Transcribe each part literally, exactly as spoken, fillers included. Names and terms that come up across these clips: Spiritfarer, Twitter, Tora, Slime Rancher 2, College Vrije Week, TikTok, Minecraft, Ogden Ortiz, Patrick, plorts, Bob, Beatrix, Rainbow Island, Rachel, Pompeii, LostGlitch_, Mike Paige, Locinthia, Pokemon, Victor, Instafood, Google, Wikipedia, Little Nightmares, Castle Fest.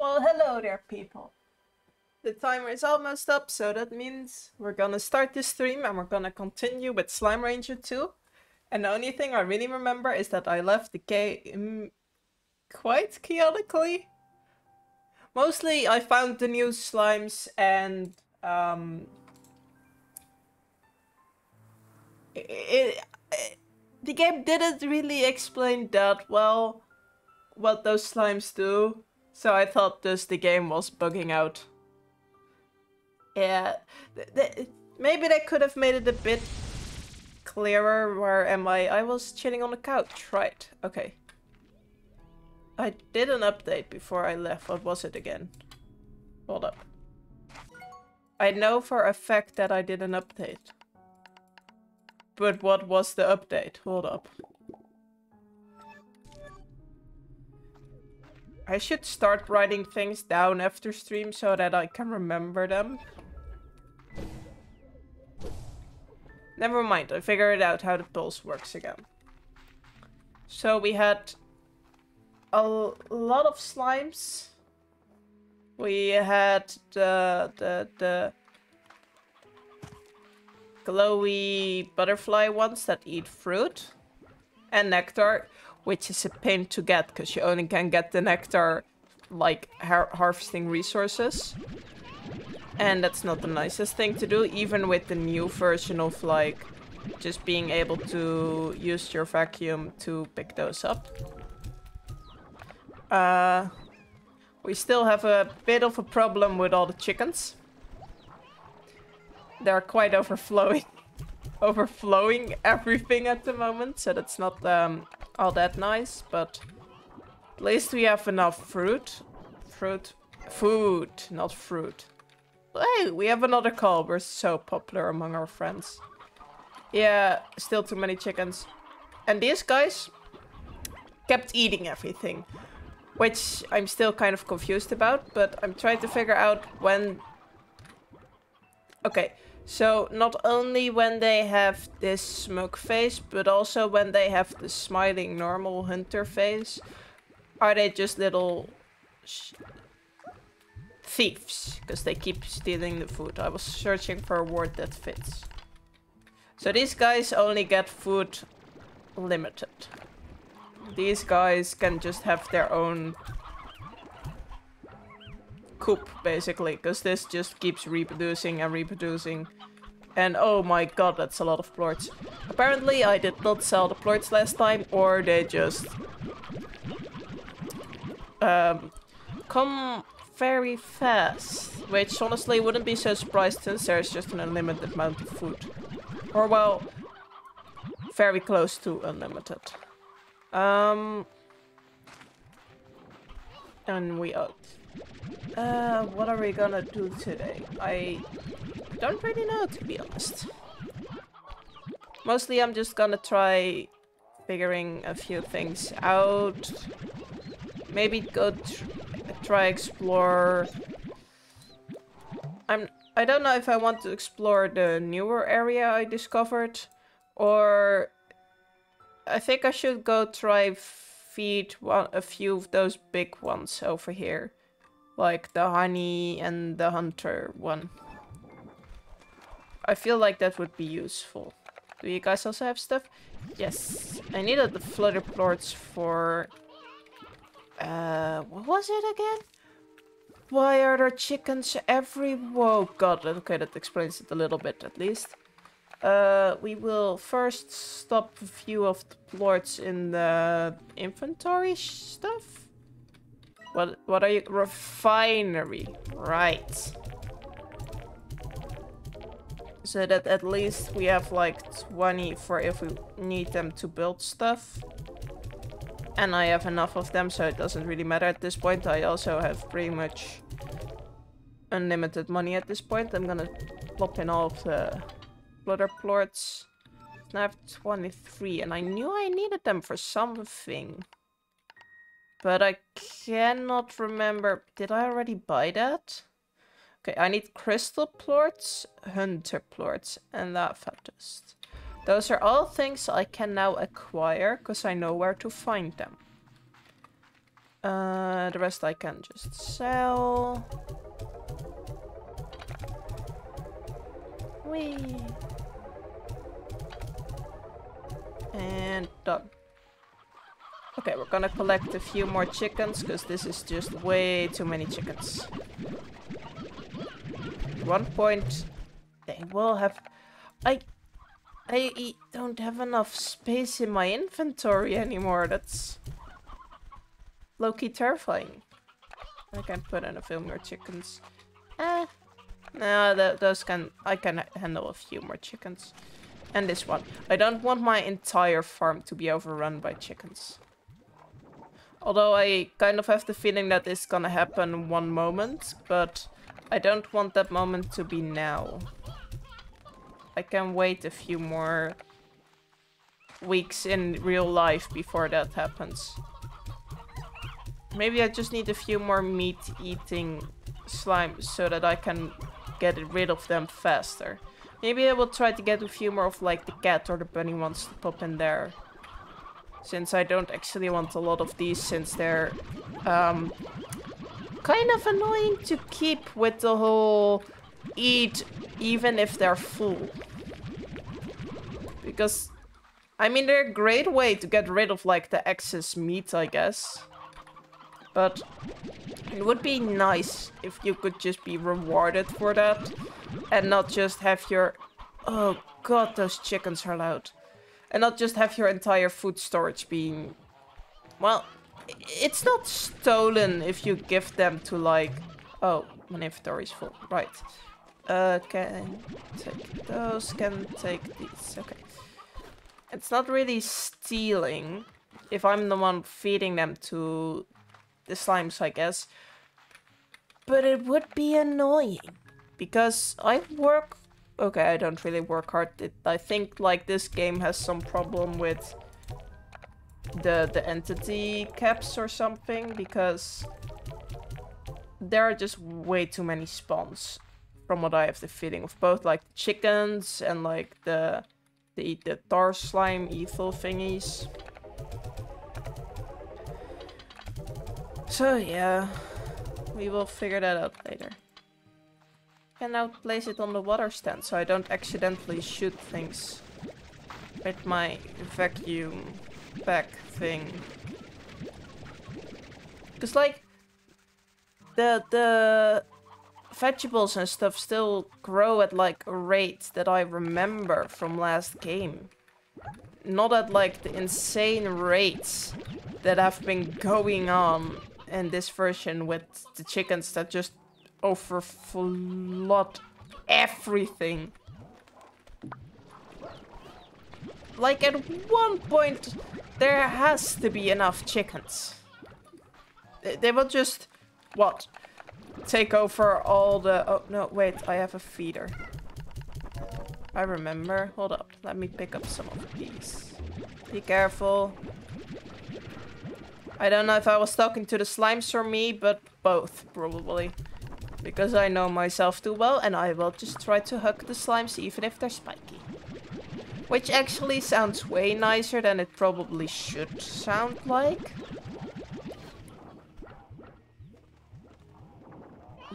Well, hello there, people. The timer is almost up, so that means we're gonna start the stream and we're gonna continue with Slime Rancher two. And the only thing I really remember is that I left the game quite chaotically. Mostly I found the new slimes and um, it, it, it, the game didn't really explain that well what those slimes do. So I thought just the game was bugging out. Yeah, th th maybe they could have made it a bit clearer. Where am I? I was chilling on the couch, right? Okay. I did an update before I left. What was it again? Hold up. I know for a fact that I did an update. But what was the update? Hold up. I should start writing things down after stream so that I can remember them. Never mind, I figured out how the pulse works again. So we had a lot of slimes. We had the the the glowy butterfly ones that eat fruit and nectar, which is a pain to get because you only can get the nectar like har harvesting resources, and that's not the nicest thing to do, even with the new version of like just being able to use your vacuum to pick those up. Uh, we still have a bit of a problem with all the chickens. They're quite overflowing overflowing everything at the moment, so that's not um all that nice, but at least we have enough fruit. Fruit. Food, not fruit. Hey, we have another call. We're so popular among our friends. Yeah, still too many chickens. And these guys kept eating everything, which I'm still kind of confused about, but I'm trying to figure out when... Okay. So, not only when they have this smug face, but also when they have the smiling normal hunter face, are they just little sh thieves? Because they keep stealing the food. I was searching for a word that fits. So these guys only get food limited. These guys can just have their own coop, basically, because this just keeps reproducing and reproducing. And oh my god, that's a lot of plorts. Apparently I did not sell the plorts last time, or they just um, come very fast, which honestly wouldn't be so surprised since there's just an unlimited amount of food. Or well, very close to unlimited. Um, and we out. Uh, what are we gonna do today? I don't really know, to be honest. Mostly I'm just gonna try figuring a few things out. Maybe go tr try explore... I'm, I don't know if I want to explore the newer area I discovered, or I think I should go try feed one, a few of those big ones over here. Like the honey and the hunter one. I feel like that would be useful. Do you guys also have stuff? Yes. I needed the flutter plorts for... Uh, what was it again? Why are there chickens every... Whoa, god. Okay, that explains it a little bit at least. Uh, we will first stop a few of the plorts in the inventory stuff. What, what are you? Refinery. Right. So that at least we have like twenty for if we need them to build stuff. And I have enough of them, so it doesn't really matter at this point. I also have pretty much unlimited money at this point. I'm gonna plop in all of the flutter plorts. I have twenty-three, and I knew I needed them for something. But I cannot remember. Did I already buy that? Okay, I need crystal plorts, hunter plorts, and lava dust. Those are all things I can now acquire because I know where to find them. Uh, the rest I can just sell. Whee! And done. Okay, we're gonna collect a few more chickens, because this is just way too many chickens. At one point, they will have... I... I don't have enough space in my inventory anymore. That's low-key terrifying. I can put in a few more chickens. Eh, no, th those can I can handle a few more chickens, and this one. I don't want my entire farm to be overrun by chickens. Although I kind of have the feeling that it's gonna happen one moment, but I don't want that moment to be now. I can wait a few more weeks in real life before that happens. Maybe I just need a few more meat-eating slime so that I can get rid of them faster. Maybe I will try to get a few more of like the cat or the bunny ones to pop in there. Since I don't actually want a lot of these, since they're um, kind of annoying to keep with the whole eat even if they're full. Because, I mean, they're a great way to get rid of like the excess meat, I guess. But it would be nice if you could just be rewarded for that and not just have your... Oh god, those chickens are loud. And not just have your entire food storage being... Well, it's not stolen if you give them to like... Oh, my inventory is full. Right. Uh, can take those, can take these. Okay. It's not really stealing if I'm the one feeding them to the slimes, I guess. But it would be annoying. Because I work... Okay, I don't really work hard. It, I think like this game has some problem with the, the entity caps or something. Because... there are just way too many spawns, from what I have the feeling of, both like the chickens and like the the the tar slime ethel thingies. So yeah, we will figure that out later. Can now place it on the water stand so I don't accidentally shoot things with my vacuum pack thing. Cause like. The, the vegetables and stuff still grow at like a rate that I remember from last game. Not at like the insane rates that have been going on in this version with the chickens that just overflood everything. Like at one point there has to be enough chickens. They, they will just... What? Take over all the... Oh, no, wait. I have a feeder. I remember. Hold up. Let me pick up some of these. Be careful. I don't know if I was talking to the slimes or me, but both, probably. Because I know myself too well, and I will just try to hug the slimes even if they're spiky. Which actually sounds way nicer than it probably should sound like.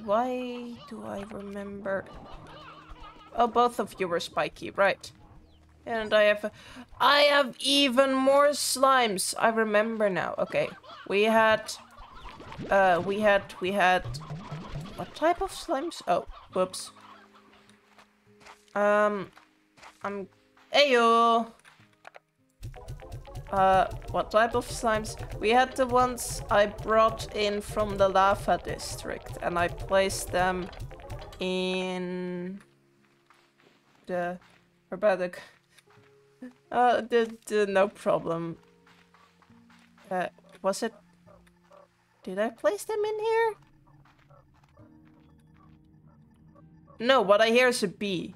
Why do I remember? Oh, both of you were spiky, right? And I have, a... I have even more slimes. I remember now. Okay, we had, uh, we had, we had, what type of slimes? Oh, whoops. Um, I'm, ayo. Uh, what type of slimes? We had the ones I brought in from the lava district, and I placed them in the herbatic. Uh, the, the no problem. Uh, was it? Did I place them in here? No, what I hear is a bee.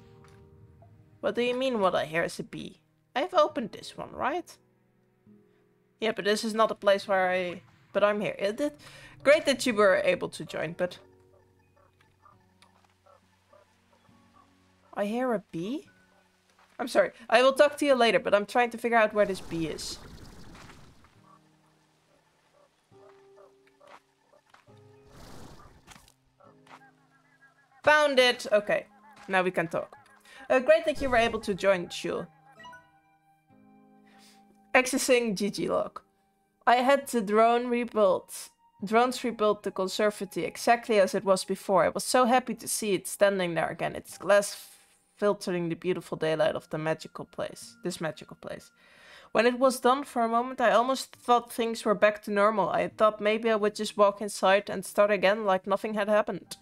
What do you mean? What I hear is a bee? I've opened this one, right? Yeah, but this is not a place where I... But I'm here. It, it, great that you were able to join, but... I hear a bee? I'm sorry. I will talk to you later, but I'm trying to figure out where this bee is. Found it! Okay, now we can talk. Uh, great that you were able to join, Shul. Accessing G G log. I had the drone rebuilt. Drones rebuilt the conservatory exactly as it was before. I was so happy to see it standing there again. Its glass filtering the beautiful daylight of the magical place. This magical place. When it was done for a moment, I almost thought things were back to normal. I thought maybe I would just walk inside and start again like nothing had happened.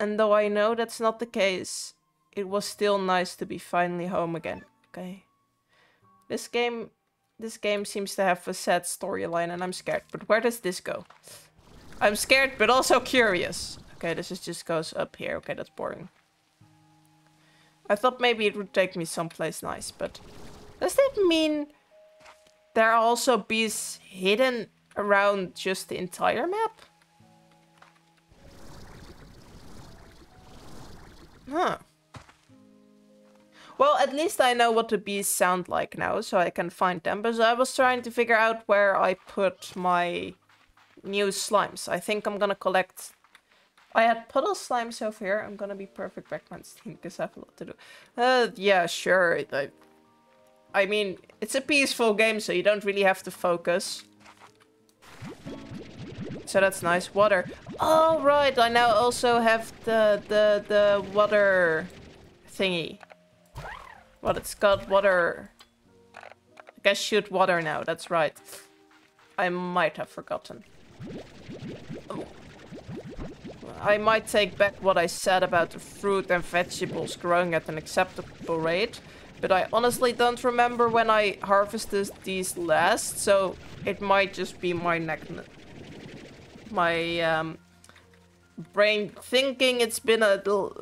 And though I know that's not the case, it was still nice to be finally home again. Okay. This game... This game seems to have a sad storyline and I'm scared. But where does this go? I'm scared but also curious. Okay, this is just goes up here. Okay, that's boring. I thought maybe it would take me someplace nice, but... Does that mean there are also bees hidden around just the entire map? Huh. Well, at least I know what the bees sound like now, so I can find them. But I was trying to figure out where I put my new slimes. I think I'm gonna collect... I had puddle slimes over here. I'm gonna be perfect Pac-Man's team, because I have a lot to do. Uh, yeah, sure. I, I mean, it's a peaceful game, so you don't really have to focus. So that's nice. Water. All right, I now also have the, the, the water thingy. Well, it's got water. I guess shoot water now, that's right. I might have forgotten. Oh. I might take back what I said about the fruit and vegetables growing at an acceptable rate, but I honestly don't remember when I harvested these last, so it might just be my neck... My um, brain thinking it's been a,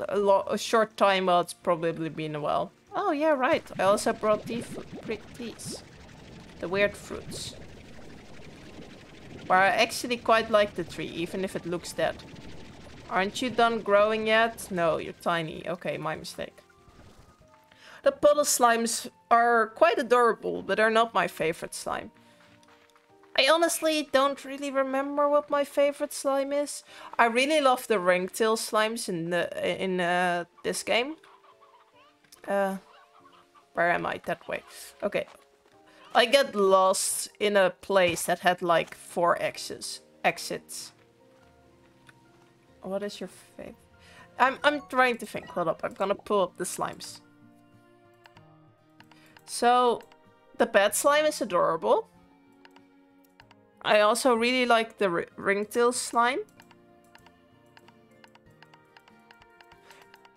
a, lo a short time, but it's probably been a while. Oh, yeah, right. I also brought these, these. The weird fruits. Where I actually quite like the tree, even if it looks dead. Aren't you done growing yet? No, you're tiny. Okay, my mistake. The puddle slimes are quite adorable, but are not my favorite slime. I honestly don't really remember what my favorite slime is. I really love the ringtail slimes in, the, in uh, this game. Uh, where am I? That way. Okay. I get lost in a place that had like four exits. Exits. What is your favorite? I'm, I'm trying to think. Hold up. I'm gonna pull up the slimes. So, the bat slime is adorable. I also really like the r ringtail slime.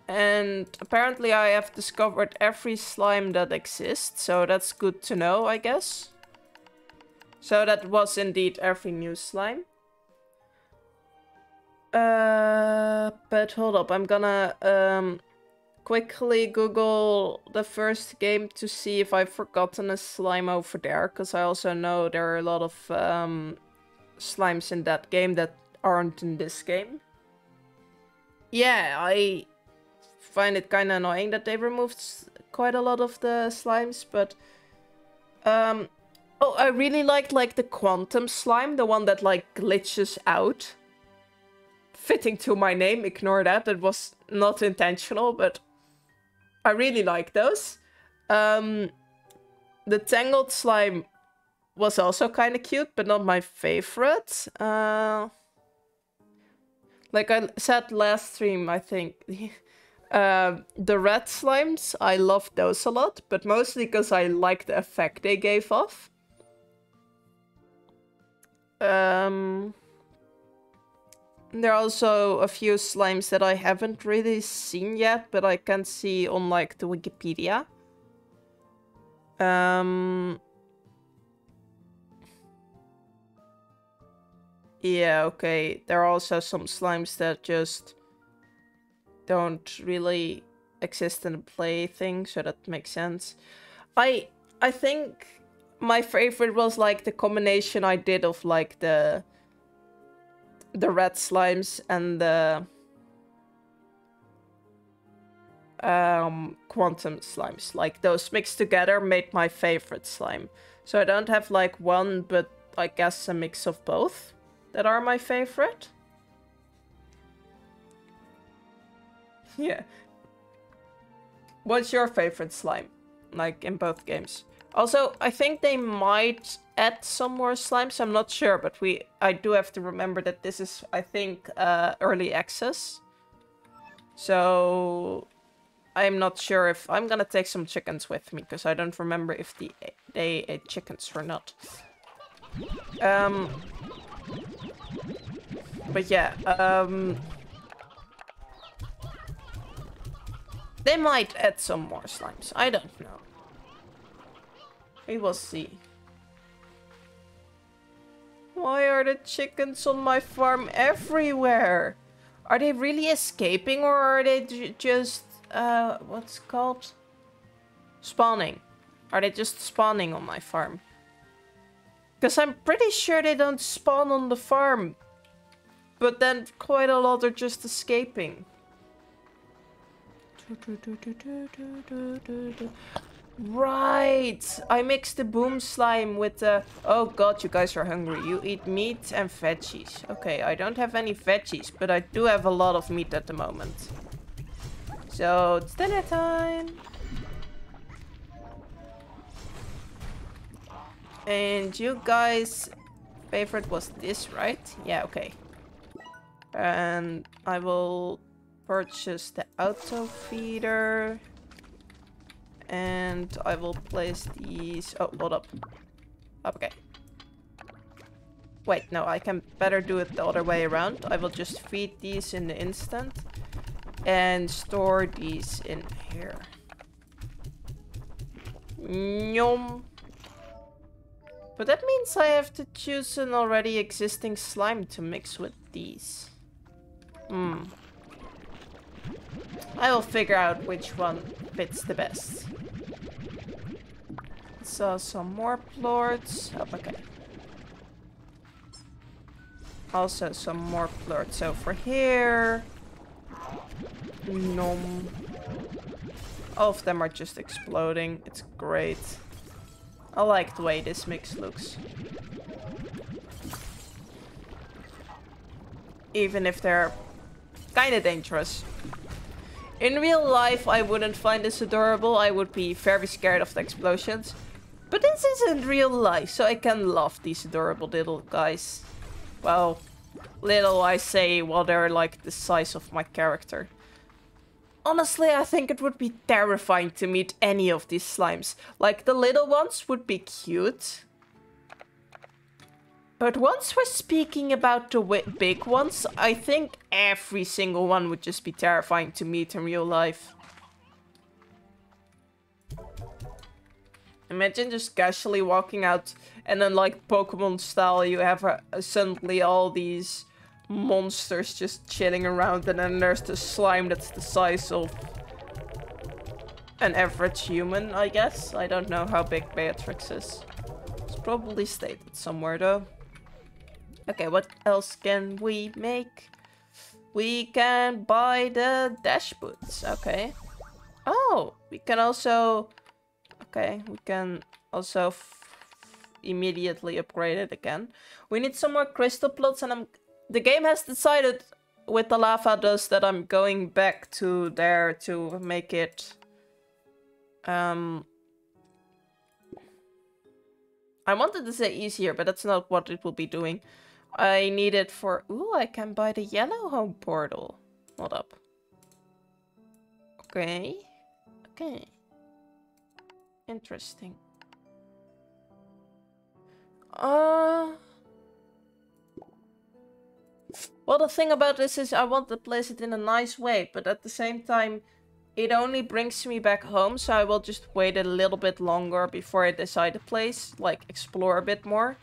And apparently I have discovered every slime that exists, so that's good to know, I guess. So that was indeed every new slime. Uh, but hold up, I'm gonna um, quickly Google the first game to see if I've forgotten a slime over there, because I also know there are a lot of um, slimes in that game that aren't in this game. Yeah, I... find it kind of annoying that they removed quite a lot of the slimes, but um oh, I really liked like the quantum slime, the one that like glitches out, fitting to my name. Ignore that, that was not intentional, but I really like those. Um the tangled slime was also kind of cute, but not my favorite. Uh like I said last stream, I think. Uh, the red slimes, I love those a lot, but mostly because I like the effect they gave off. Um, there are also a few slimes that I haven't really seen yet, but I can see on like the Wikipedia. Um, yeah, okay. There are also some slimes that just... don't really exist in the play thing, so that makes sense. I I think my favorite was like the combination I did of like the the red slimes and the um, quantum slimes. Like those mixed together made my favorite slime. So I don't have like one, but I guess a mix of both that are my favorite. Yeah. What's your favorite slime? Like, in both games. Also, I think they might add some more slimes. I'm not sure, but we I do have to remember that this is, I think, uh, early access. So I'm not sure if... I'm gonna take some chickens with me, because I don't remember if the, they ate chickens or not. Um... But yeah, um... they might add some more slimes. I don't know. We will see. Why are the chickens on my farm everywhere? Are they really escaping, or are they just... Uh, what's it called? Spawning. Are they just spawning on my farm? Because I'm pretty sure they don't spawn on the farm. But then quite a lot are just escaping. Right! I mixed the boom slime with the... Oh god, you guys are hungry. You eat meat and veggies. Okay, I don't have any veggies, but I do have a lot of meat at the moment. So, it's dinner time! And you guys' favorite was this, right? Yeah, okay. And I will... purchase the auto feeder, and I will place these. Oh, hold up. Okay. Wait, no, I can better do it the other way around. I will just feed these in the instant and store these in here. Nyom. But that means I have to choose an already existing slime to mix with these. Hmm. I will figure out which one fits the best. So, some more plorts. Oh, okay. Also, some more plorts over here. Nom. All of them are just exploding. It's great. I like the way this mix looks. Even if they're kind of dangerous. In real life, I wouldn't find this adorable. I would be very scared of the explosions. But this isn't real life, so I can love these adorable little guys. Well, little I say while they're like the size of my character. Honestly, I think it would be terrifying to meet any of these slimes. Like, the little ones would be cute. But once we're speaking about the big ones, I think every single one would just be terrifying to meet in real life. Imagine just casually walking out and then like Pokemon style, you have uh, suddenly all these monsters just chilling around, and then there's the slime that's the size of an average human, I guess. I don't know how big Beatrix is. It's probably stated somewhere though. Okay, what else can we make? We can buy the dash boots. Okay. Oh, we can also... Okay, we can also f immediately upgrade it again. We need some more crystal plots, and I'm... The game has decided with the lava dust that I'm going back to there to make it... Um... I wanted to say easier, but that's not what it will be doing. I need it for... Ooh, I can buy the yellow home portal. Hold up. Okay. Okay. Interesting. Uh... Well, the thing about this is I want to place it in a nice way, but at the same time, it only brings me back home, so I will just wait a little bit longer before I decide a place, like explore a bit more.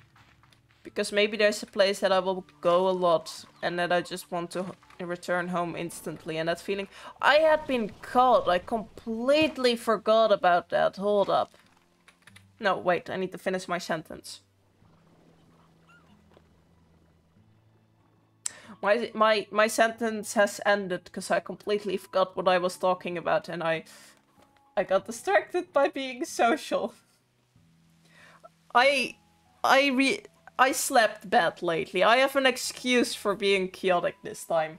Because maybe there's a place that I will go a lot and that I just want to return home instantly. And that feeling... I had been caught. I completely forgot about that. Hold up. No, wait. I need to finish my sentence. My, my, my sentence has ended because I completely forgot what I was talking about. And I, I got distracted by being social. I... I re... I slept bad lately. I have an excuse for being chaotic this time.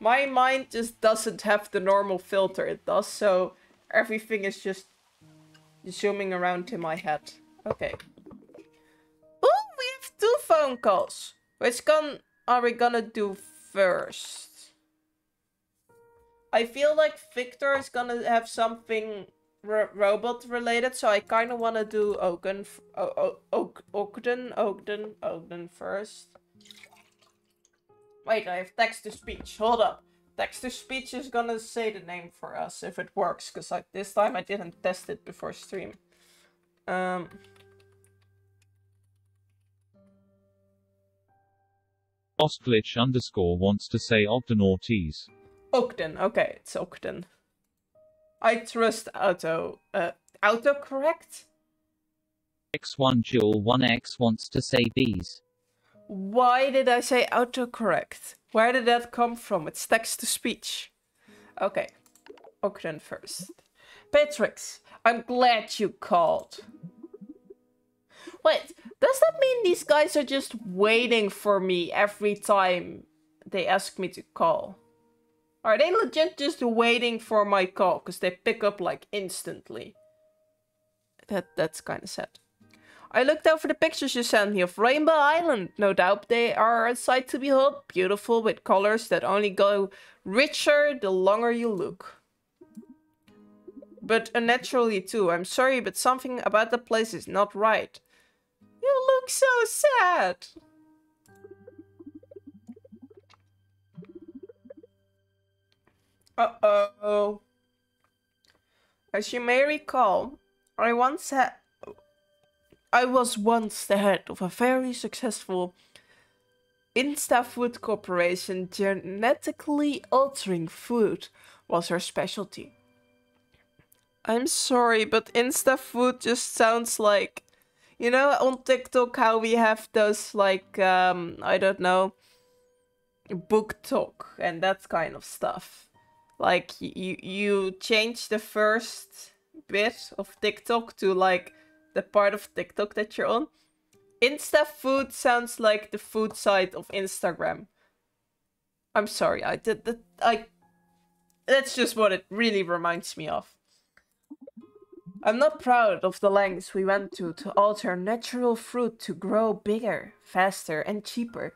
My mind just doesn't have the normal filter it does, so everything is just zooming around in my head. Okay. Oh, we have two phone calls. Which one are we gonna do first? I feel like Victor is gonna have something r robot related, so I kind of want to do Ogden, Ogden, Ogden, Ogden first. Wait, I have text to speech. Hold up, text to speech is gonna say the name for us if it works, because like this time I didn't test it before stream. Um. LostGlitch underscore wants to say Ogden Ortiz. Ogden, okay, it's Ogden. I trust auto, uh, autocorrect? X one Jewel one X wants to say these. Why did I say autocorrect? Where did that come from? It's text to speech. Okay, Ogden first. Beatrix, I'm glad you called. Wait, does that mean these guys are just waiting for me every time they ask me to call? Are they legit just waiting for my call? Because they pick up like instantly. That That's kind of sad. I looked over the pictures you sent me of Rainbow Island. No doubt they are a sight to behold. Beautiful with colors that only go richer the longer you look. But unnaturally too. I'm sorry, but something about the place is not right. You look so sad. Uh-oh. As you may recall, I once had... I was once the head of a very successful Instafood corporation. Genetically altering food was her specialty. I'm sorry, but Instafood just sounds like... You know, on TikTok how we have those like, um, I don't know, book talk and that kind of stuff. Like, you, you change the first bit of TikTok to, like, the part of TikTok that you're on. Instafood sounds like the food side of Instagram. I'm sorry, I did that. I... That's just what it really reminds me of. I'm not proud of the lengths we went to to alter natural fruit to grow bigger, faster, and cheaper.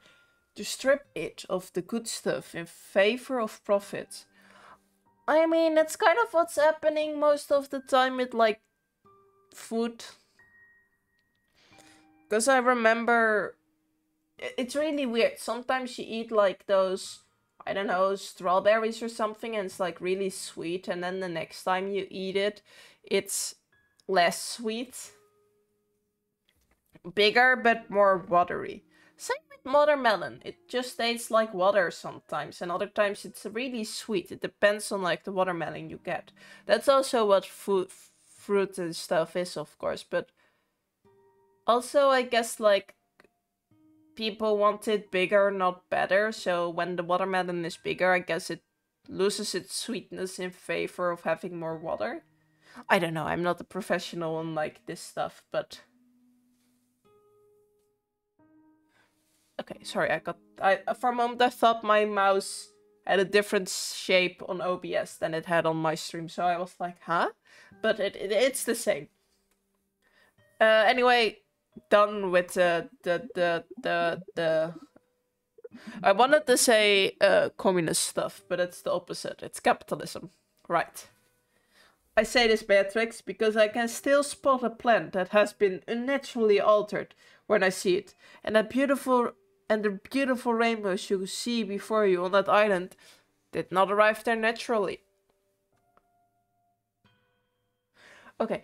To strip it of the good stuff in favor of profit. I mean, that's kind of what's happening most of the time with, like, food. Because I remember... It's really weird. Sometimes you eat, like, those, I don't know, strawberries or something, and it's, like, really sweet. And then the next time you eat it, it's less sweet. Bigger, but more watery. Same with watermelon. It just tastes like water sometimes, and other times it's really sweet. It depends on like the watermelon you get. That's also what food, fruit and stuff is, of course, but also I guess like people want it bigger, not better, so when the watermelon is bigger, I guess it loses its sweetness in favor of having more water. I don't know, I'm not a professional on like this stuff, but... Okay, sorry, I got... I, for a moment I thought my mouse had a different shape on O B S than it had on my stream, so I was like, huh? But it, it it's the same. Uh, anyway, done with uh, the... the... the... the... I wanted to say uh, communist stuff, but it's the opposite. It's capitalism. Right. I say this, Beatrix, because I can still spot a plant that has been unnaturally altered when I see it, and that beautiful... And the beautiful rainbows you see before you on that island did not arrive there naturally. Okay.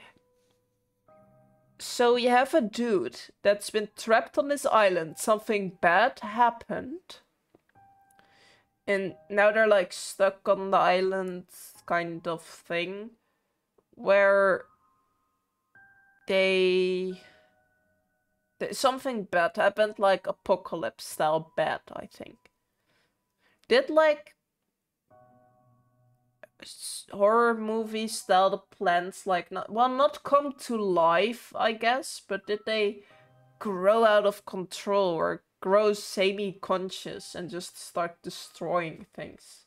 So you have a dude that's been trapped on this island. Something bad happened. And now they're like stuck on the island kind of thing. Where they... Something bad happened, like apocalypse style bad, I think. Did like horror movie style the plants like not well not come to life, I guess, but did they grow out of control or grow semi-conscious and just start destroying things?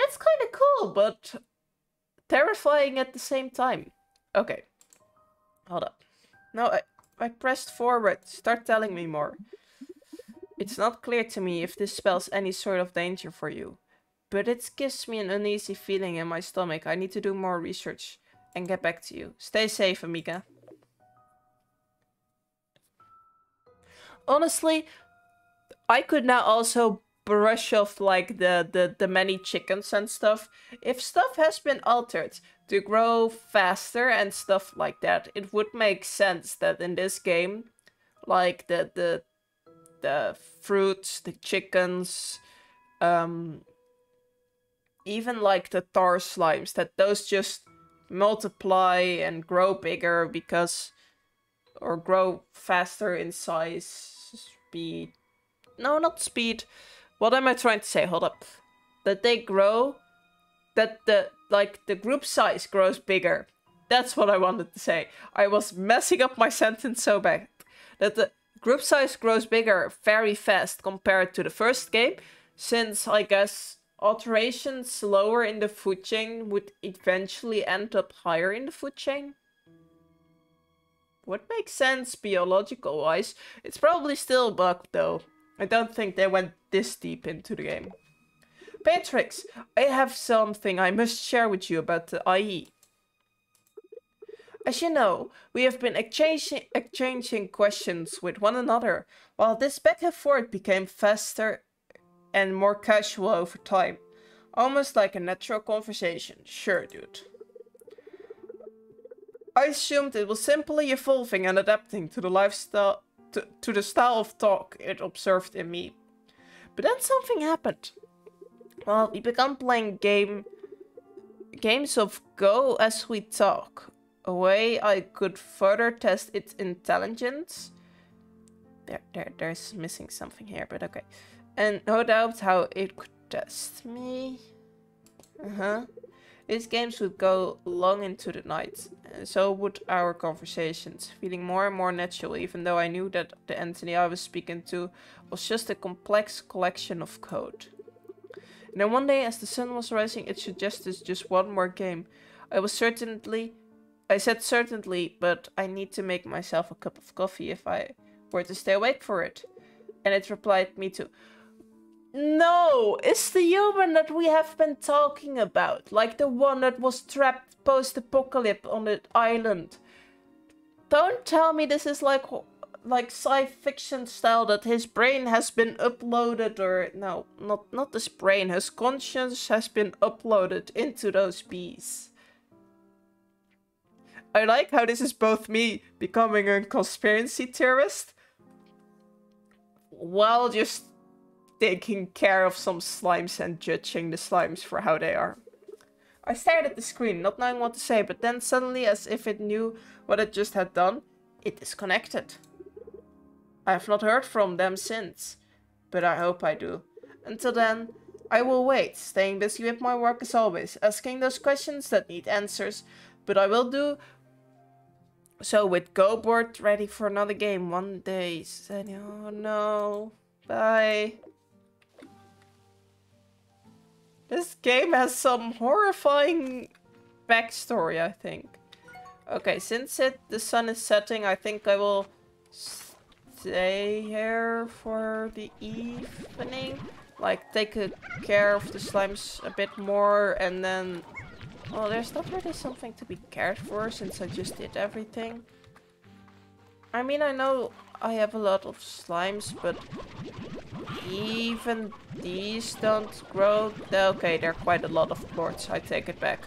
That's kind of cool, but terrifying at the same time. Okay. Hold up. No, I, I pressed forward. Start telling me more. It's not clear to me if this spells any sort of danger for you, but it gives me an uneasy feeling in my stomach. I need to do more research and get back to you. Stay safe, Amiga. Honestly, I could now also brush off like the, the, the many chickens and stuff. If stuff has been altered to grow faster and stuff like that, it would make sense that in this game, like the the, the fruits, the chickens, um, even like the tar slimes, that those just multiply and grow bigger because, or grow faster in size, speed, no, not speed, what am I trying to say, hold up, that they grow, that the, like, the group size grows bigger, that's what I wanted to say, I was messing up my sentence so bad, that the group size grows bigger very fast compared to the first game, since I guess alterations slower in the food chain would eventually end up higher in the food chain. Would make sense biological wise. It's probably still bugged though. I don't think they went this deep into the game. Beatrix, I have something I must share with you about the A I. As you know, we have been exchanging, exchanging questions with one another, while this back and forth became faster and more casual over time. Almost like a natural conversation. Sure, dude. I assumed it was simply evolving and adapting to the lifestyle, to, to the style of talk it observed in me. But then something happened. Well, we began playing game, games of Go as we talk. A way I could further test its intelligence. There, there, there's missing something here, but okay. And no doubt how it could test me. Uh-huh. These games would go long into the night, and so would our conversations, feeling more and more natural, even though I knew that the Anthony I was speaking to was just a complex collection of code. And then one day, as the sun was rising, it suggested just one more game. I was certainly... I said certainly, but I need to make myself a cup of coffee if I were to stay awake for it. And it replied, me too. No, it's the human that we have been talking about. Like the one that was trapped post-apocalypse on the island. Don't tell me this is like like science fiction style that his brain has been uploaded or... No, not, not his brain. His conscience has been uploaded into those bees. I like how this is both me becoming a conspiracy theorist while just... taking care of some slimes and judging the slimes for how they are. I stared at the screen, not knowing what to say, but then suddenly, as if it knew what it just had done, it disconnected. I have not heard from them since, but I hope I do. Until then, I will wait, staying busy with my work as always, asking those questions that need answers, but I will do so with Go board ready for another game one day. Oh no, bye. This game has some horrifying backstory, I think. Okay, since it the sun is setting, I think I will stay here for the evening. Like, take care of the slimes a bit more, and then... Well, there's not really something to be cared for, since I just did everything. I mean, I know I have a lot of slimes, but... even these don't grow. Okay, there are quite a lot of plorts. I take it back.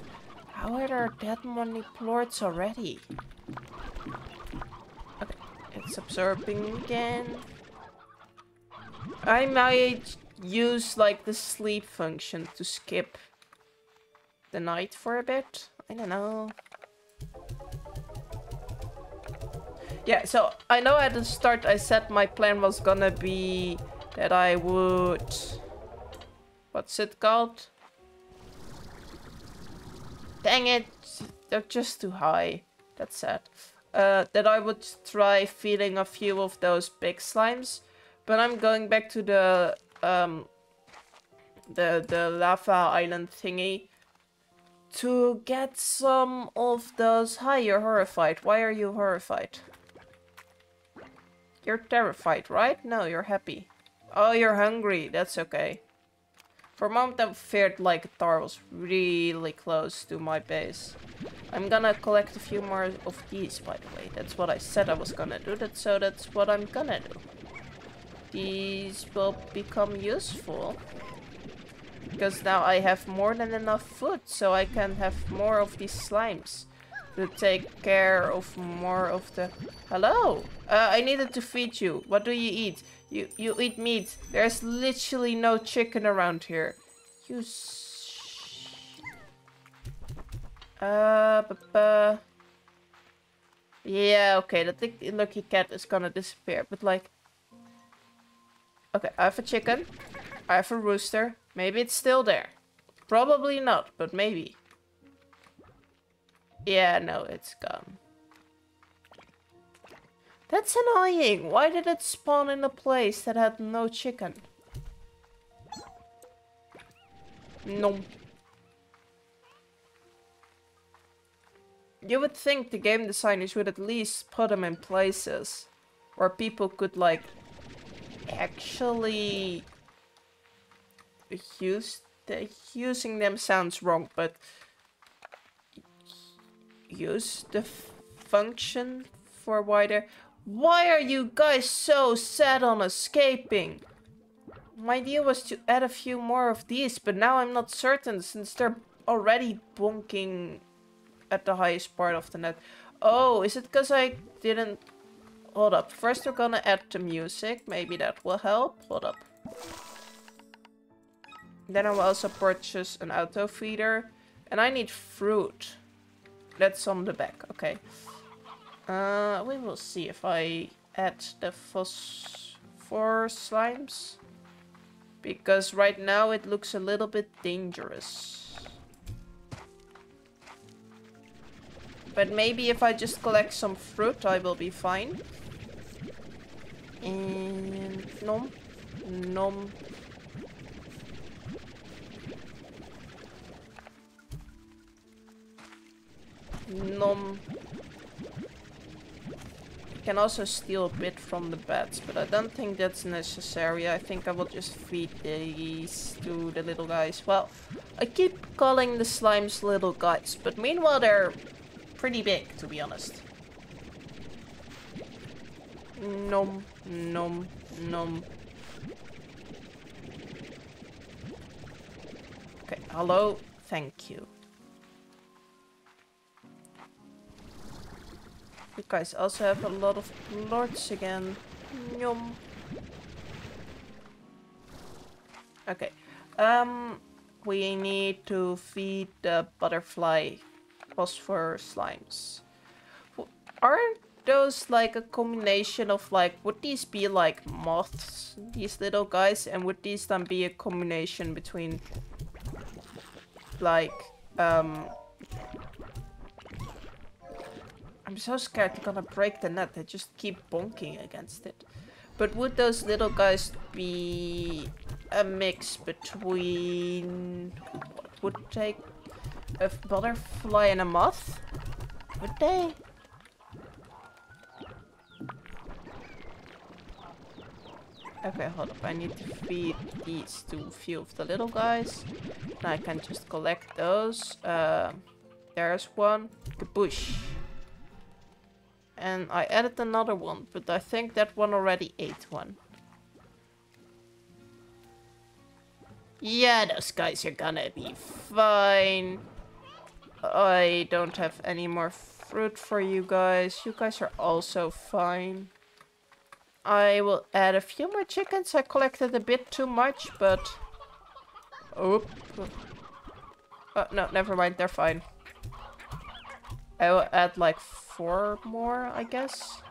How are there that many plorts already? Okay, it's absorbing again. I might use like the sleep function to skip the night for a bit. I don't know. Yeah, so I know at the start I said my plan was gonna be... that I would... What's it called? Dang it! They're just too high. That's sad. Uh, that I would try feeding a few of those big slimes. But I'm going back to the... Um, the, the lava island thingy, to get some of those... Hi, you're horrified. Why are you horrified? You're terrified, right? No, you're happy. Oh, you're hungry. That's okay. For a moment I feared like Tar was really close to my base. I'm gonna collect a few more of these, by the way. That's what I said I was gonna do, that, so that's what I'm gonna do. These will become useful. Because now I have more than enough food, so I can have more of these slimes. To take care of more of the... Hello! Uh, I needed to feed you. What do you eat? You you eat meat. There's literally no chicken around here. You s... Uh, ba-ba. Yeah, okay. The th lucky cat is gonna disappear, but like... Okay, I have a chicken. I have a rooster. Maybe it's still there. Probably not, but maybe. Yeah, no, it's gone. That's annoying. Why did it spawn in a place that had no chicken? No. You would think the game designers would at least put them in places where people could, like, actually use... The using them sounds wrong, but... Use the f function for wider. Why are you guys so set on escaping? My idea was to add a few more of these, but now I'm not certain since they're already bonking at the highest part of the net. Oh, is it because I didn't... Hold up. First we're gonna add the music. Maybe that will help. Hold up. Then I will also purchase an auto feeder. And I need fruit. That's on the back, okay. Uh, we will see if I add the phosphor slimes. Because right now it looks a little bit dangerous. But maybe if I just collect some fruit, I will be fine. And nom, nom. Nom. I can also steal a bit from the bats, but I don't think that's necessary. I think I will just feed these to the little guys. Well, I keep calling the slimes little guys, but meanwhile they're pretty big, to be honest. Nom, nom, nom. Okay, hello, thank you. You guys also have a lot of lords again. Yum. Okay. Um, we need to feed the butterfly phosphor slimes. Aren't those like a combination of like... Would these be like moths, these little guys? And would these then be a combination between... Like... Um... I'm so scared they're gonna break the net, they just keep bonking against it. But would those little guys be a mix between... What would they... A butterfly and a moth? Would they? Okay, hold up, I need to feed these to a few of the little guys. And I can just collect those. Uh, there's one. Kaboosh. And I added another one, but I think that one already ate one. Yeah, those guys are gonna be fine. I don't have any more fruit for you guys. You guys are also fine. I will add a few more chickens. I collected a bit too much, but... Oop. Oh, no, never mind. They're fine. I will add like four more, I guess.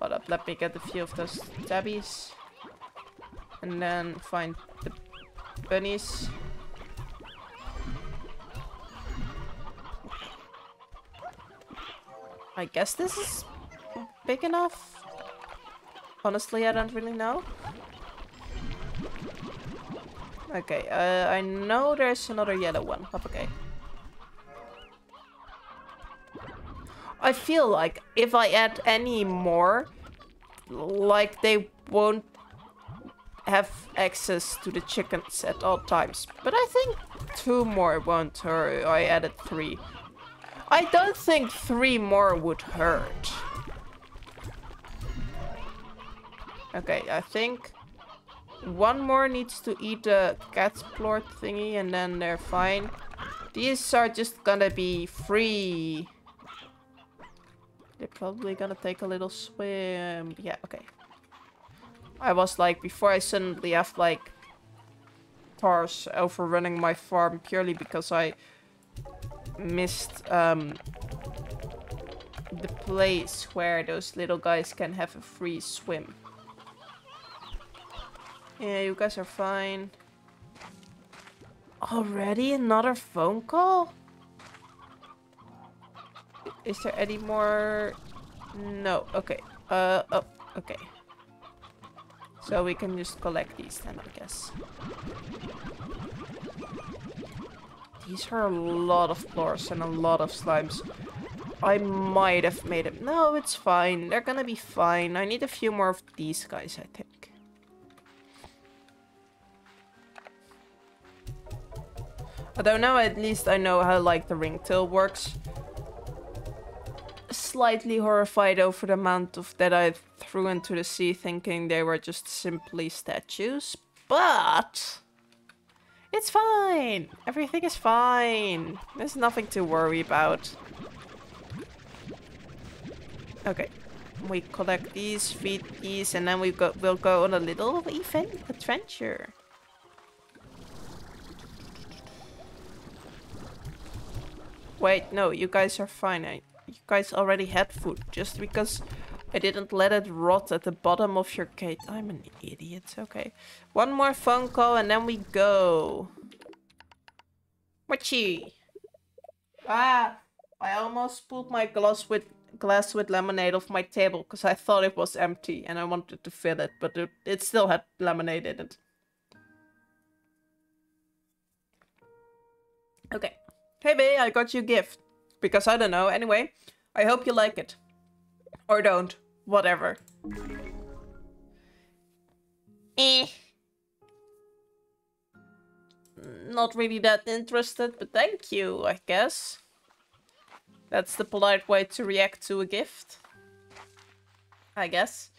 Hold up, let me get a few of those tabbies. And then find the bunnies. I guess this is big enough. Honestly, I don't really know. Okay, uh, I know there's another yellow one. But okay. I feel like if I add any more, like they won't have access to the chickens at all times. But I think two more won't hurt. I added three. I don't think three more would hurt. Okay, I think one more needs to eat the cat's plort thingy and then they're fine. These are just gonna be free. They're probably gonna take a little swim. Yeah, okay. I was like, before I suddenly have like cars overrunning my farm purely because I missed um, the place where those little guys can have a free swim. Yeah, you guys are fine. Already another phone call? Is there any more? No. Okay. Uh, oh, okay. So we can just collect these then, I guess. These are a lot of floors and a lot of slimes. I might have made it. No, it's fine. They're gonna be fine. I need a few more of these guys, I think. I don't know, at least I know how like the ringtail works. Slightly horrified over the amount of that I threw into the sea, thinking they were just simply statues, but it's fine. Everything is fine. There's nothing to worry about. Okay, we collect these, feed these, and then we go. We'll go on a little event adventure. Wait, no, you guys are fine. I, you guys already had food. Just because I didn't let it rot at the bottom of your cage. I'm an idiot. Okay. One more phone call and then we go. Mochi! Ah! I almost pulled my glass with, glass with lemonade off my table because I thought it was empty and I wanted to fill it, but it, it still had lemonade in it. Okay. Hey babe, I got you a gift. Because I don't know. Anyway, I hope you like it. Or don't. Whatever. Eh. Not really that interested, but thank you, I guess. That's the polite way to react to a gift. I guess.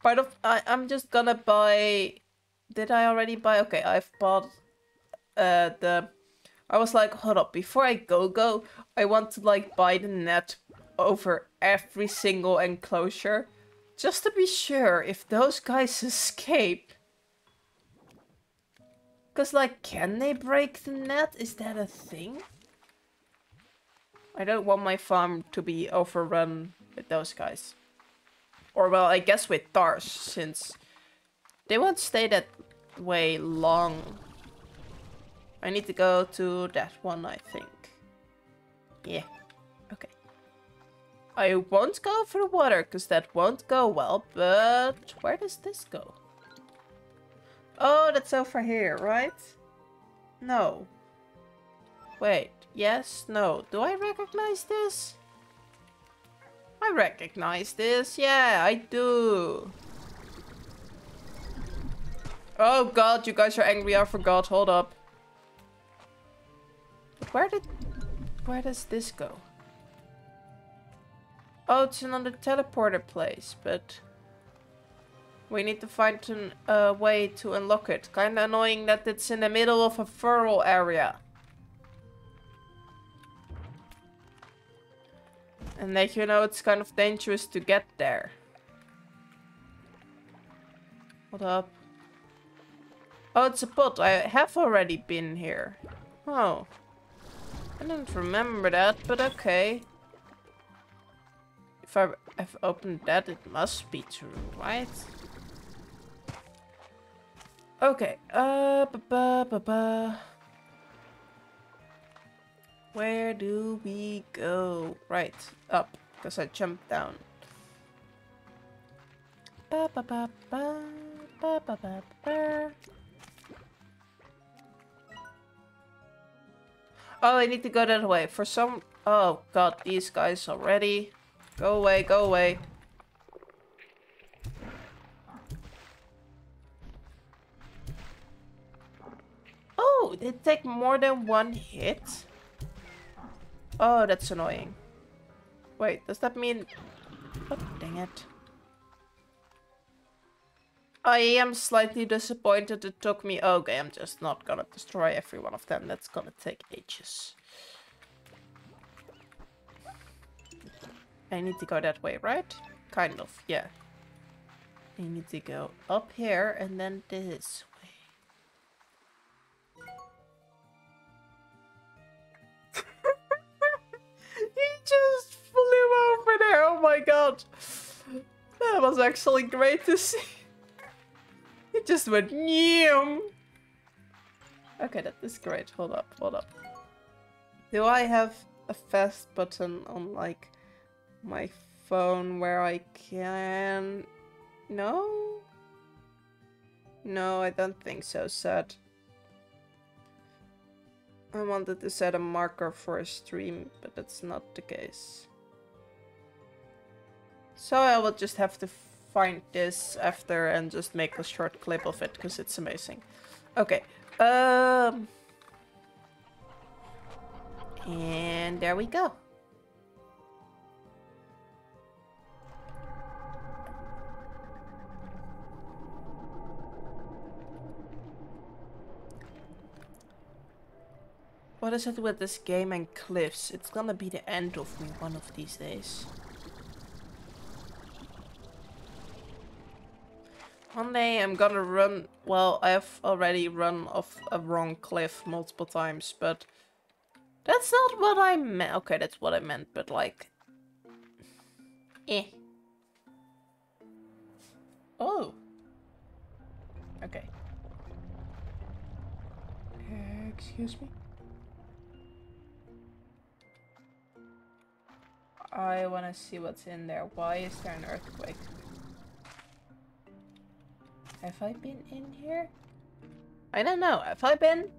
Part of... I, I'm just gonna buy... Did I already buy? Okay, I've bought uh, the... I was like, hold up, before I go-go, I want to like buy the net over every single enclosure. Just to be sure if those guys escape. Cause like, can they break the net? Is that a thing? I don't want my farm to be overrun with those guys. Or well, I guess with Tars, since they won't stay that way long. I need to go to that one, I think. Yeah. Okay. I won't go for the water, because that won't go well, but... Where does this go? Oh, that's over here, right? No. Wait. Yes? No. Do I recognize this? I recognize this. Yeah, I do. Oh god, you guys are angry. I forgot. Hold up. Where did... Where does this go? Oh, it's another teleporter place, but... We need to find a uh, way to unlock it. Kinda annoying that it's in the middle of a feral area. And that, you know, it's kind of dangerous to get there. What up? Oh, it's a pot. I have already been here. Oh. I don't remember that, but okay. If I have opened that, it must be true, right? Okay. Uh, ba -ba -ba -ba. Where do we go? Right, up, because I jumped down. Ba -ba -ba -ba, ba -ba -ba -ba. Oh, I need to go that way. For some... Oh, God. These guys already. Go away. Go away. Oh, they take more than one hit? Oh, that's annoying. Wait, does that mean... Oh, dang it. I am slightly disappointed it took me... Okay, I'm just not gonna destroy every one of them. That's gonna take ages. I need to go that way, right? Kind of, yeah. I need to go up here and then this way. He just flew over there. Oh my god. That was actually great to see. It just went neom. Okay, that is great. Hold up, hold up. Do I have a fast button on like my phone where I can? No? No, I don't think so. Sad. I wanted to set a marker for a stream, but that's not the case. So I will just have to find this after and just make a short clip of it because it's amazing. Okay, um, and there we go. What is it with this game and cliffs? It's gonna be the end of me one of these days. One day I'm gonna run... Well, I've already run off a wrong cliff multiple times, but... That's not what I meant. Okay, that's what I meant, but like... Eh. Oh. Okay. Uh, excuse me? I wanna see what's in there. Why is there an earthquake? Have I been in here? I don't know. Have I been?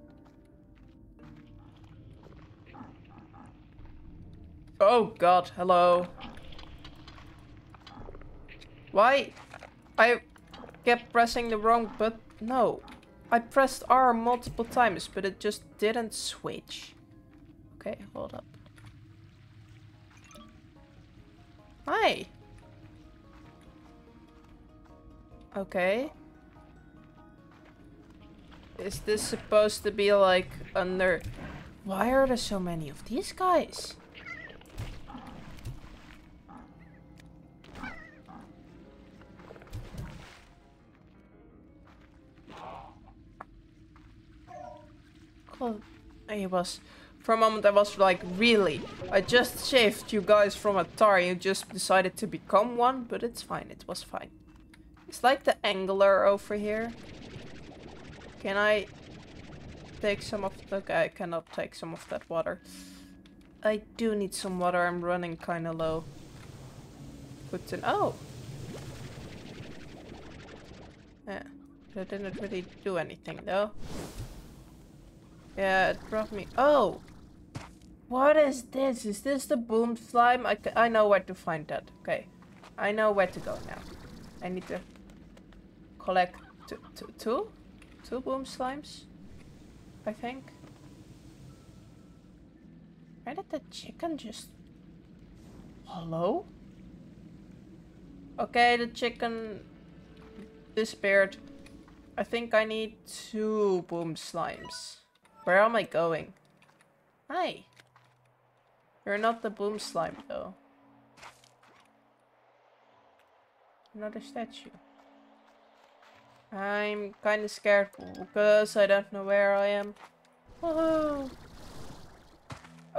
Oh god, hello. Why? I kept pressing the wrong button. No. I pressed R multiple times, but it just didn't switch. Okay, hold up. Hi. Okay. Is this supposed to be like under... Why are there so many of these guys? Oh, I was... For a moment I was like, really? I just saved you guys from a tar. You just decided to become one, but it's fine. It was fine. It's like the angler over here. Can I take some of the... Okay, I cannot take some of that water. I do need some water. I'm running kind of low. Put in... Oh! Yeah. That didn't really do anything, though. Yeah, it brought me... Oh! What is this? Is this the boom slime? I, I know where to find that. Okay. I know where to go now. I need to collect two... two, two? Two boom slimes, I think. Where did the chicken just... Hello? Okay, the chicken disappeared. I think I need two boom slimes. Where am I going? Hi. You're not the boom slime though. Another statue. I'm kind of scared because I don't know where I am. Woohoo!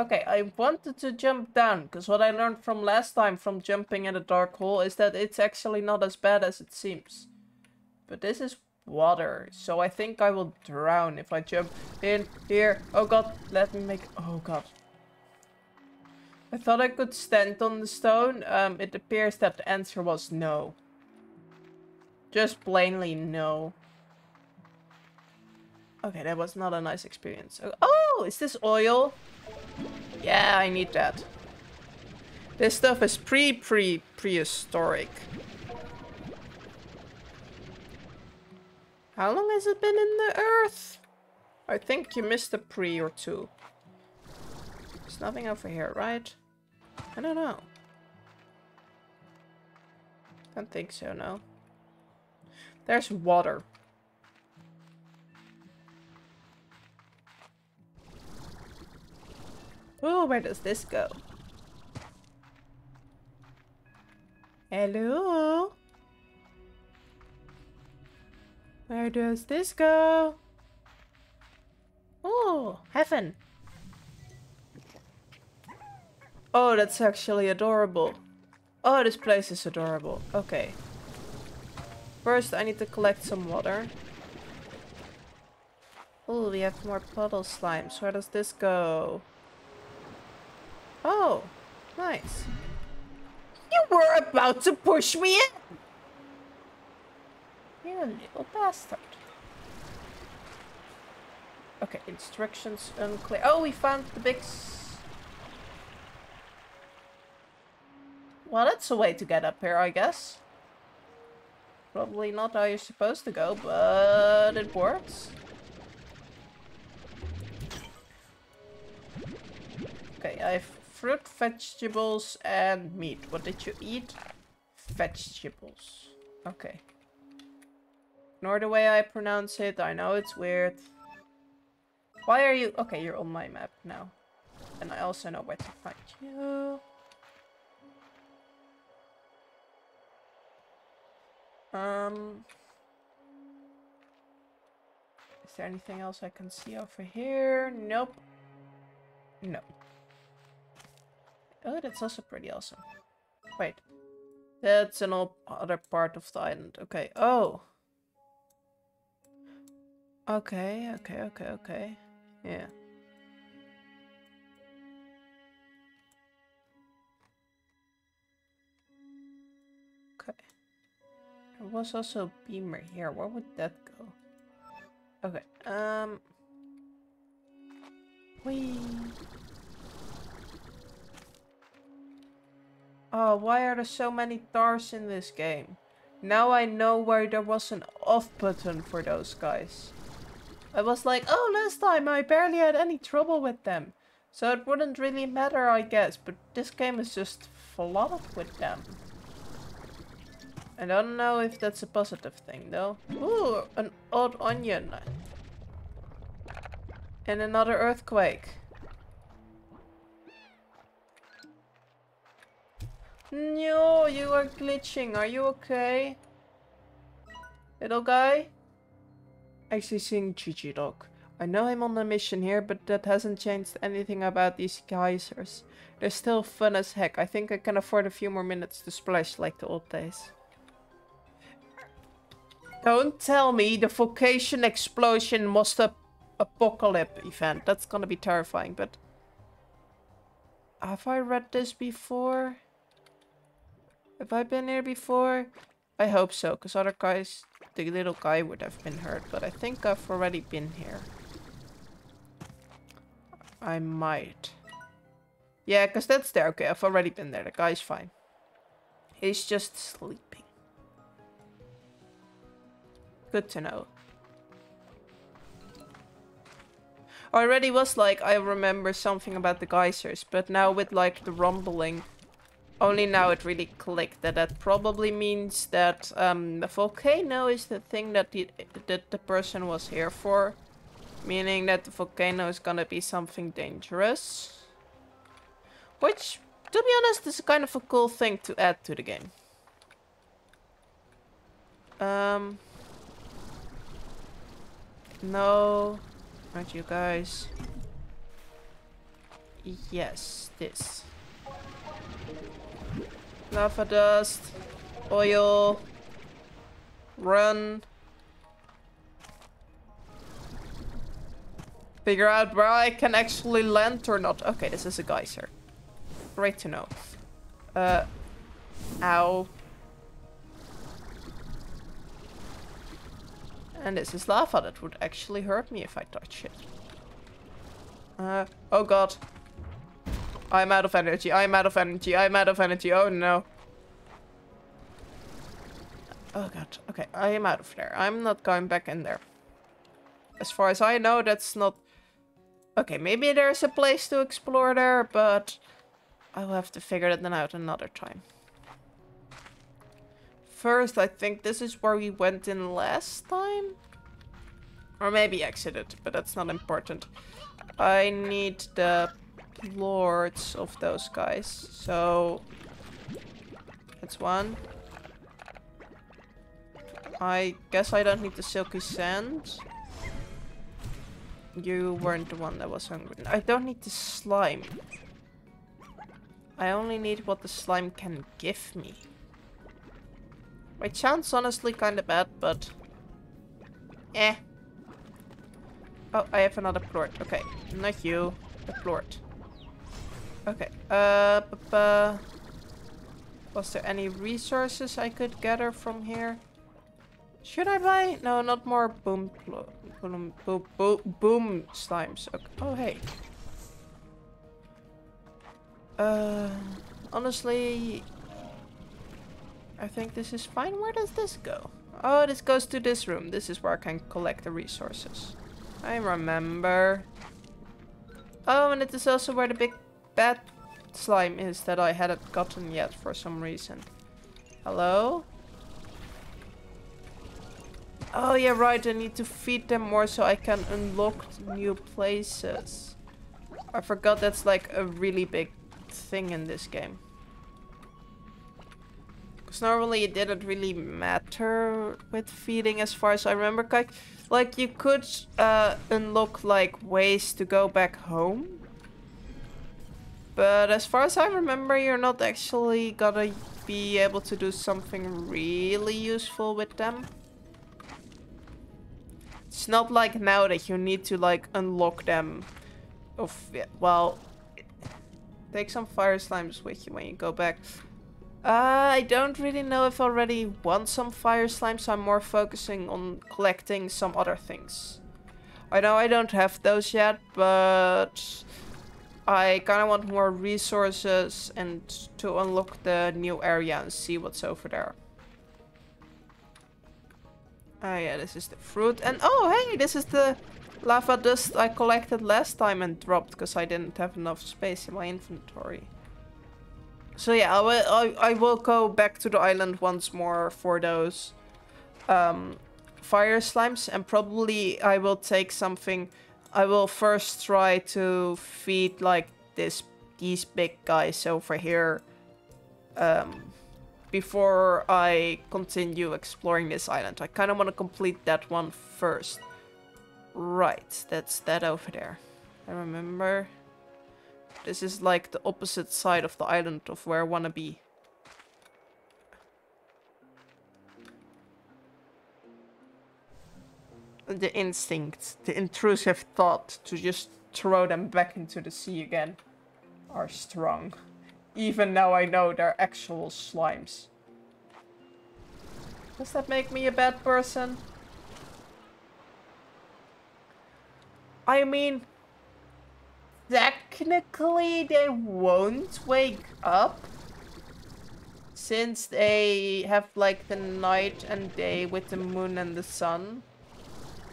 Okay, I wanted to jump down because what I learned from last time from jumping in a dark hole is that it's actually not as bad as it seems. But this is water, so I think I will drown if I jump in here. Oh god, let me make... Oh god. I thought I could stand on the stone. Um, it appears that the answer was no. Just plainly no. Okay, that was not a nice experience. Oh, is this oil? Yeah, I need that. This stuff is pre pre prehistoric. How long has it been in the earth? I think you missed a pre or two. There's nothing over here, right? I don't know. I don't think so, no. There's water. Oh, where does this go? Hello? Where does this go? Oh, heaven. Oh, that's actually adorable. Oh, this place is adorable. Okay. First, I need to collect some water. Oh, we have more puddle slimes. Where does this go? Oh, nice. You were about to push me in! You little bastard. Okay, instructions unclear. Oh, we found the big s- Well, that's a way to get up here, I guess. Probably not how you're supposed to go, but it works. Okay, I have fruit, vegetables, and meat. What did you eat? Vegetables. Okay. Ignore the way I pronounce it. I know it's weird. Why are you... Okay, you're on my map now. And I also know where to find you. Um... Is there anything else I can see over here? Nope. No. Oh, that's also pretty awesome. Wait. That's an old other part of the island. Okay. Oh. Okay, okay, okay, okay. Yeah. Okay. There was also a beamer here. Where would that go? Okay, um... Whee! Oh, why are there so many Tars in this game? Now I know where there was an off button for those guys. I was like, oh, last time I barely had any trouble with them, so it wouldn't really matter, I guess, but this game is just flooded with them. I don't know if that's a positive thing, though. Ooh, an odd onion. And another earthquake. No, you are glitching. Are you okay? Little guy? Actually seeing Gigi Dog. I know I'm on a mission here, but that hasn't changed anything about these geysers. They're still fun as heck. I think I can afford a few more minutes to splash like the old days. Don't tell me the Volcation Explosion was the apocalypse event. That's gonna be terrifying, but... Have I read this before? Have I been here before? I hope so, because other guys, the little guy would have been hurt, but I think I've already been here. I might. Yeah, because that's there. Okay, I've already been there. The guy's fine. He's just sleeping. Good to know. I already was like, I remember something about the geysers, but now with like the rumbling... Only now it really clicked that that probably means that um, the volcano is the thing that the, that the person was here for. Meaning that the volcano is gonna be something dangerous. Which, to be honest, is kind of a cool thing to add to the game. Um, no, aren't you guys? Yes, this. Lava dust, oil, run. Figure out where I can actually land or not. Okay, this is a geyser. Great to know. Uh, ow. And this is lava that would actually hurt me if I touch it. Uh, oh god. I'm out of energy. I'm out of energy. I'm out of energy. Oh no. Oh god. Okay, I am out of there. I'm not going back in there. As far as I know, that's not... Okay, maybe there's a place to explore there, but... I'll have to figure that out another time. First, I think this is where we went in last time? Or maybe exited, but that's not important. I need the lords of those guys, so... That's one. I guess I don't need the silky sand. You weren't the one that was hungry. I don't need the slime. I only need what the slime can give me. Which sounds honestly kind of bad, but... Eh. Oh, I have another plort. Okay, not you. The plort. Okay, uh... B-b- was there any resources I could gather from here? Should I buy? No, not more boom, boom, boom, boom, boom slimes. Okay. Oh, hey. Uh, honestly, I think this is fine. Where does this go? Oh, this goes to this room. This is where I can collect the resources. I remember. Oh, and it is also where the big bad slime is that I hadn't gotten yet for some reason. Hello? Oh yeah, right, I need to feed them more so I can unlock new places. I forgot that's like a really big thing in this game. Because normally it didn't really matter with feeding as far as I remember. Like, like you could uh, unlock like ways to go back home. But as far as I remember, you're not actually gonna be able to do something really useful with them. It's not like now that you need to like unlock them. Of well, take some fire slimes with you when you go back. Uh, I don't really know if I already want some fire slimes, so I'm more focusing on collecting some other things. I know I don't have those yet, but I kind of want more resources and to unlock the new area and see what's over there. Ah, yeah, this is the fruit. And oh, hey, this is the lava dust I collected last time and dropped because I didn't have enough space in my inventory. So yeah, I will, I, I will go back to the island once more for those um, fire slimes. And probably I will take something. I will first try to feed like this these big guys over here. Um... Before I continue exploring this island. I kind of want to complete that one first. Right, that's that over there. I remember. This is like the opposite side of the island of where I want to be. The instinct, the intrusive thought to just throw them back into the sea again are strong. Even now I know they're actual slimes. Does that make me a bad person? I mean... Technically they won't wake up. Since they have like the night and day with the moon and the sun.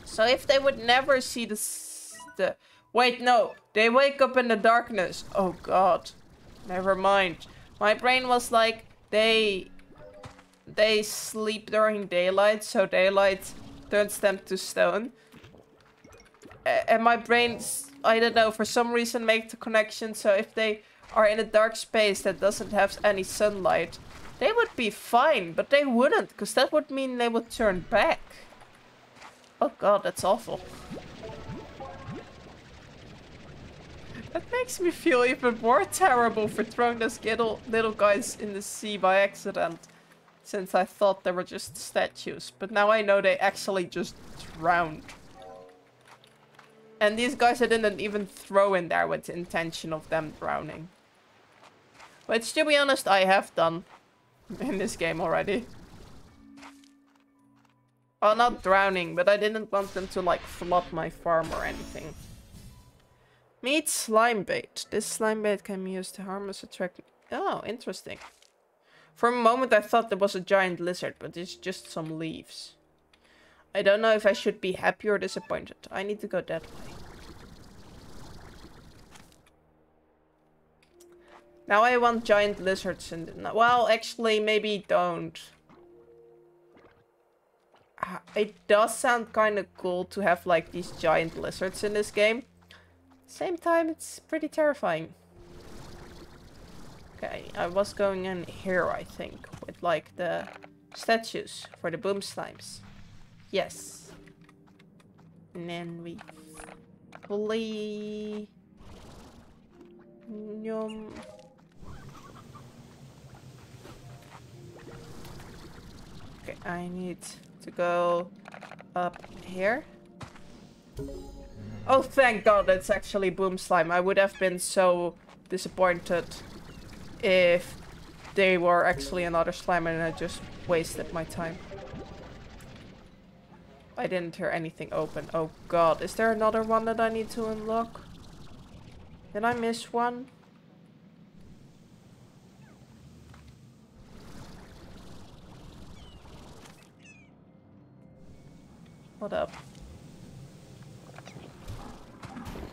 So if they would never see the... S the wait, no. They wake up in the darkness. Oh god. Never mind. My brain was like, they they sleep during daylight, so daylight turns them to stone. A and my brain, I don't know, for some reason make the connection, so if they are in a dark space that doesn't have any sunlight, they would be fine, but they wouldn't, because that would mean they would turn back. Oh god, that's awful. That makes me feel even more terrible for throwing those little, little guys in the sea by accident. Since I thought they were just statues. But now I know they actually just drowned. And these guys I didn't even throw in there with the intention of them drowning. Which, to be honest, I have done in this game already. Well, not drowning, but I didn't want them to like flood my farm or anything. Meat slime bait. This slime bait can be used to harmless attract. Oh, interesting. For a moment I thought there was a giant lizard, but it's just some leaves. I don't know if I should be happy or disappointed. I need to go that way. Now I want giant lizards in the... Well, actually, maybe don't. It does sound kind of cool to have, like, these giant lizards in this game. Same time, it's pretty terrifying. Okay, I was going in here, I think, with, like, the statues for the boom slimes. Yes. And then we... fully... Yum. Okay, I need to go up here. Oh, thank God, that's actually boom slime. I would have been so disappointed if they were actually another slime and I just wasted my time. I didn't hear anything open. Oh God, is there another one that I need to unlock? Did I miss one? What up?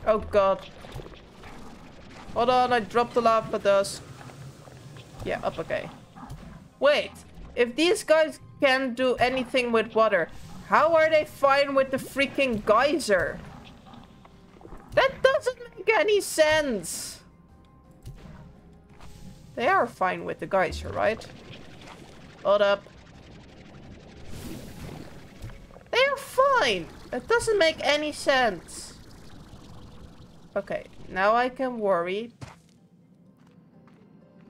Oh God. Hold on, I dropped the lava dust. Yeah, up, okay. Wait, if these guys can do anything with water, how are they fine with the freaking geyser? That doesn't make any sense. They are fine with the geyser, right? Hold up. They're fine! That doesn't make any sense. Okay, now I can worry.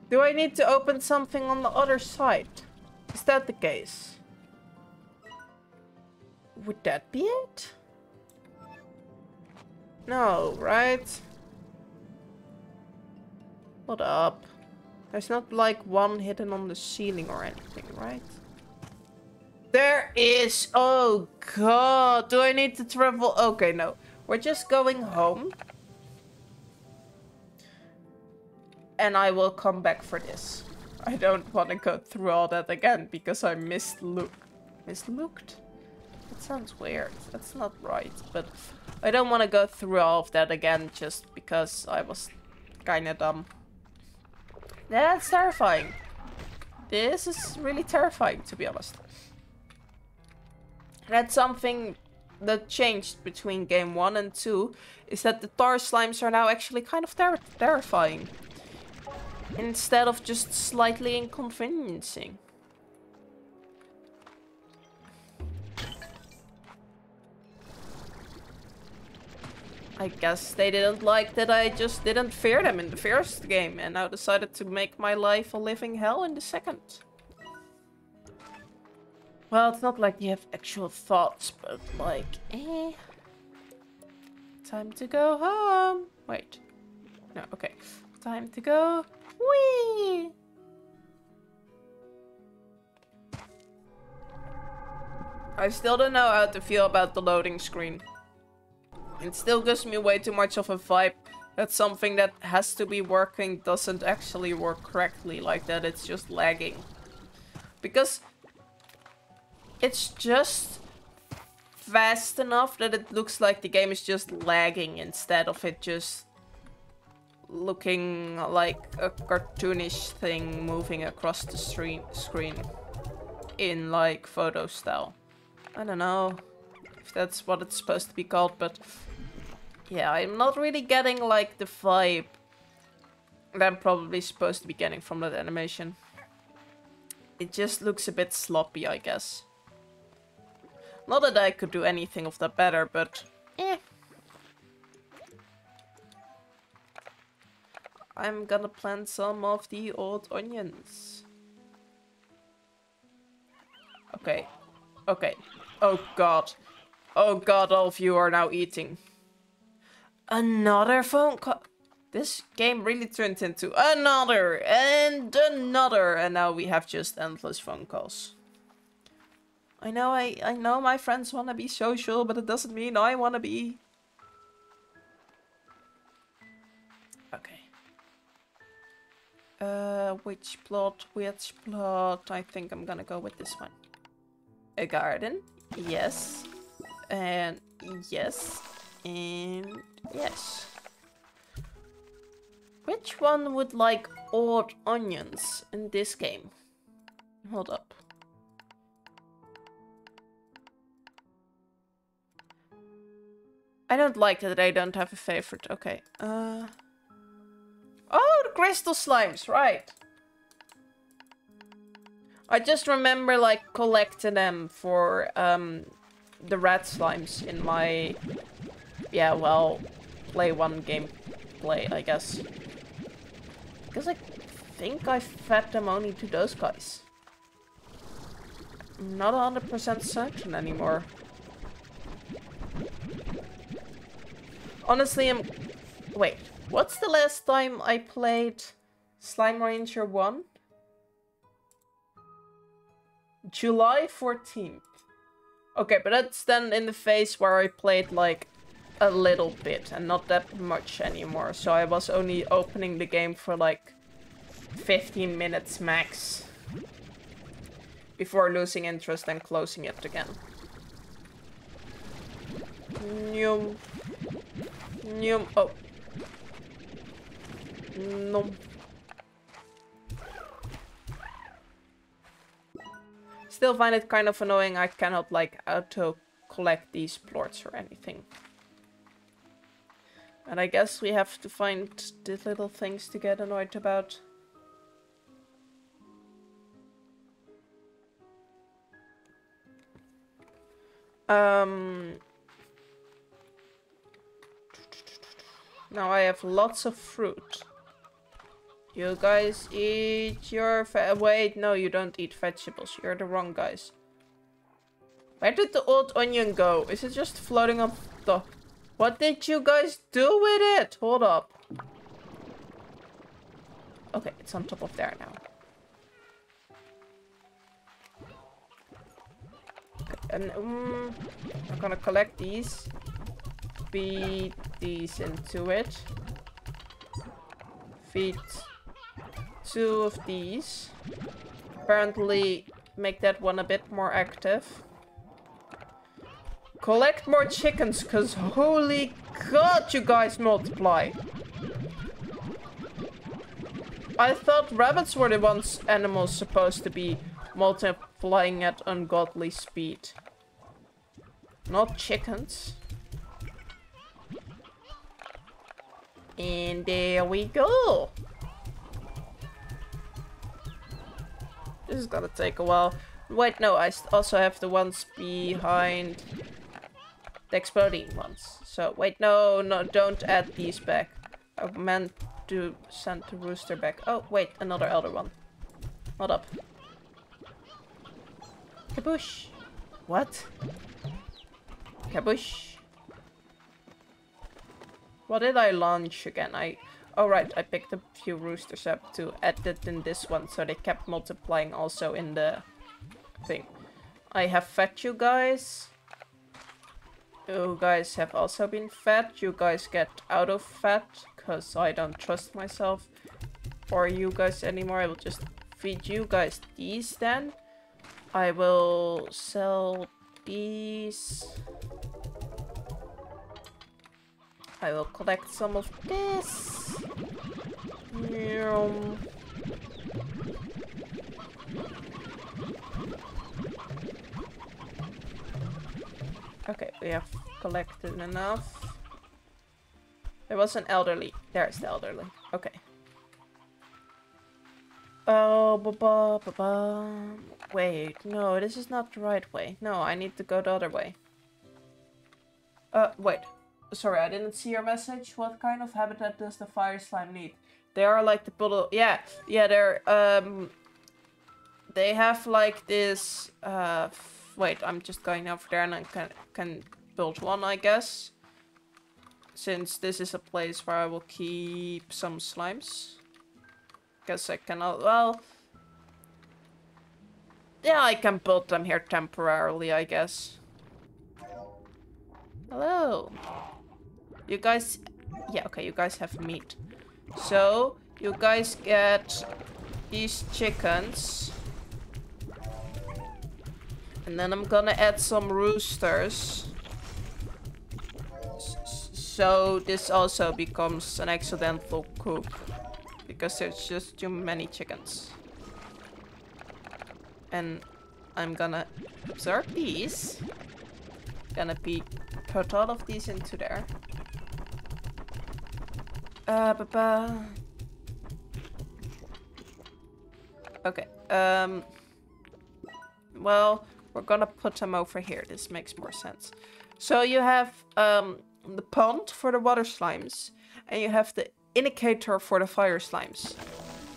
Do I need to open something on the other side? Is that the case? Would that be it? No, right? What up? There's not like one hidden on the ceiling or anything, right? There is! Oh God! Do I need to travel? Okay, no. We're just going home. And I will come back for this. I don't want to go through all that again because I mislooked. Mislooked? That sounds weird. That's not right. But I don't want to go through all of that again just because I was kind of dumb. That's terrifying. This is really terrifying, to be honest. That's something that changed between game one and two, is that the Tora slimes are now actually kind of ter terrifying. Instead of just slightly inconveniencing. I guess they didn't like that I just didn't fear them in the first game and now decided to make my life a living hell in the second. Well, it's not like you have actual thoughts, but like, eh. Time to go home. Wait. No, okay. Time to go. Whee! I still don't know how to feel about the loading screen. It still gives me way too much of a vibe that something that has to be working doesn't actually work correctly like that. It's just lagging. Because... it's just fast enough that it looks like the game is just lagging instead of it just looking like a cartoonish thing moving across the screen in like photo style. I don't know if that's what it's supposed to be called, but yeah, I'm not really getting like the vibe that I'm probably supposed to be getting from that animation. It just looks a bit sloppy, I guess. Not that I could do anything of that better, but eh. I'm gonna plant some of the old onions. Okay. Okay. Oh God. Oh God, all of you are now eating. Another phone call. This game really turned into another and another, and now we have just endless phone calls. I know I, I know my friends want to be social, but it doesn't mean I want to be. Uh, which plot, which plot? I think I'm gonna go with this one. A garden, yes, and yes, and yes. Which one would like odd onions in this game? Hold up. I don't like that I don't have a favorite. Okay. Uh... Oh, the crystal slimes, right. I just remember, like, collecting them for um, the rat slimes in my... Yeah, well, play one game play, I guess. Because I think I fed them only to those guys. I'm not one hundred percent certain anymore. Honestly, I'm... Wait, what's the last time I played Slime Rancher one? July fourteenth. Okay, but that's then in the phase where I played, like, a little bit and not that much anymore. So I was only opening the game for, like, fifteen minutes max. Before losing interest and closing it again. New. Yum. Oh. Nom. Still find it kind of annoying I cannot, like, auto-collect these plots or anything. And I guess we have to find the little things to get annoyed about. Um... Now I have lots of fruit. You guys eat your ve- Wait, no, you don't eat vegetables. You're the wrong guys. Where did the old onion go? Is it just floating up the... What did you guys do with it? Hold up. Okay, it's on top of there now. Okay, and um, I'm gonna collect these. Feed these into it. Feed two of these. Apparently make that one a bit more active. Collect more chickens, cause holy god you guys multiply. I thought rabbits were the ones animals supposed to be multiplying at ungodly speed. Not chickens. And there we go. This is gonna take a while. Wait, no, I also have the ones behind the exploding ones. So, wait, no, no, don't add these back. I meant to send the rooster back. Oh, wait, another elder one. Hold up. Kaboosh. What? Kaboosh. What did I launch again? I... Oh right, I picked a few roosters up to edit in this one, so they kept multiplying also in the thing. I have fed you guys. You guys have also been fed. You guys get out of fed, because I don't trust myself or you guys anymore. I will just feed you guys these then. I will sell these... I will collect some of this. Yum. Okay, we have collected enough. There was an elderly. There's the elderly. Okay. Oh, ba ba ba ba. Wait, no, this is not the right way. No, I need to go the other way. Uh, wait. Sorry, I didn't see your message. What kind of habitat does the fire slime need? They are like the puddle. Yeah, yeah, they're, um... They have like this, uh... Wait, I'm just going over there and I can, can build one, I guess. Since this is a place where I will keep some slimes. Guess I cannot, well... Yeah, I can build them here temporarily, I guess. Hello. You guys... Yeah, okay, you guys have meat. So, you guys get these chickens. And then I'm gonna add some roosters. So this also becomes an accidental coop. Because there's just too many chickens. And I'm gonna absorb these. Gonna be put all of these into there. Uh, ba-ba. Okay, um... well, we're gonna put them over here. This makes more sense. So you have um, the pond for the water slimes. And you have the indicator for the fire slimes.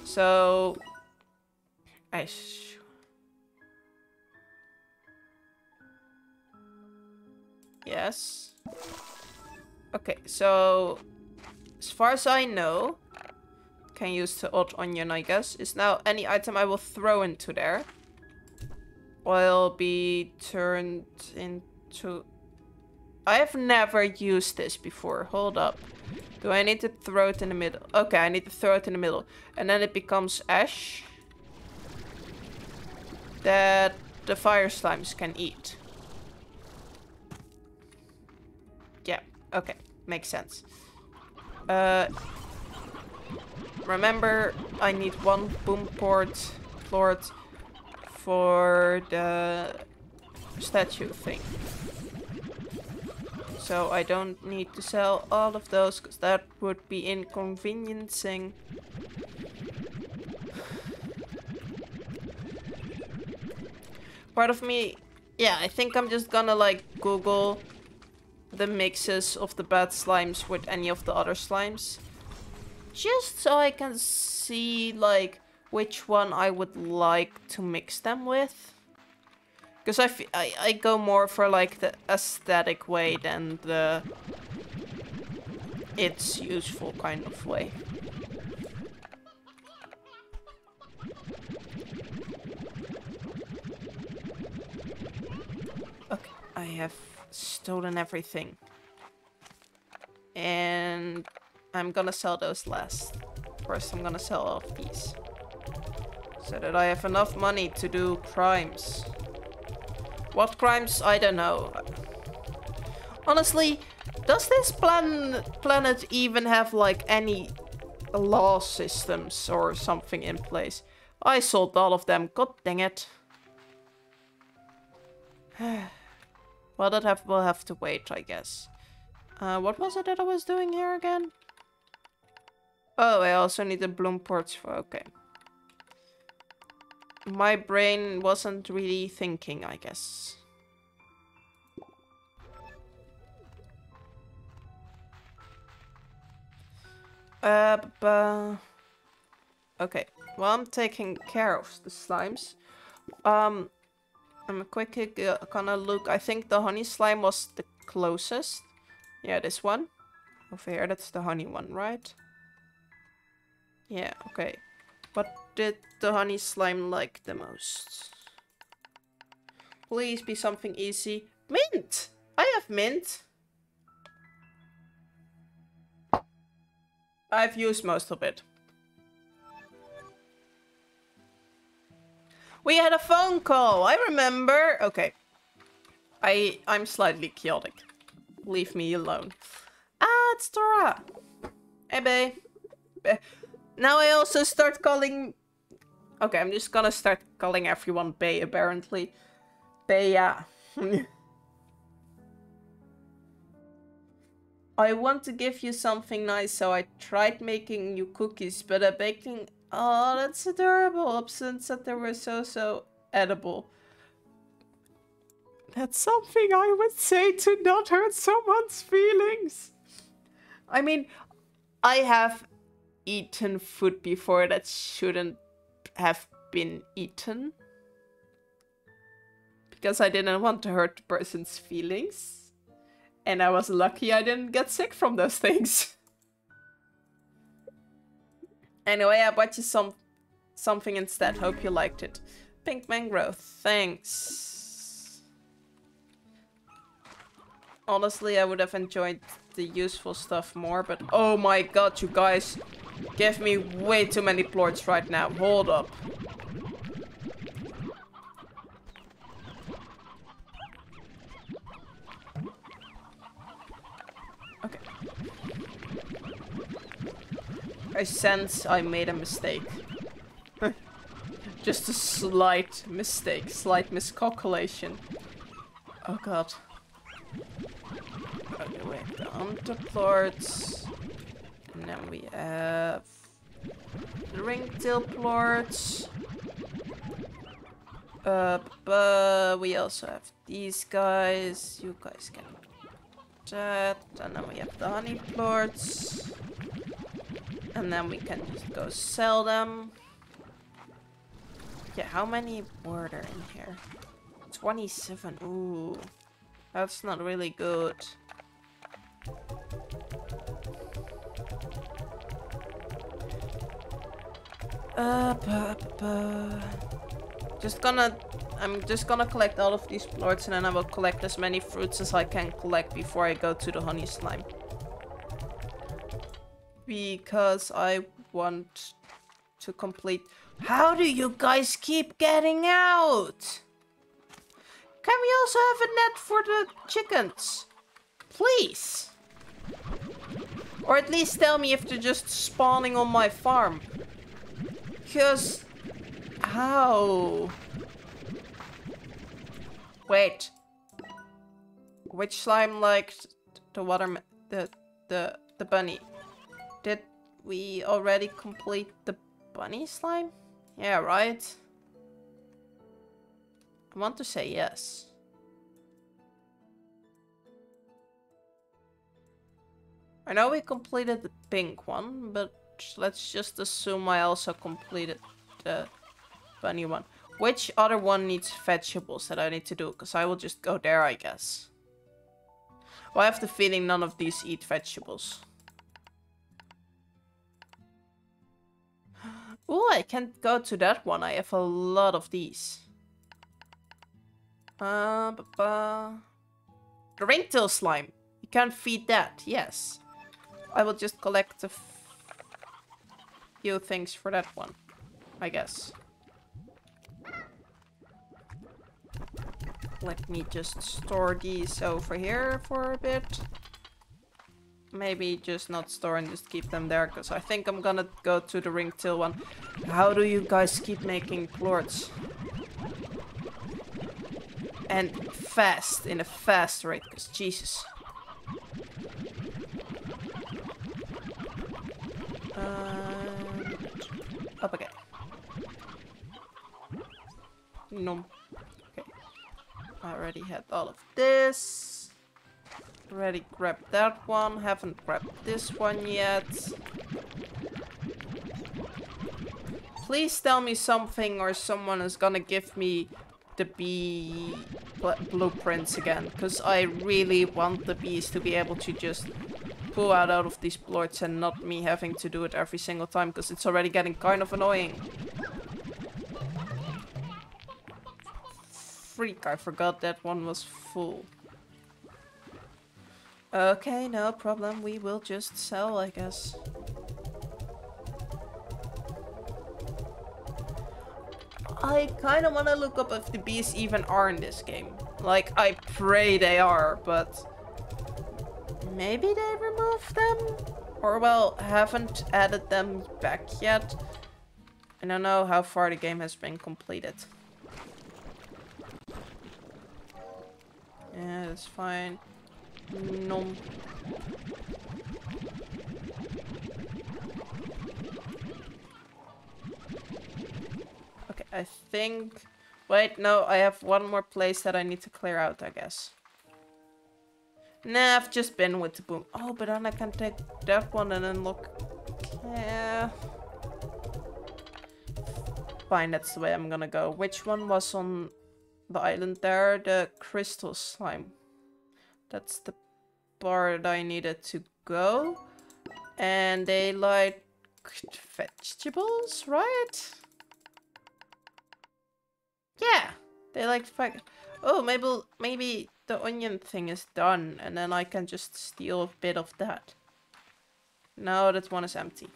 So... I... Sh yes. Okay, so... as far as I know... can use the odd onion, I guess. Is now any item I will throw into there will be turned into... I have never used this before. Hold up. Do I need to throw it in the middle? Okay, I need to throw it in the middle. And then it becomes ash that the fire slimes can eat. Yeah, okay. Makes sense. Uh, remember, I need one boom port port for the statue thing. So I don't need to sell all of those, because that would be inconveniencing. Part of me... yeah, I think I'm just gonna like Google the mixes of the bad slimes with any of the other slimes. Just so I can see like which one I would like to mix them with. Because I, I, I go more for like the aesthetic way than the it's useful kind of way. Okay, I have stolen everything. And I'm gonna sell those last. First I'm gonna sell all of these. So that I have enough money to do crimes. What crimes? I don't know. Honestly, does this plan planet even have like any law systems or something in place? I sold all of them. God dang it. Well, that have, we'll have to wait, I guess. Uh, what was it that I was doing here again? Oh, I also need the bloom ports for... okay. My brain wasn't really thinking, I guess. Uh, buh. Okay, well, I'm taking care of the slimes. Um, I'm quickly gonna look. I think the honey slime was the closest. Yeah, this one. Over here, that's the honey one, right? Yeah, okay. What did the honey slime like the most? Please be something easy. Mint! I have mint! I've used most of it. We had a phone call! I remember! Okay. I, I'm slightly chaotic. Leave me alone. Ah, it's Tora! Hey, babe. Be now I also start calling... okay, I'm just gonna start calling everyone Bay, apparently. Baya. I want to give you something nice, so I tried making you cookies, but I'm baking... oh, that's adorable. Absence that they were so, so edible. That's something I would say to not hurt someone's feelings. I mean, I have eaten food before that shouldn't have been eaten. Because I didn't want to hurt the person's feelings. And I was lucky I didn't get sick from those things. Anyway, I bought you some something instead. Hope you liked it. Pink mangrove. Thanks. Honestly, I would have enjoyed the useful stuff more, but oh my god, you guys. Give me way too many plorts right now. Hold up. Okay. I sense I made a mistake. Just a slight mistake, slight miscalculation. Oh god. Okay, wait, down to plorts. And then we have the ringtail plorts. Uh, but we also have these guys. You guys can do that. And then we have the honey plorts. And then we can just go sell them. Yeah, how many were there in here? twenty-seven. Ooh. That's not really good. Uh, buh, buh. Just gonna... I'm just gonna collect all of these plorts and then I will collect as many fruits as I can collect before I go to the honey slime. Because I want to complete... How do you guys keep getting out? Can we also have a net for the chickens? Please. Or at least tell me if they're just spawning on my farm. Because... How? Wait. Which slime liked the watermelon? The, the, the bunny. Did we already complete the bunny slime? Yeah, right? I want to say yes. I know we completed the pink one, but let's just assume I also completed the bunny one. Which other one needs vegetables that I need to do? Because I will just go there, I guess. Well, I have the feeling none of these eat vegetables. Ooh, I can't go to that one. I have a lot of these. Uh, ba -ba. The ringtail slime. You can't feed that. Yes. I will just collect a f few things for that one, I guess. Let me just store these over here for a bit. Maybe just not store and just keep them there, because I think I'm gonna go to the ringtail one. How do you guys keep making plorts? And fast, in a fast rate, because Jesus. And up again. No. Okay. I already had all of this. Already grabbed that one, haven't grabbed this one yet. Please tell me something or someone is gonna give me the bee bl blueprints again. Because I really want the bees to be able to just pull out, out of these plorts and not me having to do it every single time. Because it's already getting kind of annoying. Freak, I forgot that one was full. Okay, no problem. We will just sell, I guess. I kind of want to look up if the bees even are in this game. Like, I pray they are, but... Maybe they removed them? Or, well, haven't added them back yet. I don't know how far the game has been completed. Yeah, that's fine. No. Okay, I think... Wait, no, I have one more place that I need to clear out, I guess. Nah, I've just been with the boom. Oh, but then I can take that one and unlock... Yeah. Fine, that's the way I'm gonna go. Which one was on the island there? The crystal slime. That's the bar that I needed to go. And they like vegetables, right? Yeah, they like veg- Oh, maybe, maybe the onion thing is done and then I can just steal a bit of that. No, that one is empty.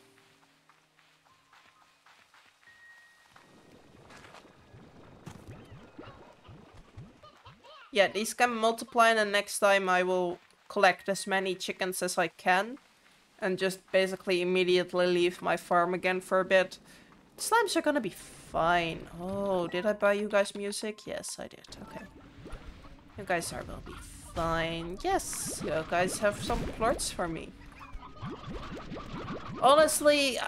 yeah, these can multiply, and the next time I will collect as many chickens as I can and just basically immediately leave my farm again for a bit. Slimes are gonna be fine. Oh, did I buy you guys music? Yes, I did. Okay. You guys are gonna be fine. Yes, you guys have some plorts for me. Honestly,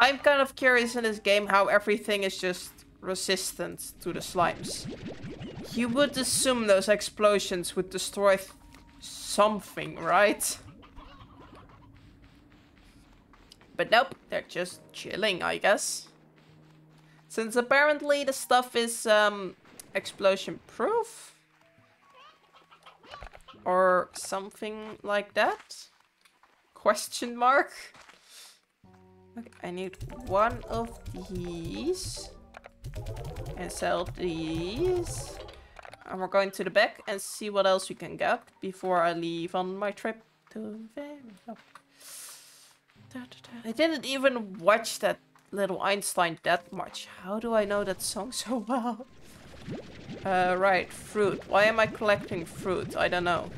I'm kind of curious in this game how everything is just resistant to the slimes. You would assume those explosions would destroy something, right? But nope, they're just chilling, I guess. Since apparently the stuff is um, explosion proof. Or something like that? Question mark? Okay, I need one of these. And sell these. And we're going to the back and see what else we can get before I leave on my trip to Venlo. I didn't even watch that Little Einstein that much. How do I know that song so well? Uh, right, fruit. Why am I collecting fruit? I don't know.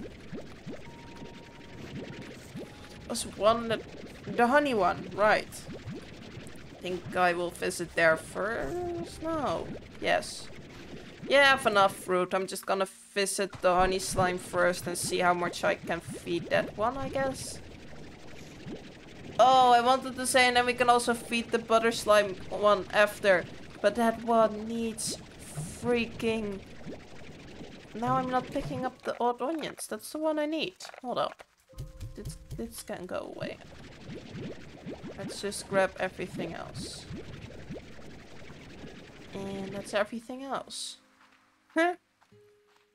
Was one that... the honey one, right. I think I will visit there first. No. Yes. Yeah, I have enough fruit. I'm just gonna visit the honey slime first and see how much I can feed that one, I guess. Oh, I wanted to say, and then we can also feed the butter slime one after. But that one needs freaking... Now I'm not picking up the odd onions. That's the one I need. Hold up. This, this can go away. Let's just grab everything else. And that's everything else. Huh?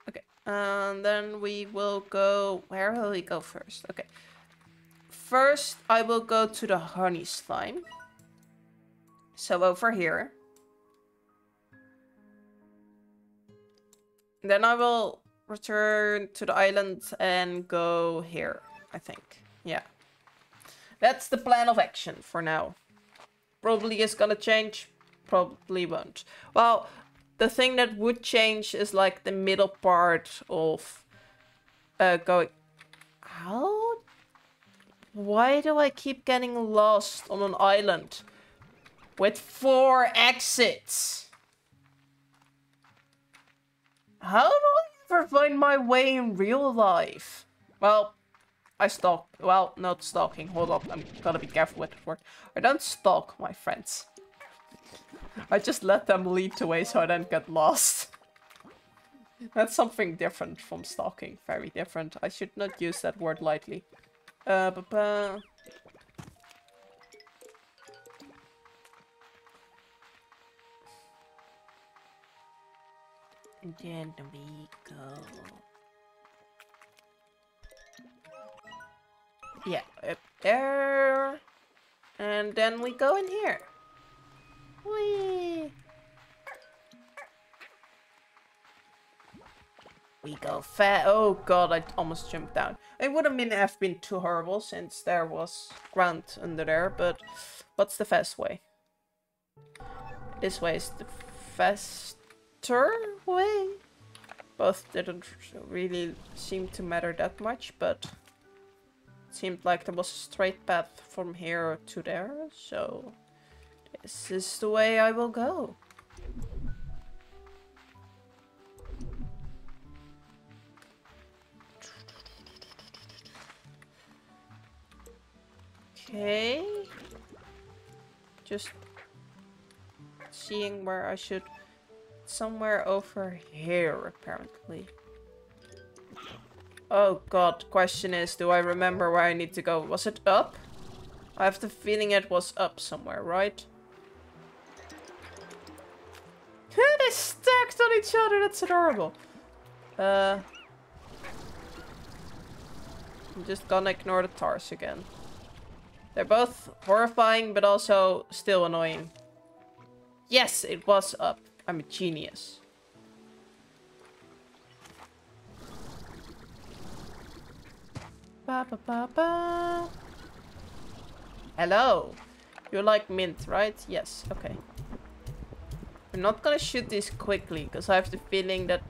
Okay. And then we will go... Where will we go first? Okay. First, I will go to the honey slime. So over here. Then I will return to the island and go here, I think. Yeah. That's the plan of action for now. Probably is gonna change. Probably won't. Well, the thing that would change is like the middle part of uh, going... How? Why do I keep getting lost on an island with four exits? How do I ever find my way in real life? Well, I stalk. Well, not stalking. Hold up. I'm gonna be careful with the word. I don't stalk my friends. I just let them lead the way so I don't get lost. That's something different from stalking. Very different. I should not use that word lightly. Uh, ba-ba. And then we go. Yeah, up there. And then we go in here. Whee! We go fat. Oh god, I almost jumped down. It wouldn't mean have been too horrible since there was ground under there, but what's the fast way? This way is the faster way. Both didn't really seem to matter that much, but it seemed like there was a straight path from here to there, so this is the way I will go. Okay, just seeing where I should, somewhere over here apparently. Oh god, question is, do I remember where I need to go? Was it up? I have the feeling it was up somewhere, right? They're stacked on each other, that's adorable. Uh, I'm just gonna ignore the TARS again. They're both horrifying, but also still annoying. Yes, it was up. I'm a genius. Ba, ba, ba, ba. Hello. You like mint, right? Yes, okay. I'm not gonna shoot these quickly, because I have the feeling that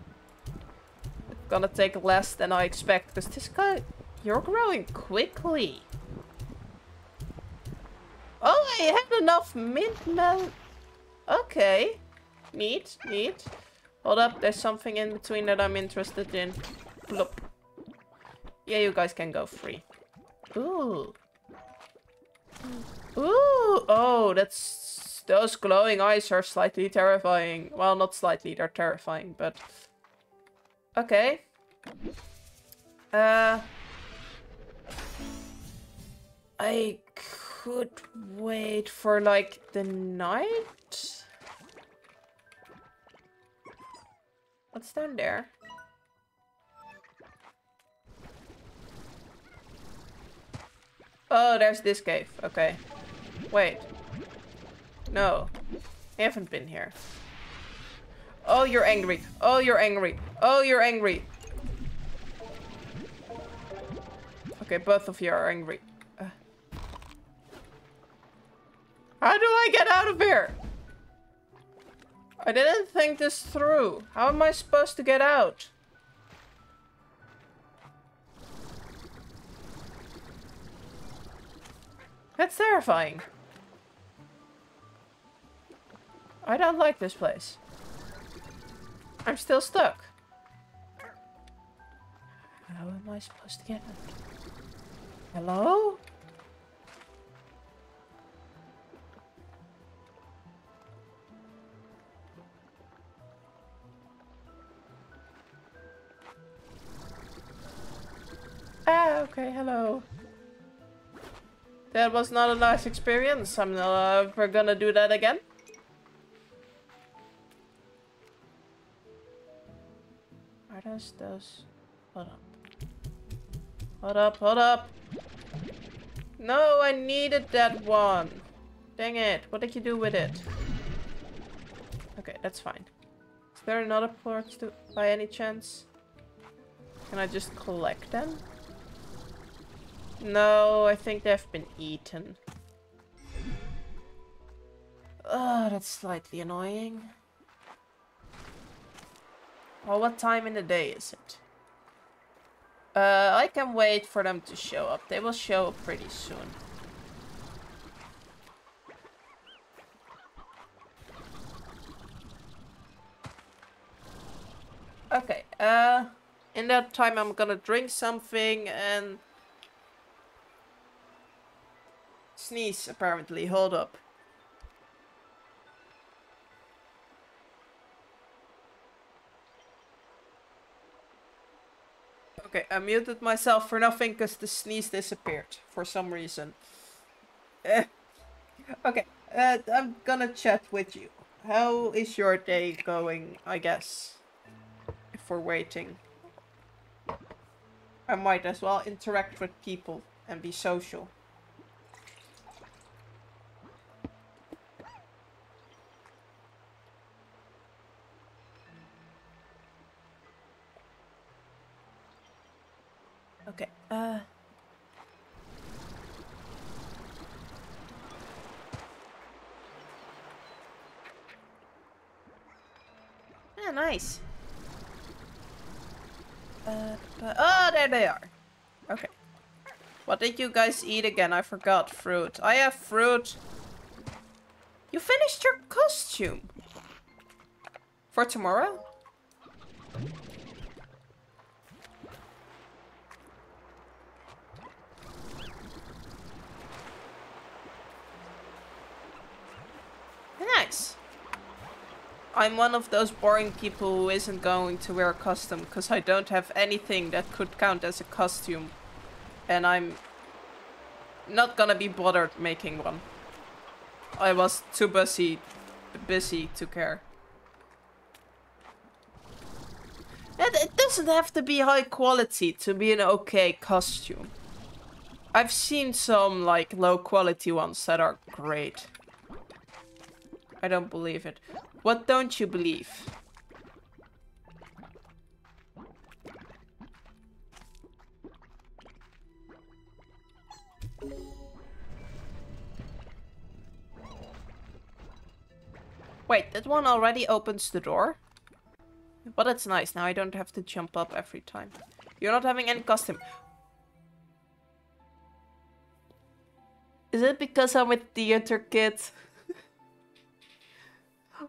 it's gonna take less than I expect, because this guy, you're growing quickly. Oh, I had enough mint melt. Okay. Neat, neat. Hold up, there's something in between that I'm interested in. Plop. Yeah, you guys can go free. Ooh. Ooh! Oh, that's... Those glowing eyes are slightly terrifying. Well, not slightly, they're terrifying, but... Okay. Uh... I could wait for, like, the night? What's down there? Oh, there's this cave. Okay. Wait. No. I haven't been here. Oh, you're angry. Oh, you're angry. Oh, you're angry. Okay, both of you are angry. Uh. How do I get out of here? I didn't think this through. How am I supposed to get out? That's terrifying. I don't like this place. I'm still stuck. How am I supposed to get out? Hello? Ah, okay, hello. That was not a nice experience. I'm never gonna do that again. Are those those? Hold up. Hold up, hold up. No, I needed that one. Dang it. What did you do with it? Okay, that's fine. Is there another port to, by any chance? Can I just collect them? No, I think they've been eaten. Oh, that's slightly annoying. Well, what time in the day is it? Uh, I can wait for them to show up. They will show up pretty soon. Okay, uh, in that time I'm gonna drink something and... sneeze, apparently. Hold up. Okay, I muted myself for nothing because the sneeze disappeared for some reason. Uh, okay, uh, I'm gonna chat with you. How is your day going, I guess? If we're waiting. I might as well interact with people and be social. Okay, uh... yeah, nice. Uh, but, oh, there they are. Okay. What did you guys eat again? I forgot. Fruit. I have fruit. You finished your costume. For tomorrow? Nice. I'm one of those boring people who isn't going to wear a costume because I don't have anything that could count as a costume, and I'm not gonna be bothered making one. I was too busy busy to care. And it doesn't have to be high quality to be an okay costume. I've seen some like low quality ones that are great. I don't believe it. What don't you believe? Wait, that one already opens the door? But it's nice, now I don't have to jump up every time. You're not having any costume. Is it because I'm a theater kid?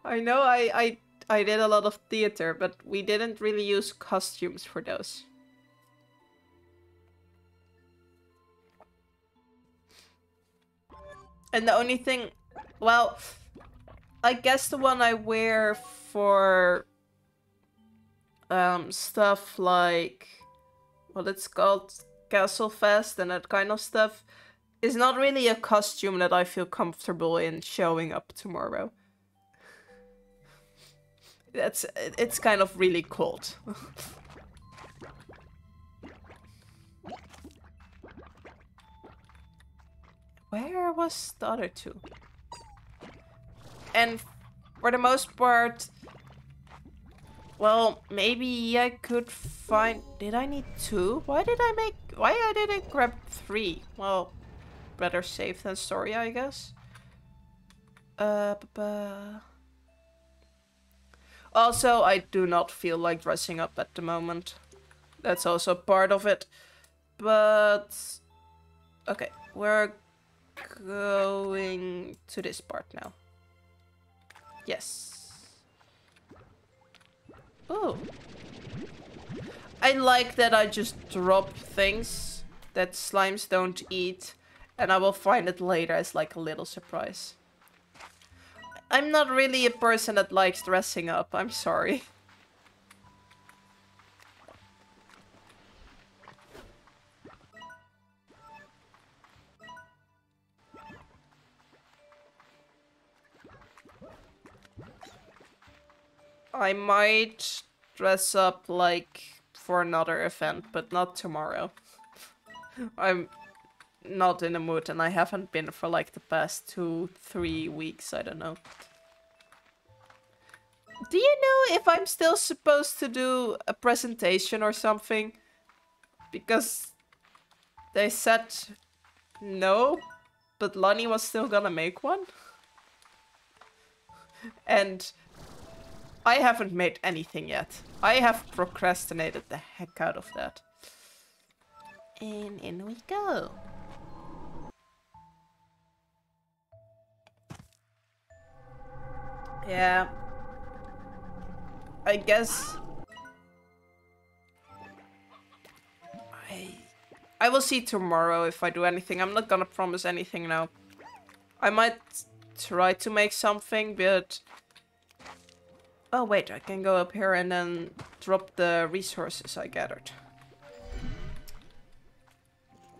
I know I, I I did a lot of theater, but we didn't really use costumes for those. And the only thing, well, I guess the one I wear for um, stuff like what it's called, Castle Fest and that kind of stuff, is not really a costume that I feel comfortable in showing up tomorrow. That's, it's kind of really cold. Where was the other two? And for the most part, well, maybe I could find... Did I need two? Why did I make... Why I didn't grab three? Well, better safe than sorry, I guess. Uh, ba-ba. Also, I do not feel like dressing up at the moment. That's also part of it. But... Okay, we're going to this part now. Yes. Oh. I like that I just drop things that slimes don't eat, and I will find it later as like a little surprise. I'm not really a person that likes dressing up, I'm sorry. I might dress up like for another event, but not tomorrow. I'm not in the mood, and I haven't been for like the past two, three weeks, I don't know. Do you know if I'm still supposed to do a presentation or something? Because they said no, but Lonnie was still gonna make one. And I haven't made anything yet. I have procrastinated the heck out of that. And in we go. Yeah. I guess... I... I will see tomorrow if I do anything. I'm not gonna promise anything now. I might try to make something, but... Oh wait, I can go up here and then drop the resources I gathered.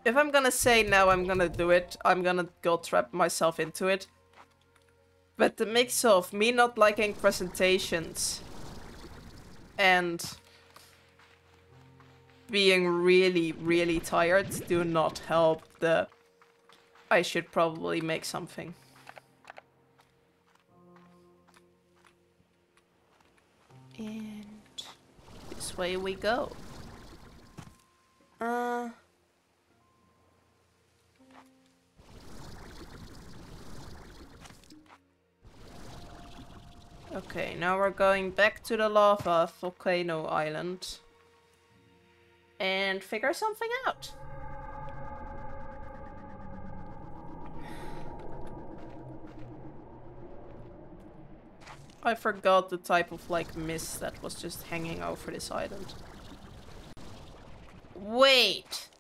If I'm gonna say now I'm gonna do it, I'm gonna guilt trap myself into it. But the mix of me not liking presentations and being really, really tired do not help the... I should probably make something. And this way we go. Uh, okay, now we're going back to the lava volcano island and figure something out. I forgot the type of, like, mist that was just hanging over this island. Wait!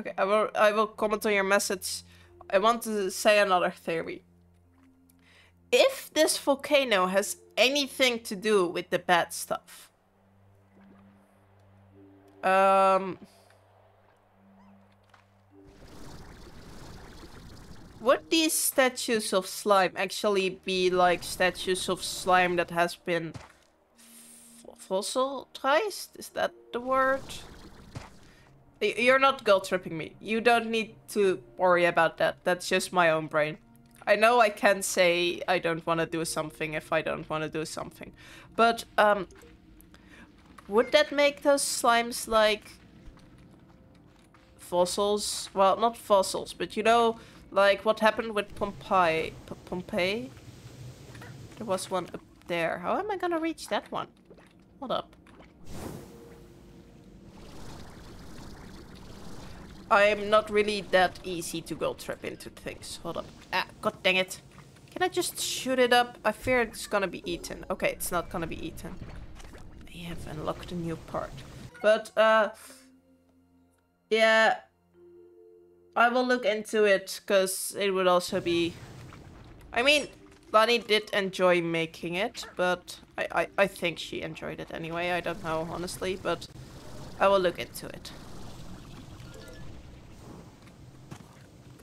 Okay, I will, I will comment on your message. I want to say another theory. If this volcano has anything to do with the bad stuff... Um... Would these statues of slime actually be like statues of slime that has been fossilized? Is that the word? You're not guilt tripping me. You don't need to worry about that. That's just my own brain. I know I can say I don't want to do something if I don't want to do something. But um, would that make those slimes like fossils? Well, not fossils, but you know... Like what happened with Pompeii. P Pompeii? There was one up there. How am I gonna reach that one? Hold up. I am not really that easy to guilt trip into things. Hold up. Ah, god dang it. Can I just shoot it up? I fear it's gonna be eaten. Okay, it's not gonna be eaten. I have unlocked a new part. But, uh... yeah... I will look into it, because it would also be... I mean, Lani did enjoy making it, but... I, I, I think she enjoyed it anyway, I don't know, honestly, but... I will look into it.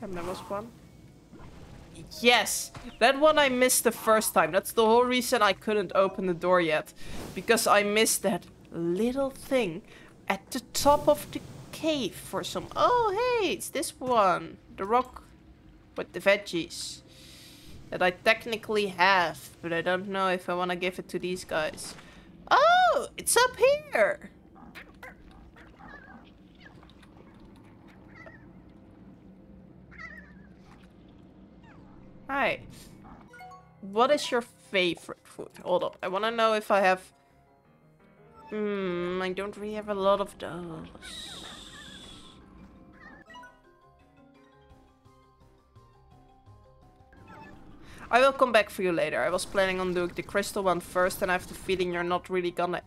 And there was one. Yes! That one I missed the first time. That's the whole reason I couldn't open the door yet. Because I missed that little thing at the top of the cave for some... Oh, hey! It's this one. The rock with the veggies. That I technically have. But I don't know if I want to give it to these guys. Oh! It's up here! Hi. What is your favorite food? Hold up. I want to know if I have... Hmm, I don't really have a lot of those. I will come back for you later. I was planning on doing the crystal one first, and I have the feeling you're not really gonna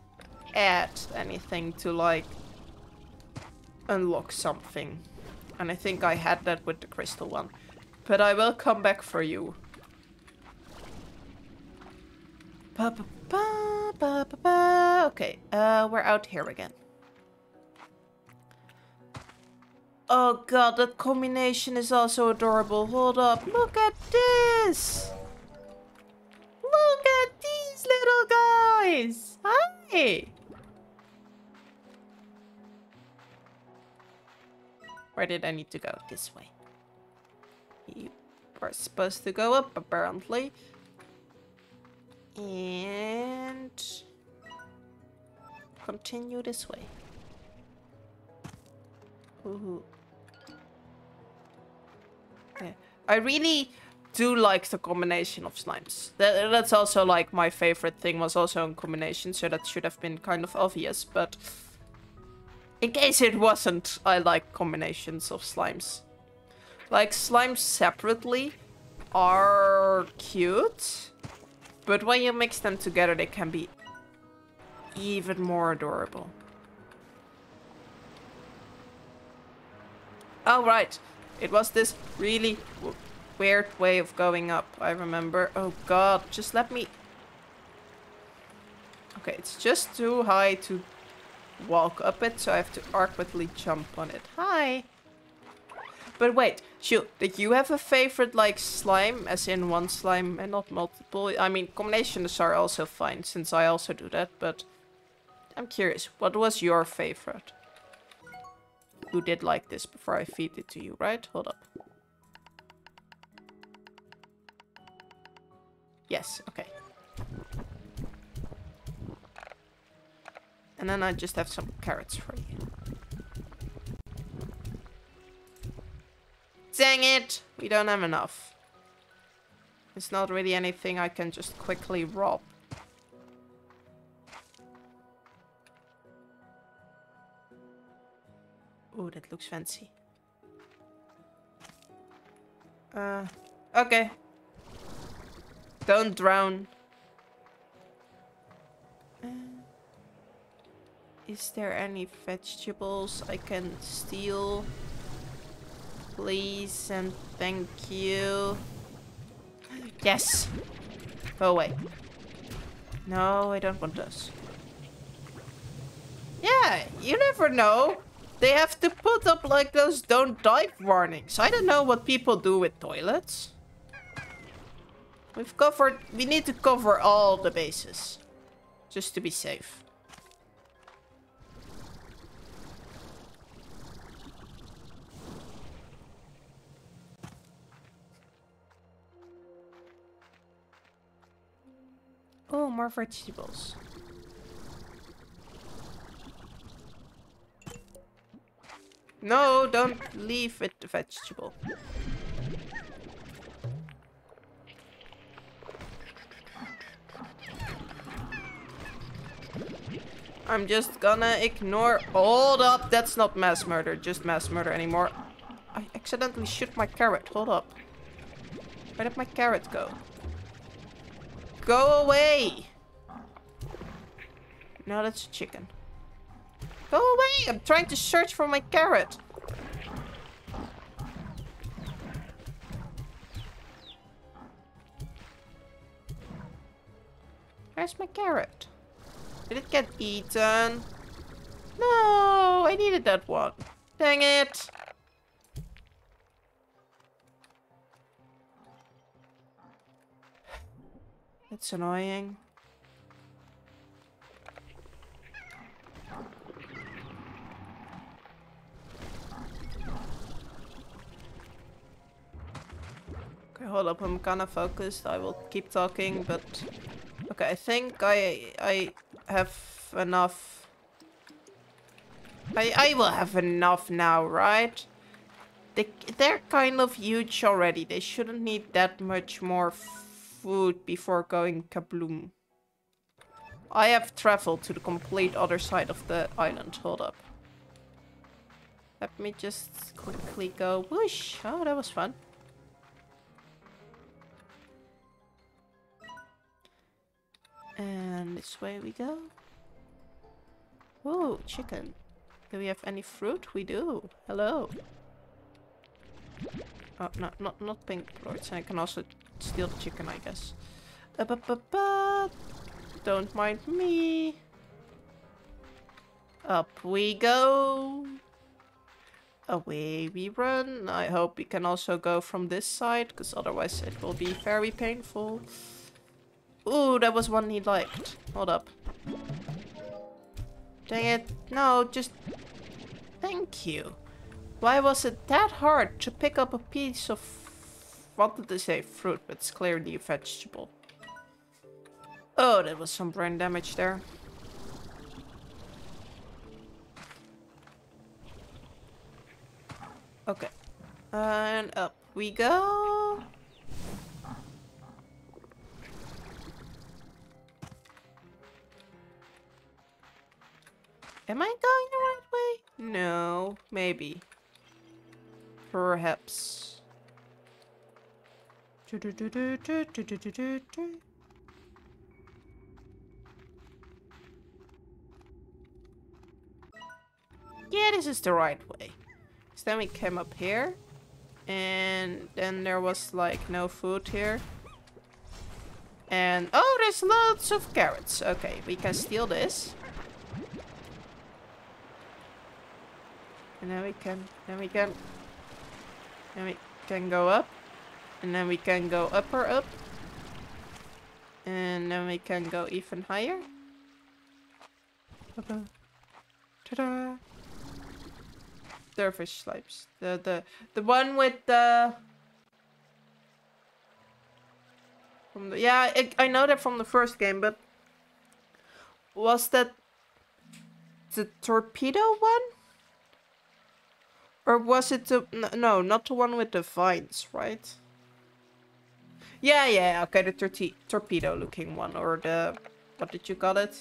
add anything to, like, unlock something. And I think I had that with the crystal one. But I will come back for you. Ba, ba, ba, ba, ba, ba. Okay, uh, we're out here again. Oh god, that combination is also adorable. Hold up, look at this! Look at these little guys! Hi! Where did I need to go? This way. You are supposed to go up, apparently. And... continue this way. Ooh. Yeah. I really do like the combination of slimes. That, that's also, like, my favorite thing was also in combination, so that should have been kind of obvious, but... in case it wasn't, I like combinations of slimes. Like, slimes separately are cute, but when you mix them together, they can be even more adorable. Oh, right. It was this really w weird way of going up, I remember. Oh, God. Just let me... Okay, it's just too high to walk up it, so I have to awkwardly jump on it. Hi! But wait, shoot, did you have a favorite, like, slime? As in one slime and not multiple? I mean, combinations are also fine, since I also do that, but... I'm curious, what was your favorite? You did like this before I feed it to you, right? Hold up. Yes, okay. And then I just have some carrots for you. Dang it! We don't have enough. It's not really anything I can just quickly rob. Ooh, that looks fancy. Uh, okay. Don't drown. Uh, is there any vegetables I can steal? Please and thank you. Yes! Go away. No, I don't want those. Yeah, you never know. They have to put up like those don't dive warnings. I don't know what people do with toilets. We've covered... we need to cover all the bases. Just to be safe. Oh, more vegetables. No, don't leave with the vegetable. I'm just gonna ignore. Hold up, that's not mass murder, just mass murder anymore. I accidentally shoot my carrot. Hold up. Where did my carrot go? Go away! No, that's a chicken. Go away! I'm trying to search for my carrot. Where's my carrot? Did it get eaten? No, I needed that one. Dang it! That's annoying. Okay, hold up. I'm kind of focused. I will keep talking, but... Okay, I think I I have enough. I I will have enough now, right? They they're kind of huge already. They shouldn't need that much more food before going kabloom. I have traveled to the complete other side of the island. Hold up. Let me just quickly go whoosh. Oh, that was fun. And this way we go. Ooh, chicken. Do we have any fruit? We do. Hello. Oh, no, not, not pink lords. I can also steal the chicken, I guess. Uh, but, but, but. Don't mind me. Up we go. Away we run. I hope we can also go from this side, because otherwise it will be very painful. Ooh, that was one he liked. Hold up. Dang it. No, just... Thank you. Why was it that hard to pick up a piece of... What did they say? Fruit, but it's clearly a vegetable. Oh, that was some brain damage there. Okay. And up we go. Am I going the right way? No, maybe. Perhaps. Yeah, this is the right way. So then we came up here. And then there was like no food here. And oh, there's lots of carrots. Okay, we can steal this. And then we can, then we can, then we can go up, and then we can go up or up, and then we can go even higher. Ta-da! Dervish slipes. The the the one with the. From the yeah, I, I know that from the first game, but was that the torpedo one? Or was it the... No, not the one with the vines, right? Yeah, yeah, okay, the tor torpedo-looking one. Or the... What did you call it?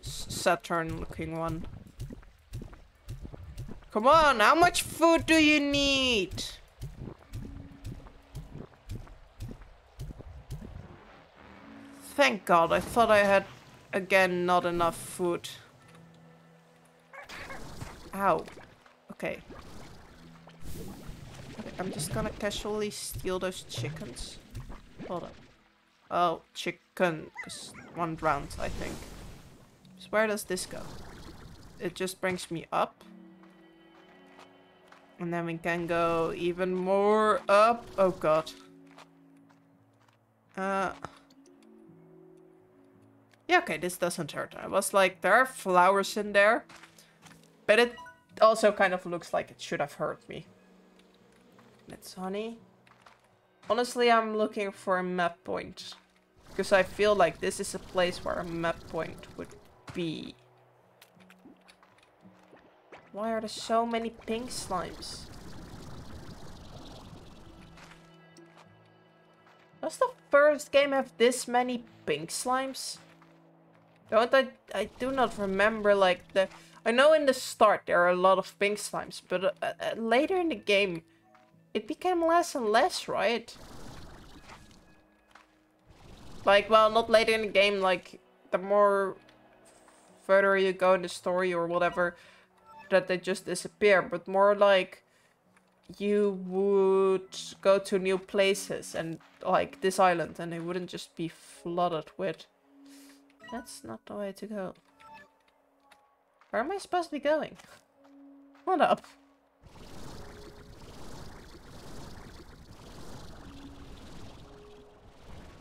Saturn-looking one. Come on, how much food do you need? Thank God, I thought I had, again, not enough food. Ow. Okay. I'm just gonna casually steal those chickens. Hold up. Oh, chicken. Cause one round, I think. So where does this go? It just brings me up. And then we can go even more up. Oh god. Uh. Yeah, okay, this doesn't hurt. I was like, there are flowers in there. But it also kind of looks like it should have hurt me. That's honey. Honestly, I'm looking for a map point. Because I feel like this is a place where a map point would be. Why are there so many pink slimes? Does the first game have this many pink slimes? Don't I? I do not remember, like, the... I know in the start there are a lot of pink slimes, but uh, uh, later in the game it became less and less, right? Like, well, not later in the game, like, the more further you go in the story or whatever, that they just disappear, but more like you would go to new places and, like, this island, and it wouldn't just be flooded with... That's not the way to go. Where am I supposed to be going? What up?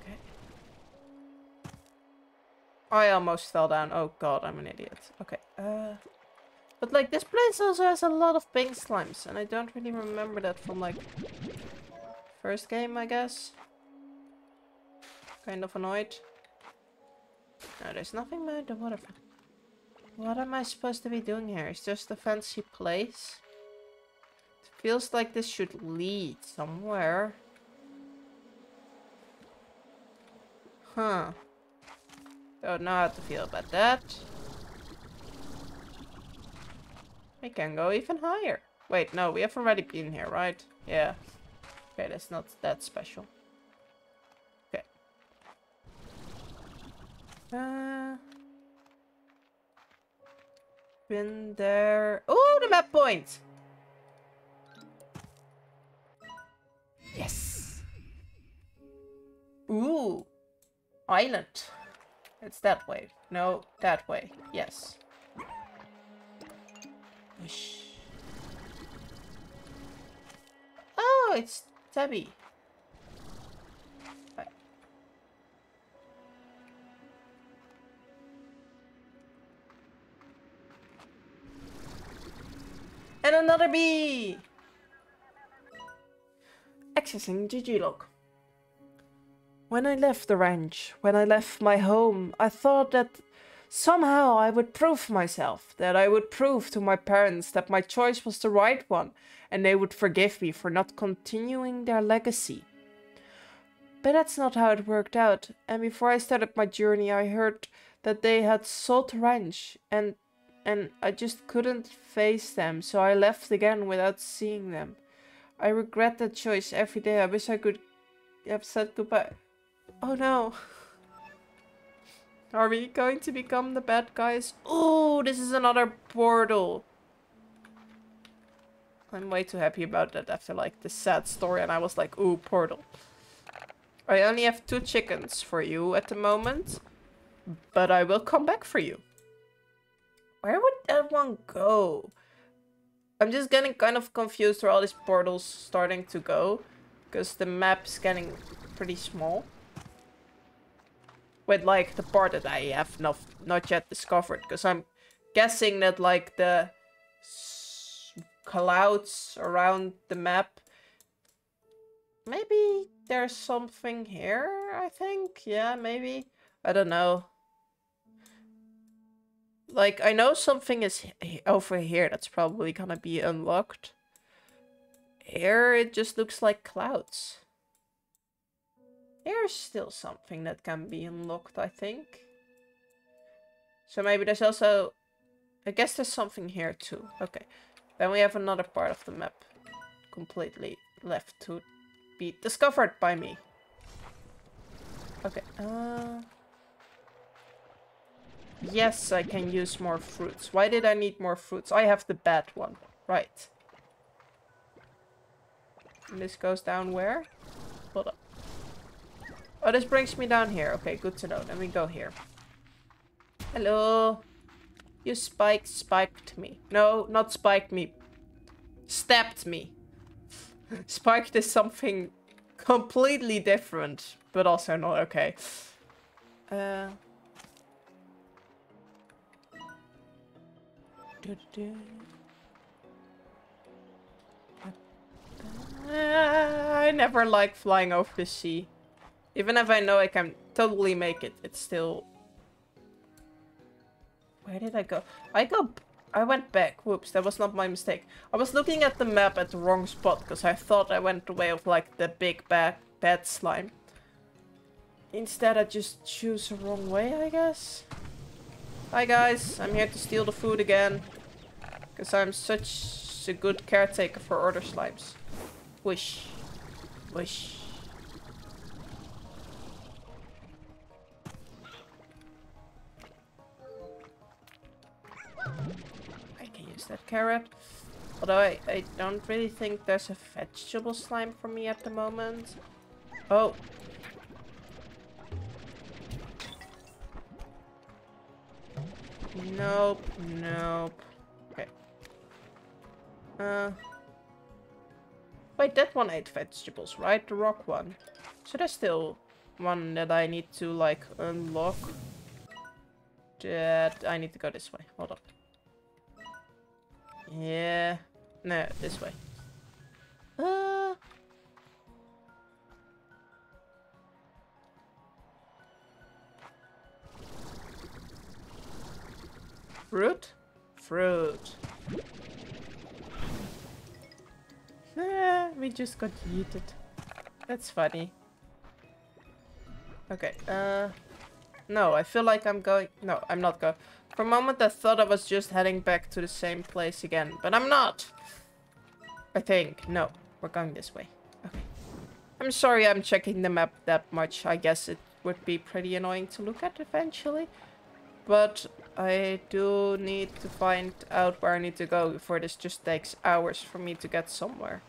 Okay. I almost fell down. Oh god, I'm an idiot. Okay, uh... but, like, this place also has a lot of pink slimes, and I don't really remember that from, like, first game, I guess. Kind of annoyed. No, there's nothing by the waterfall. What am I supposed to be doing here? It's just a fancy place. It feels like this should lead somewhere. Huh. Don't know how to feel about that. We can go even higher. Wait, no, we have already been here, right? Yeah. Okay, that's not that special. Okay. Uh... Been there... Oh, the map point! Yes! Ooh! Island. It's that way. No, that way. Yes. Oh, it's Tabby. Right. And another bee. Accessing G G log. When I left the ranch, when I left my home, I thought that somehow I would prove myself, that I would prove to my parents that my choice was the right one, and they would forgive me for not continuing their legacy. But that's not how it worked out, and before I started my journey I heard that they had sold the ranch, and, and I just couldn't face them, so I left again without seeing them. I regret that choice every day. I wish I could have said goodbye. Oh no. Are we going to become the bad guys? Oh, this is another portal. I'm way too happy about that after, like, the sad story, and I was like, ooh, portal. I only have two chickens for you at the moment, but I will come back for you. Where would that one go? I'm just getting kind of confused where all these portals starting to go, because the map's getting pretty small. With, like, the part that I have not, not yet discovered. Because I'm guessing that, like, the s clouds around the map... Maybe there's something here, I think? Yeah, maybe? I don't know. Like, I know something is he over here that's probably gonna be unlocked. Here, it just looks like clouds. There's still something that can be unlocked, I think. So maybe there's also... I guess there's something here too. Okay. Then we have another part of the map completely left to be discovered by me. Okay. Uh... Yes, I can use more fruits. Why did I need more fruits? I have the bad one. Right. And this goes down where? Hold up. Oh, this brings me down here. Okay, good to know. Then we go here. Hello. You spiked, spiked me. No, not spiked me. Stabbed me. Spiked is something completely different, but also not okay. Uh. I never like flying over the sea. Even if I know I can totally make it, it's still... Where did I go? I go... I went back. Whoops, that was not my mistake. I was looking at the map at the wrong spot, because I thought I went the way of, like, the big bad, bad slime. Instead, I just choose the wrong way, I guess? Hi guys, I'm here to steal the food again. Because I'm such a good caretaker for other slimes. Wish. Wish. I can use that carrot. Although I, I don't really think there's a vegetable slime for me at the moment. Oh. Nope, nope. Okay. Uh. Wait, that one ate vegetables, right? The rock one. So there's still one that I need to, like, unlock. That I need to go this way. Hold up. Yeah. No, this way. Uh. Fruit? Fruit. Nah, we just got yeeted. That's funny. Okay, uh... No, I feel like I'm going... No, I'm not going... For a moment I thought I was just heading back to the same place again, but I'm not! I think. No, we're going this way. Okay. I'm sorry I'm checking the map that much. I guess it would be pretty annoying to look at eventually. But I do need to find out where I need to go before this just takes hours for me to get somewhere.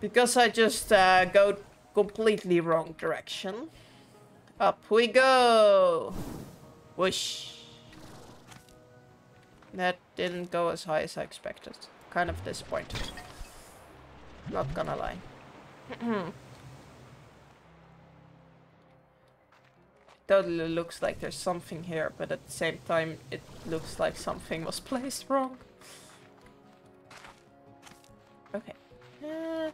Because I just uh, go completely wrong direction. Up we go! Whoosh! That didn't go as high as I expected. Kind of disappointed. Not gonna lie. Totally looks like there's something here, but at the same time, it looks like something was placed wrong. Okay. Uh,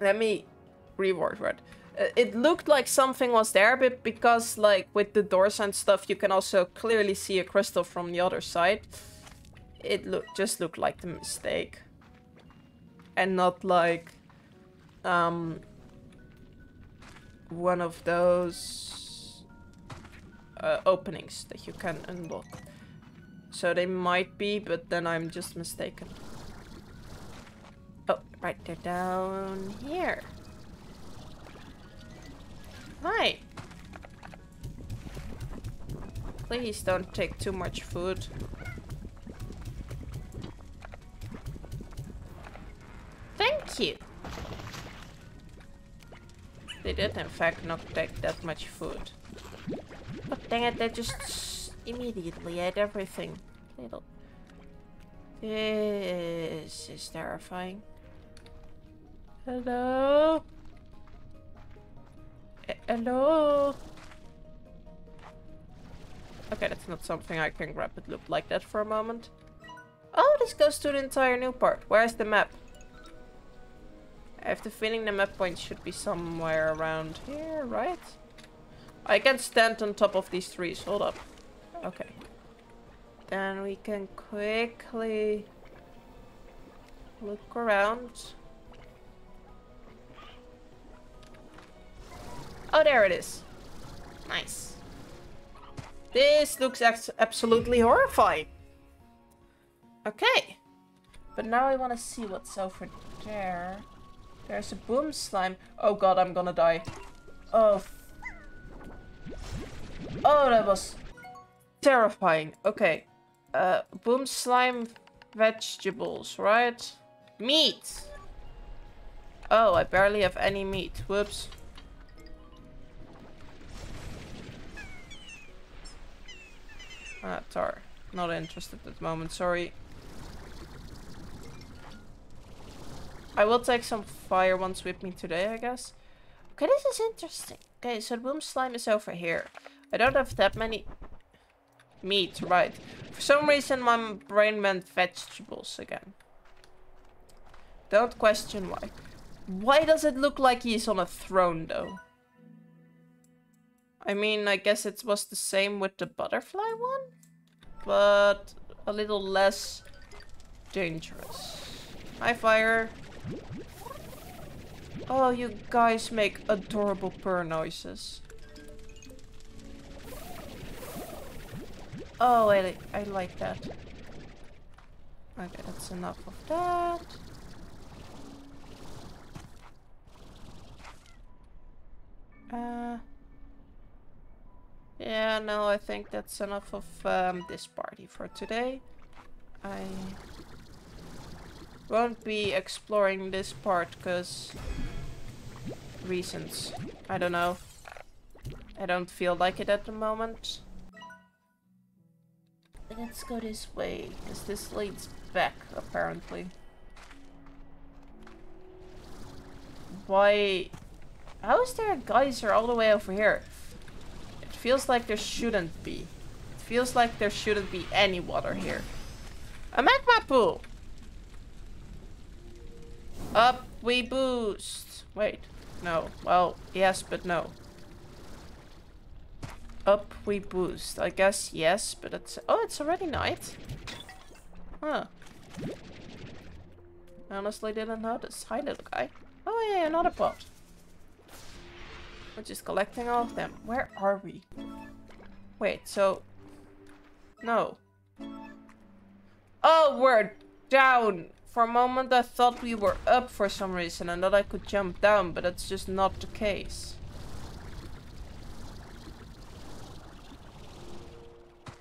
let me reword word. Uh, it looked like something was there, but because, like, with the doors and stuff, you can also clearly see a crystal from the other side. It lo- just looked like the mistake. And not like... Um... one of those uh, openings that you can unlock. So they might be, but then I'm just mistaken. Oh, right, they're down here. Hi. Please don't take too much food. Thank you. They did, in fact, not take that much food. But dang it, they just immediately ate everything. Little. This is terrifying. Hello? E hello? Okay, that's not something I can grab. It looked like that for a moment. Oh, this goes to the entire new part. Where's the map? I have the feeling the map point should be somewhere around here, right? I can stand on top of these trees. Hold up. Okay. Then we can quickly look around. Oh, there it is. Nice. This looks absolutely horrifying. Okay. But now I want to see what's over there. There's a boom slime. Oh god, I'm gonna die. Oh. Oh, that was terrifying. Okay. Uh, boom slime vegetables, right? Meat! Oh, I barely have any meat. Whoops. Ah, Tar. Not interested at the moment, sorry. I will take some fire ones with me today, I guess. Okay, this is interesting. Okay, so the boom slime is over here. I don't have that many meat, right? For some reason, my brain meant vegetables again. Don't question why. Why does it look like he's on a throne, though? I mean, I guess it was the same with the butterfly one, but a little less dangerous. Hi, fire. Oh, you guys make adorable purr noises. Oh, wait, I like that. Okay, that's enough of that. Uh, yeah, no, I think that's enough of um, this party for today. I won't be exploring this part because reasons. I don't know. I don't feel like it at the moment. Let's go this way, because this leads back, apparently. Why? How is there a geyser all the way over here? It feels like there shouldn't be. It feels like there shouldn't be any water here. A magma pool! Up we boost! Wait, no. Well, yes, but no. Up we boost. I guess yes, but it's... Oh, it's already night. Huh. I honestly didn't notice. Hi, little guy. Oh, yeah, another pot. We're just collecting all of them. Where are we? Wait, so... No. Oh, we're down! For a moment I thought we were up for some reason and that I could jump down, but that's just not the case.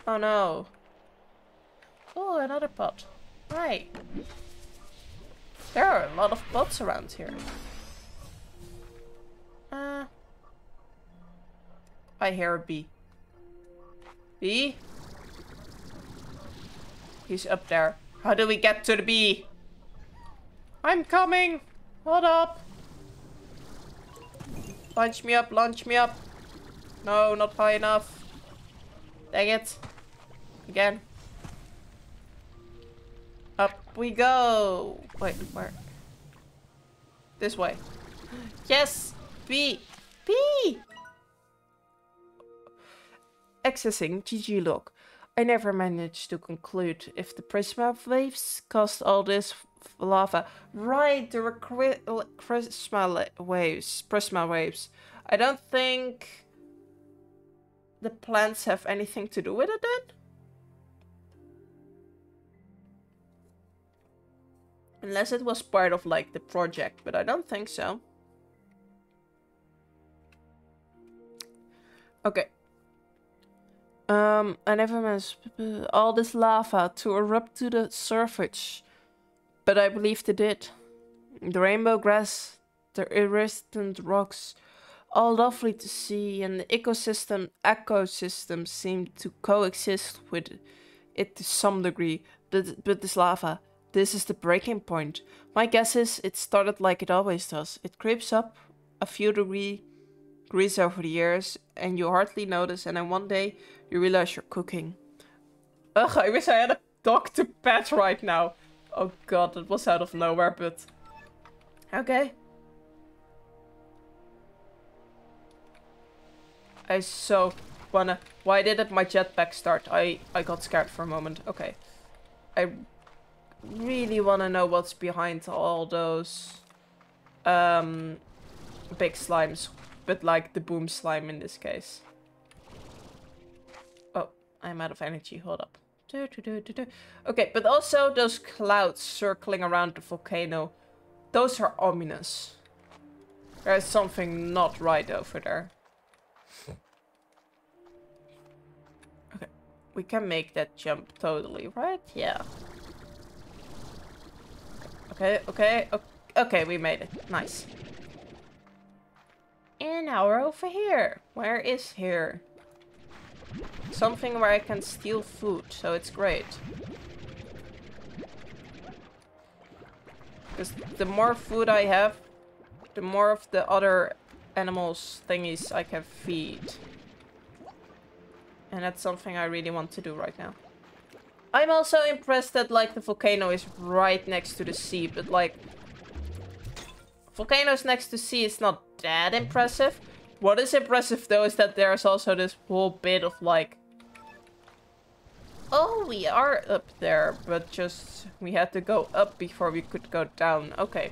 Oh no. Oh, another pot. Hi. There are a lot of pots around here. Uh, I hear a bee. Bee? He's up there. How do we get to the bee? I'm coming! Hold up! Launch me up, launch me up! No, not high enough. Dang it. Again. Up we go. Wait, where? This way. Yes! Bee! Bee! Accessing G G log. I never managed to conclude if the Prisma waves caused all this lava. Right, there were Prisma waves. Prisma waves. I don't think... the plants have anything to do with it then? Unless it was part of like the project, but I don't think so. Okay. Um, I never managed all this lava to erupt to the surface. But I believe they did. The rainbow grass, the iridescent rocks. All lovely to see, and the ecosystem ecosystem seemed to coexist with it to some degree. But, but this lava, this is the breaking point. My guess is it started like it always does. It creeps up a few degree, degrees over the years, and you hardly notice, and then one day you realize you're cooking. Ugh, I wish I had a dog to pet right now. Oh god, that was out of nowhere, but... okay. I so wanna... Why didn't my jetpack start? I, I got scared for a moment. Okay. I really wanna know what's behind all those um, big slimes. But like the boom slime in this case. Oh, I'm out of energy. Hold up. Do, do, do, do, do. Okay, but also those clouds circling around the volcano. Those are ominous. There's something not right over there. Okay, we can make that jump totally, right? Yeah. Okay, okay, okay, okay, we made it. Nice. And now we're over here. Where is here? Something where I can steal food, so it's great. Because the more food I have, the more of the other animals thingies I can feed. And that's something I really want to do right now. I'm also impressed that like the volcano is right next to the sea, but like volcanoes next to sea is not that impressive. What is impressive though is that there's also this whole bit of like, oh, we are up there, but just we had to go up before we could go down. Okay.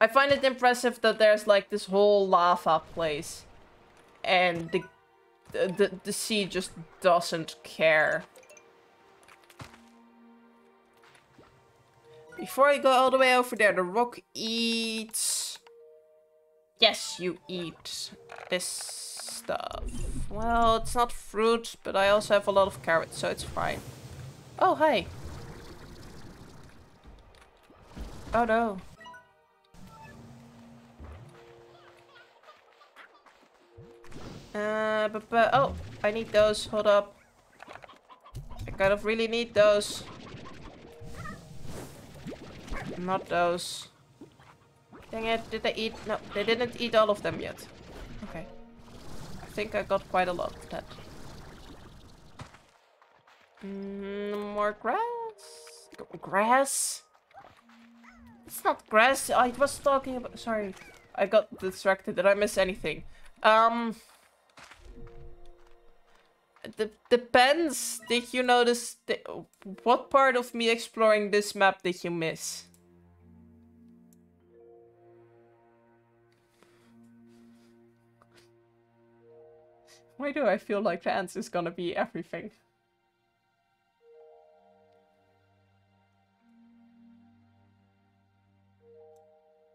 I find it impressive that there's like this whole lava place and the the, the, the sea just doesn't care. Before I go all the way over there, the rock eats... Yes, you eat this stuff. Well, it's not fruit, but I also have a lot of carrots, so it's fine. Oh, hi. Oh, no. Uh, but, but, oh, I need those. Hold up. I kind of really need those. Not those. Dang it, did they eat? No, they didn't eat all of them yet. Okay. I think I got quite a lot of that. Mm, more grass? G- grass? It's not grass. I was talking about... Sorry. I got distracted. Did I miss anything? Um... It depends. Did you notice... Th- what part of me exploring this map did you miss? Why do I feel like the answer is gonna be everything?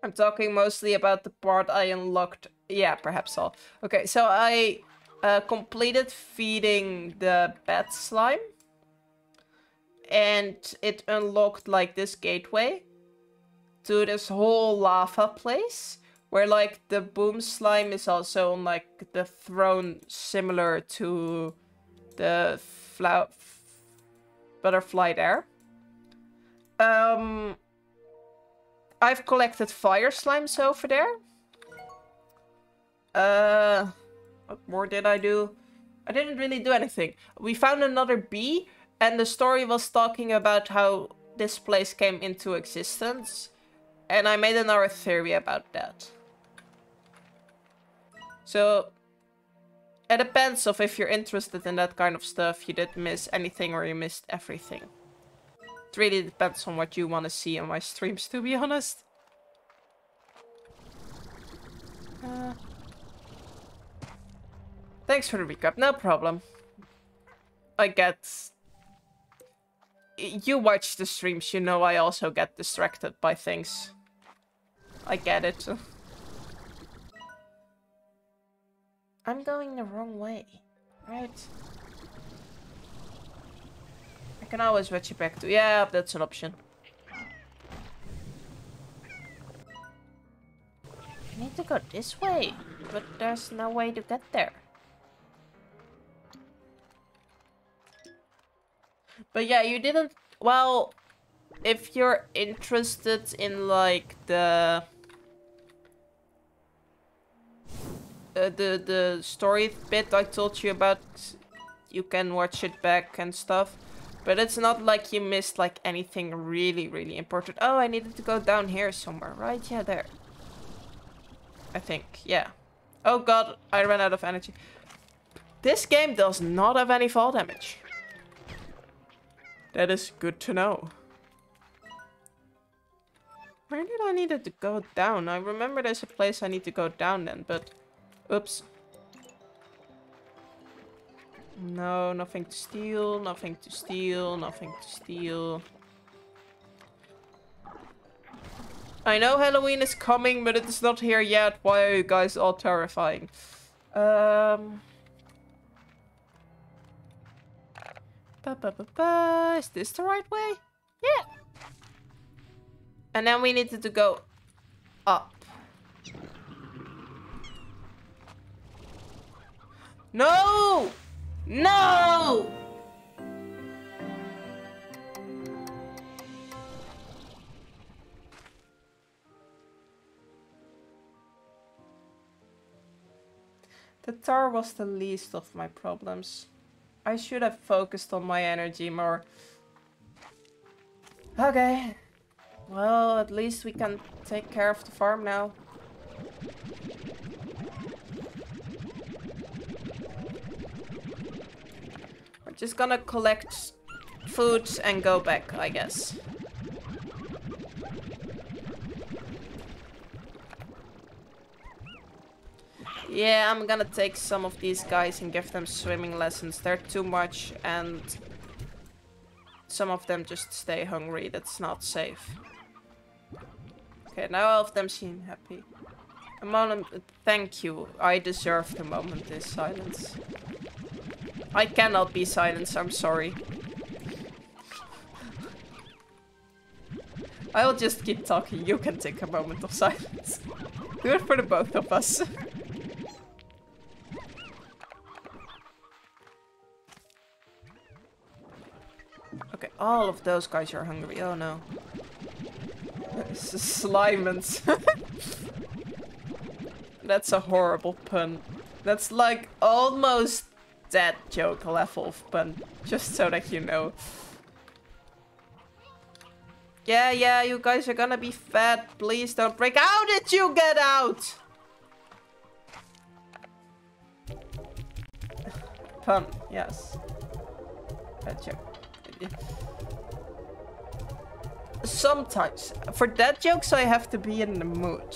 I'm talking mostly about the part I unlocked. Yeah, perhaps all. Okay, so I... Uh, completed feeding the bat slime and it unlocked like this gateway to this whole lava place where like the boom slime is also on like the throne similar to the flower butterfly there. Um, I've collected fire slimes over there. Uh... What more did I do? I didn't really do anything. We found another bee, and the story was talking about how this place came into existence. And I made another theory about that. So, it depends on if you're interested in that kind of stuff, you did miss anything or you missed everything. It really depends on what you want to see on my streams, to be honest. Uh... Thanks for the recap, no problem. I get... You watch the streams, you know I also get distracted by things. I get it. I'm going the wrong way, right? I can always switch it back to... Yeah, that's an option. I need to go this way, but there's no way to get there. But yeah, you didn't... Well, if you're interested in, like, the... Uh, the the story bit I told you about, you can watch it back and stuff. But it's not like you missed, like, anything really, really important. Oh, I needed to go down here somewhere, right? Yeah, there. I think, yeah. Oh god, I ran out of energy. This game does not have any fall damage. That is good to know. Where did I need to go down? I remember there's a place I need to go down then, but... Oops. No, nothing to steal, nothing to steal, nothing to steal. I know Halloween is coming, but it is not here yet. Why are you guys all terrifying? Um... Ba, ba, ba, ba. Is this the right way? Yeah. And then we needed to go up. No! No! The tar was the least of my problems. I should have focused on my energy more. Okay. Well, at least we can take care of the farm now. We're just gonna collect food and go back, I guess. Yeah, I'm gonna take some of these guys and give them swimming lessons. They're too much, and some of them just stay hungry. That's not safe. Okay, now all of them seem happy. A moment. Thank you. I deserve the moment in silence. I cannot be silenced. I'm sorry. I'll just keep talking. You can take a moment of silence. Do it for the both of us. Okay, all of those guys are hungry. Oh no. This is Slimans. That's a horrible pun. That's like almost that joke level of pun. Just so that you know. Yeah, yeah, you guys are gonna be fed. Please don't break. How did you get out? Pun, yes. That joke. Sometimes. For that jokes, I have to be in the mood.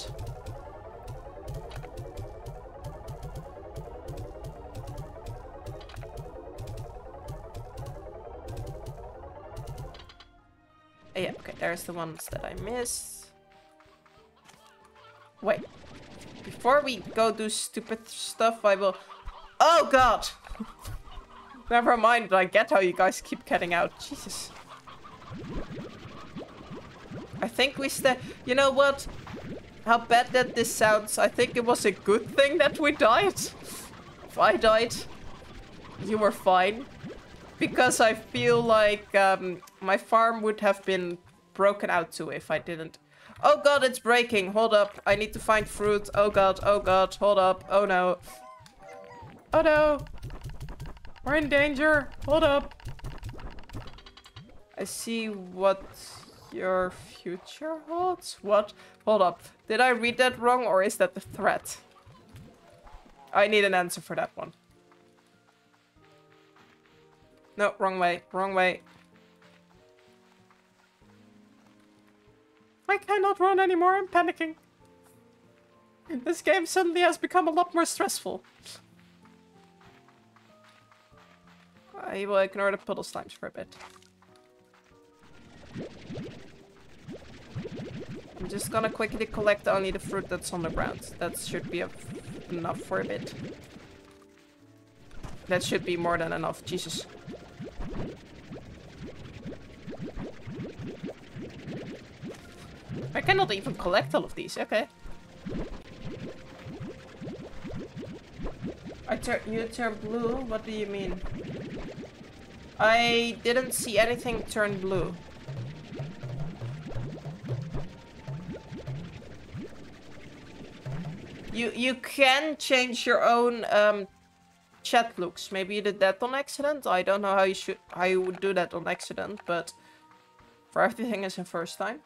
Yeah, okay, there's the ones that I missed. Wait. Before we go do stupid stuff, I will... Oh, God! Never mind, I get how you guys keep getting out. Jesus. I think we stay... You know what? How bad that this sounds. I think it was a good thing that we died. If I died, you were fine. Because I feel like um, my farm would have been broken out to if I didn't. Oh god, it's breaking. Hold up. I need to find fruit. Oh god, oh god, hold up. Oh no. Oh no. We're in danger. Hold up. I see what your future holds. What? Hold up. Did I read that wrong or is that the threat? I need an answer for that one. No, wrong way, wrong way. I cannot run anymore, I'm panicking. This game suddenly has become a lot more stressful. I will ignore the puddle slimes for a bit. I'm just gonna quickly collect only the fruit that's on the ground. That should be enough for a bit. That should be more than enough, Jesus. I cannot even collect all of these, okay. I turn- you turn blue? What do you mean? I didn't see anything turn blue. You- you can change your own, um, chat looks. Maybe you did that on accident? I don't know how you should- how you would do that on accident, but... For everything is the first time.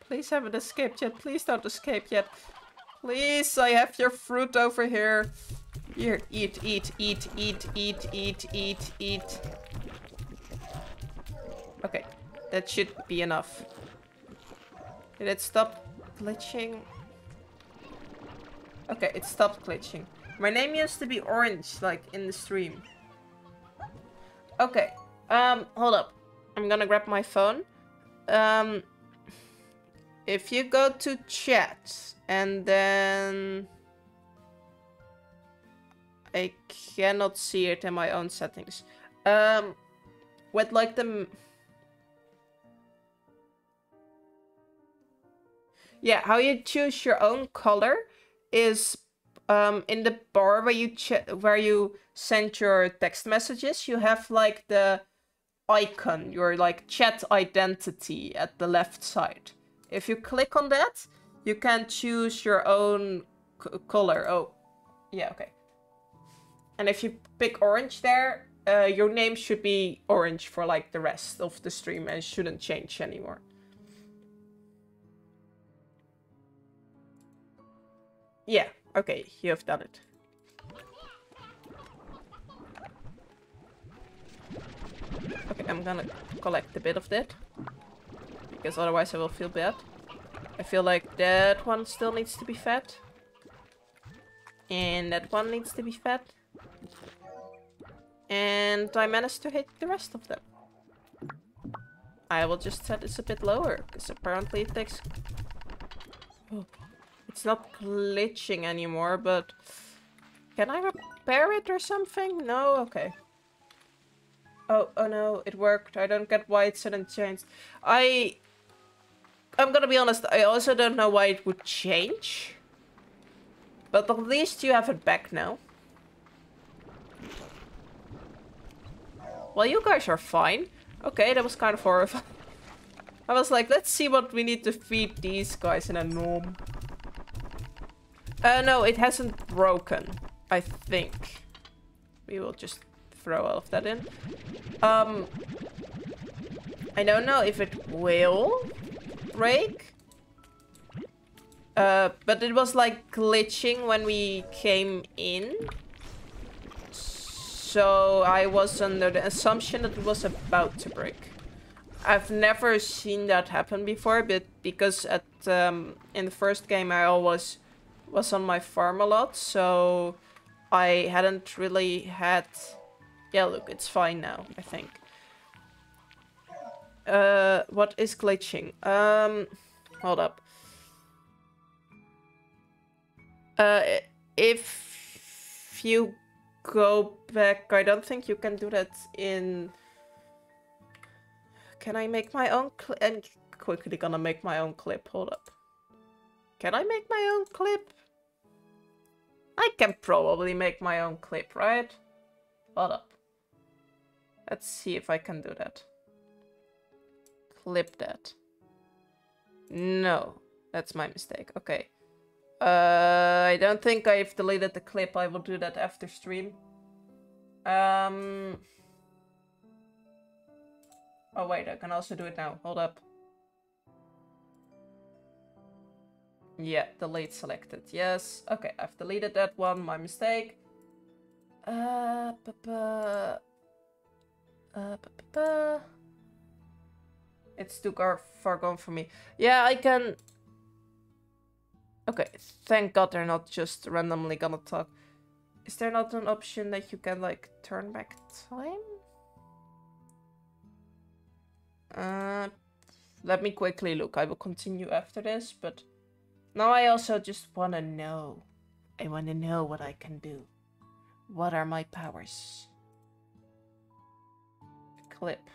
Please haven't escaped yet. Please don't escape yet. Please, I have your fruit over here. Here, eat, eat, eat, eat, eat, eat, eat, eat. Okay, that should be enough. Did it stop glitching? Okay, it stopped glitching. My name used to be orange, like in the stream. Okay, um, hold up. I'm gonna grab my phone. Um... If you go to chat, and then... I cannot see it in my own settings. Um, with like the... Yeah, how you choose your own color is um, in the bar where you ch where you send your text messages, you have like the icon, your like chat identity at the left side. If you click on that, you can choose your own c color. Oh, yeah, okay. And if you pick orange there, uh, your name should be orange for like the rest of the stream and shouldn't change anymore. Yeah, okay, you have done it. Okay, I'm gonna collect a bit of that. Because otherwise I will feel bad. I feel like that one still needs to be fed. And that one needs to be fed. And I managed to hit the rest of them. I will just set this a bit lower, because apparently it takes... Oh, it's not glitching anymore, but... Can I repair it or something? No? Okay. Oh, oh no, it worked. I don't get why it suddenly changed. I... I'm gonna be honest, I also don't know why it would change. But at least you have it back now. Well, you guys are fine. Okay, that was kind of horrifying. I was like, let's see what we need to feed these guys in a norm. Uh, no, it hasn't broken, I think. We will just throw all of that in. Um, I don't know if it will break. Uh, but it was like glitching when we came in. So I was under the assumption that it was about to break. I've never seen that happen before, but because at um, in the first game I always was on my farm a lot, so I hadn't really had... Yeah, look, it's fine now, I think. Uh, what is glitching? Um, hold up. Uh, if you... Go back. I don't think you can do that in... Can I make my own clip? I'm quickly gonna make my own clip. Hold up. Can I make my own clip? I can probably make my own clip, right? Hold up. Let's see if I can do that. Clip that. No. That's my mistake. Okay. Uh, I don't think I've deleted the clip. I will do that after stream. Um. Oh wait, I can also do it now. Hold up. Yeah, delete selected. Yes. Okay, I've deleted that one. My mistake. Uh. Ba-ba. Uh. Ba-ba-ba. It's too far gone for me. Yeah, I can. Okay, thank God they're not just randomly gonna talk. Is there not an option that you can, like, turn back time? Uh, let me quickly look. I will continue after this, but... Now I also just wanna know. I wanna know what I can do. What are my powers? Clip.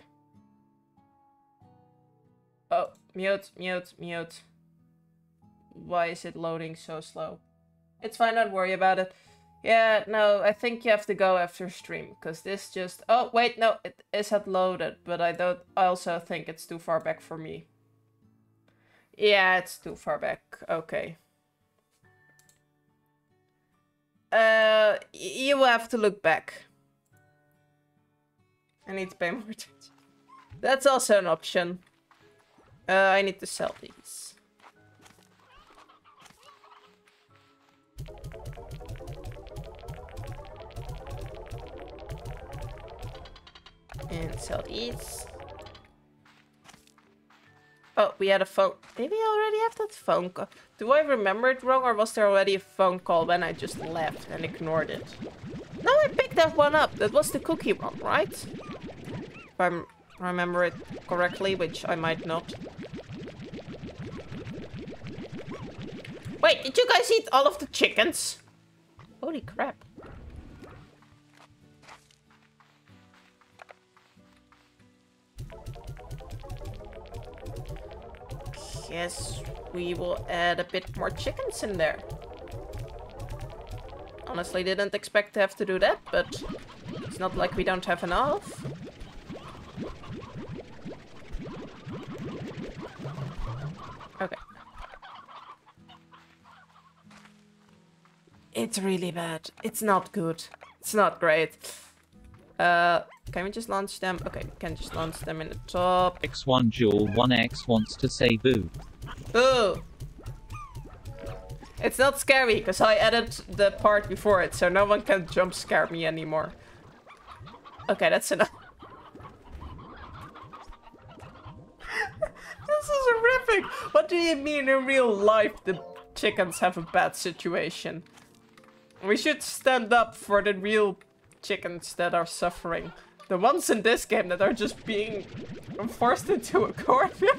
Oh, mute, mute, mute. Why is it loading so slow? It's fine, don't worry about it. Yeah, no, I think you have to go after stream, because this just... Oh, wait, no, it isn't loaded, but I don't. I also think it's too far back for me. Yeah, it's too far back. Okay. Uh, you will have to look back. I need to pay more attention. That's also an option. Uh, I need to sell these. And sell these. Oh, we had a phone. Did we already have that phone call? Do I remember it wrong, or was there already a phone call when I just left and ignored it? No, I picked that one up. That was the cookie one, right? If I remember it correctly, which I might not. Wait, did you guys eat all of the chickens? Holy crap. Yes, we will add a bit more chickens in there. Honestly, didn't expect to have to do that, but it's not like we don't have enough. Okay. It's really bad. It's not good. It's not great. Uh, can we just launch them? Okay, we can just launch them in the top. X one Jewel one X wants to say boo. Boo! It's not scary, because I added the part before it, so no one can jump scare me anymore. Okay, that's enough. This is Patrick, what do you mean in real life the chickens have a bad situation? We should stand up for the real chickens that are suffering. The ones in this game that are just being forced into a corner.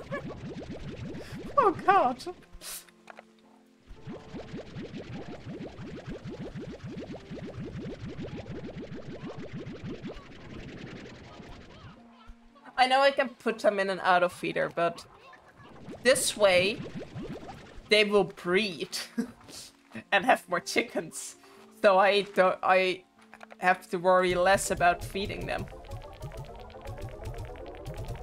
Oh god. I know I can put them in an auto feeder, but this way they will breed and have more chickens. So I don't, I have to worry less about feeding them.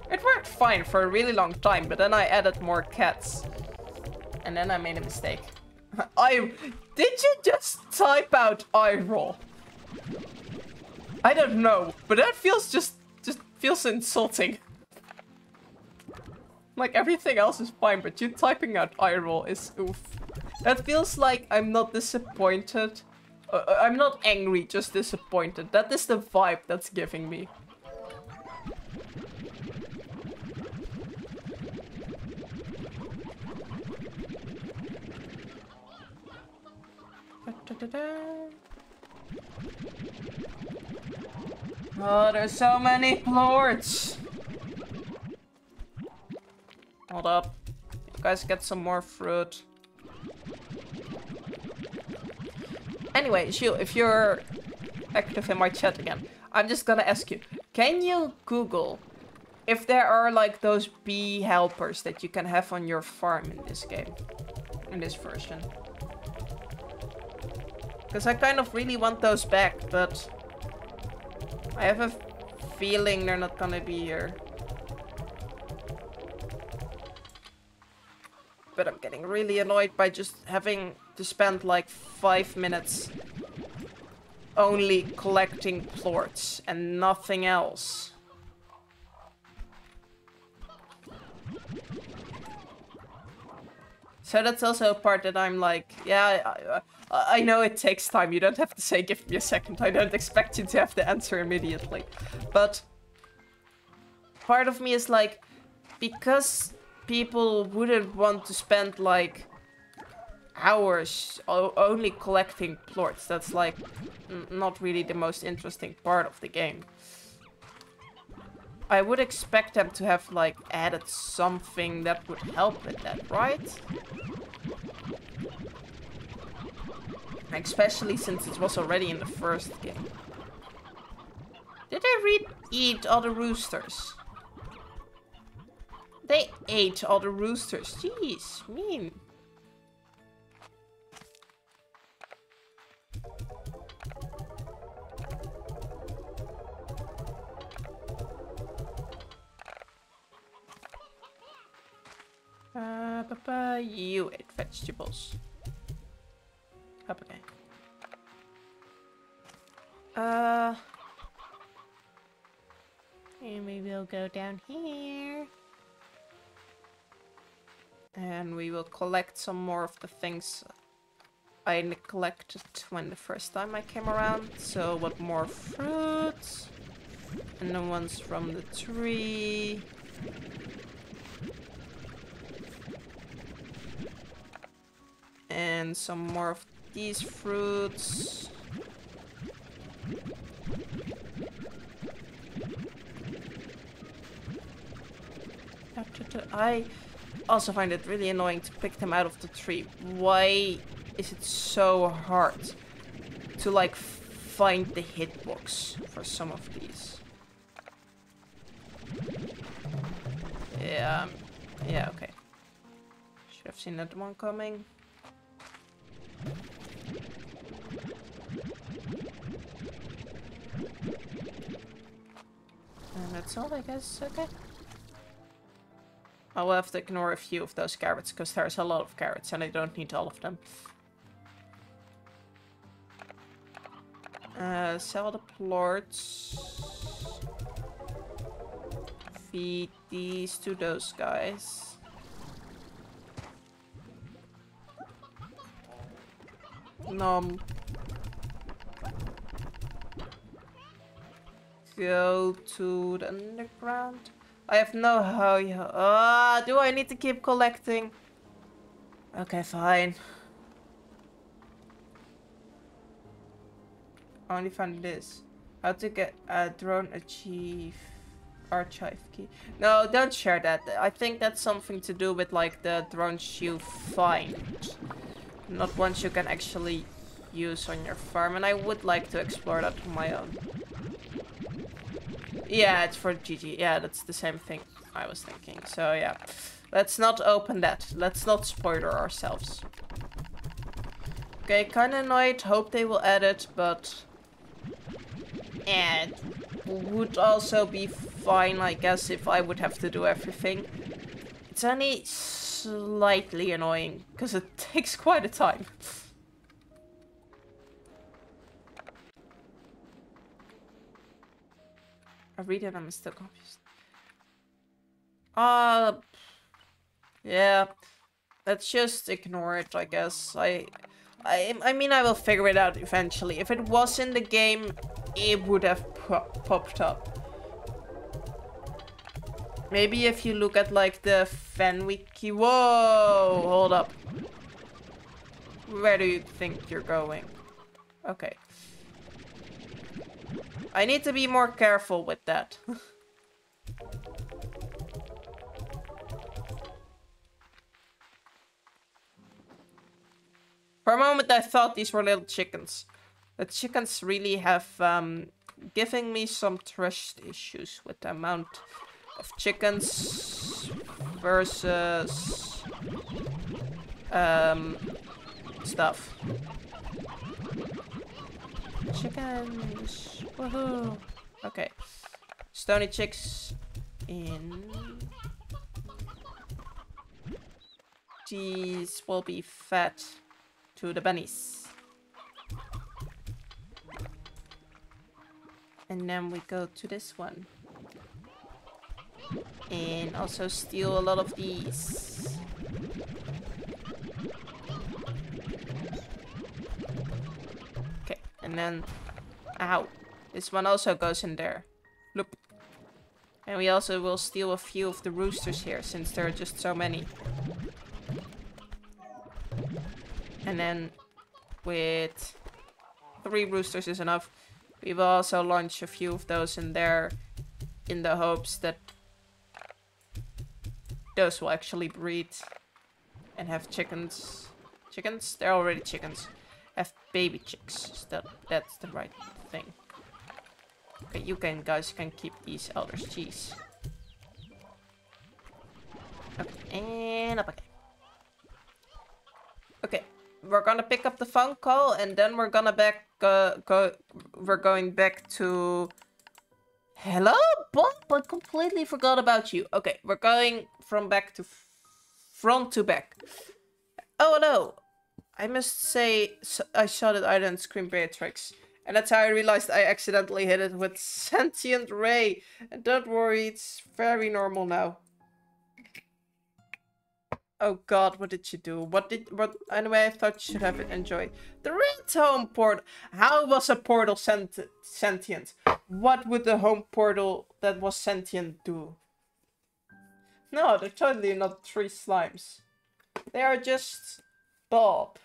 It worked fine for a really long time, but then I added more cats. And then I made a mistake. I did you just type out I roll? I don't know, but that feels just just feels insulting. Like everything else is fine, but you typing out I roll is oof. That feels like I'm not disappointed. Uh, I'm not angry, just disappointed. That is the vibe that's giving me. Oh, there's so many plorts. Hold up. You guys get some more fruit. Anyway, Shield, if you're active in my chat again, I'm just gonna ask you, can you Google if there are like those bee helpers that you can have on your farm in this game, in this version? Because I kind of really want those back, but I have a feeling they're not gonna be here. But I'm getting really annoyed by just having to spend like five minutes only collecting plorts and nothing else. So that's also a part that I'm like, yeah, I, I know it takes time. You don't have to say, give me a second. I don't expect you to have the answer immediately. But part of me is like, because people wouldn't want to spend like hours only collecting plorts. That's like not really the most interesting part of the game. I would expect them to have, like, added something that would help with that, right? Especially since it was already in the first game. Did they eat all the roosters? They ate all the roosters. Jeez, mean. Uh, Papa, you ate vegetables. Okay. Uh, and we will go down here. And we will collect some more of the things I neglected when the first time I came around. So, what more fruits? And the ones from the tree. And some more of these fruits. I also find it really annoying to pick them out of the tree. Why is it so hard to like find the hitbox for some of these? Yeah, yeah, okay. Should have seen that one coming. And that's all, I guess. Okay. I will have to ignore a few of those carrots because there's a lot of carrots and I don't need all of them. Uh, sell the plorts. Feed these to those guys. Nom. Go to the underground. I have no how you... Uh, do I need to keep collecting? Okay, fine. I only found this. How to get a drone achieve... archive key. No, don't share that. I think that's something to do with like the drones you find. Not ones you can actually use on your farm. And I would like to explore that on my own. Yeah, it's for G G. Yeah, that's the same thing I was thinking. So yeah, let's not open that. Let's not spoiler ourselves. Okay, kind of annoyed. Hope they will add it, but... And would also be fine, I guess, if I would have to do everything. It's only slightly annoying, because it takes quite a time. I read it and I'm still confused. Uh, yeah, let's just ignore it, I guess. I, I, I mean, I will figure it out eventually. If it was in the game, it would have pop popped up. Maybe if you look at like the fan wiki. Whoa, hold up. Where do you think you're going? Okay. I need to be more careful with that. For a moment I thought these were little chickens. The chickens really have um, given me some trust issues with the amount of chickens versus um, stuff. Chickens, woohoo! Okay, stony chicks in. These will be fed to the bunnies. And then we go to this one. And also steal a lot of these. Okay, and then... Ow. This one also goes in there. Look. And we also will steal a few of the roosters here, since there are just so many. And then... with... three roosters is enough. We will also launch a few of those in there in the hopes that those will actually breed and have chickens. Chickens? They're already chickens. Have baby chicks. That, that's the right thing. Okay, you can, guys can keep these elders. Jeez. Okay, and up again. Okay. We're gonna pick up the phone call and then we're gonna back uh, go we're going back to hello Bob, I completely forgot about you. Okay, we're going from back to f front to back. Oh hello. I must say so I saw that island scream Beatrix. And that's how I realized I accidentally hit it with sentient ray. And don't worry, it's very normal now. Oh god, what did you do? What did what anyway I thought you should have enjoyed. The Red Home Portal. How was a portal sent sentient? What would the home portal that was sentient do? No, they're totally not three slimes. They are just Bob.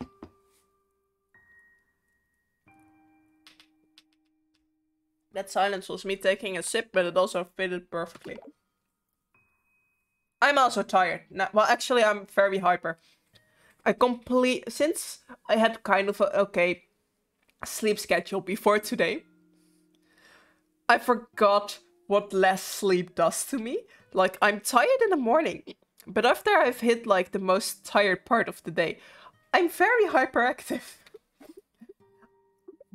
That silence was me taking a sip, but it also fitted perfectly. I'm also tired. No, well, actually, I'm very hyper. I complete... Since I had kind of a okay sleep schedule before today, I forgot what less sleep does to me. Like, I'm tired in the morning, but after I've hit, like, the most tired part of the day, I'm very hyperactive.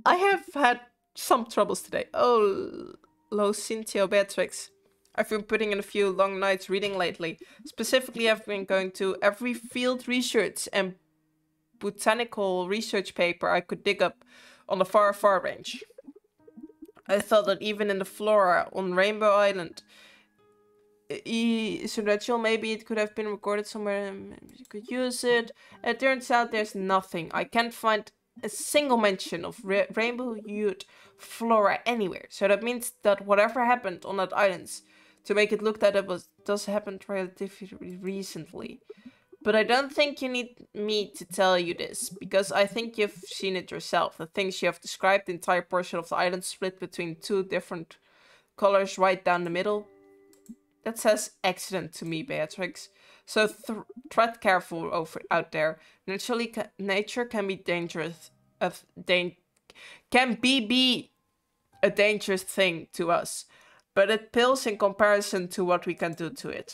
I have had some troubles today. Oh, Locinthia Beatrix. I've been putting in a few long nights reading lately. Specifically, I've been going to every field research and botanical research paper I could dig up on the far, far range. I thought that even in the flora on Rainbow Island, so Rachel, maybe it could have been recorded somewhere and you could use it. It turns out there's nothing. I can't find a single mention of ra rainbow-hued flora anywhere. So that means that whatever happened on that island to make it look that it was does happen relatively recently. But I don't think you need me to tell you this, because I think you've seen it yourself. The things you have described, the entire portion of the island split between two different colors right down the middle. That says accident to me, Beatrix. So th tread careful over out there. Naturally, ca nature can be dangerous. Of dan can be be a dangerous thing to us, but it pales in comparison to what we can do to it.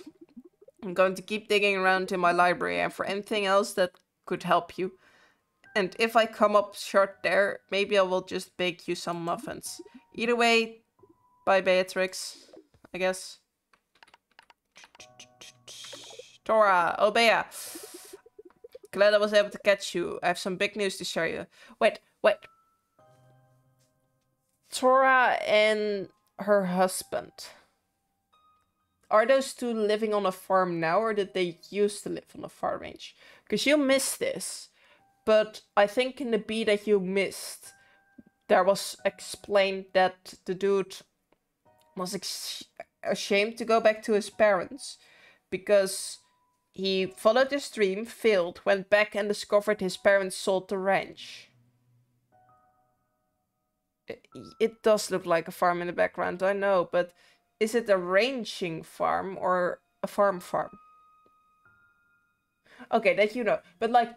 I'm going to keep digging around in my library and for anything else that could help you. And if I come up short there, maybe I will just bake you some muffins. Either way, bye Beatrix, I guess. Tora, oh Bea. Glad I was able to catch you. I have some big news to share you. Wait, wait. Tora and her husband. Are those two living on a farm now, or did they used to live on a farm range? Because you missed this, but I think in the bee that you missed, there was explained that the dude was ex ashamed to go back to his parents because he followed his dream, failed, went back and discovered his parents sold the ranch. It, it does look like a farm in the background, I know, but... Is it a ranching farm or a farm farm? Okay, that you know. But like,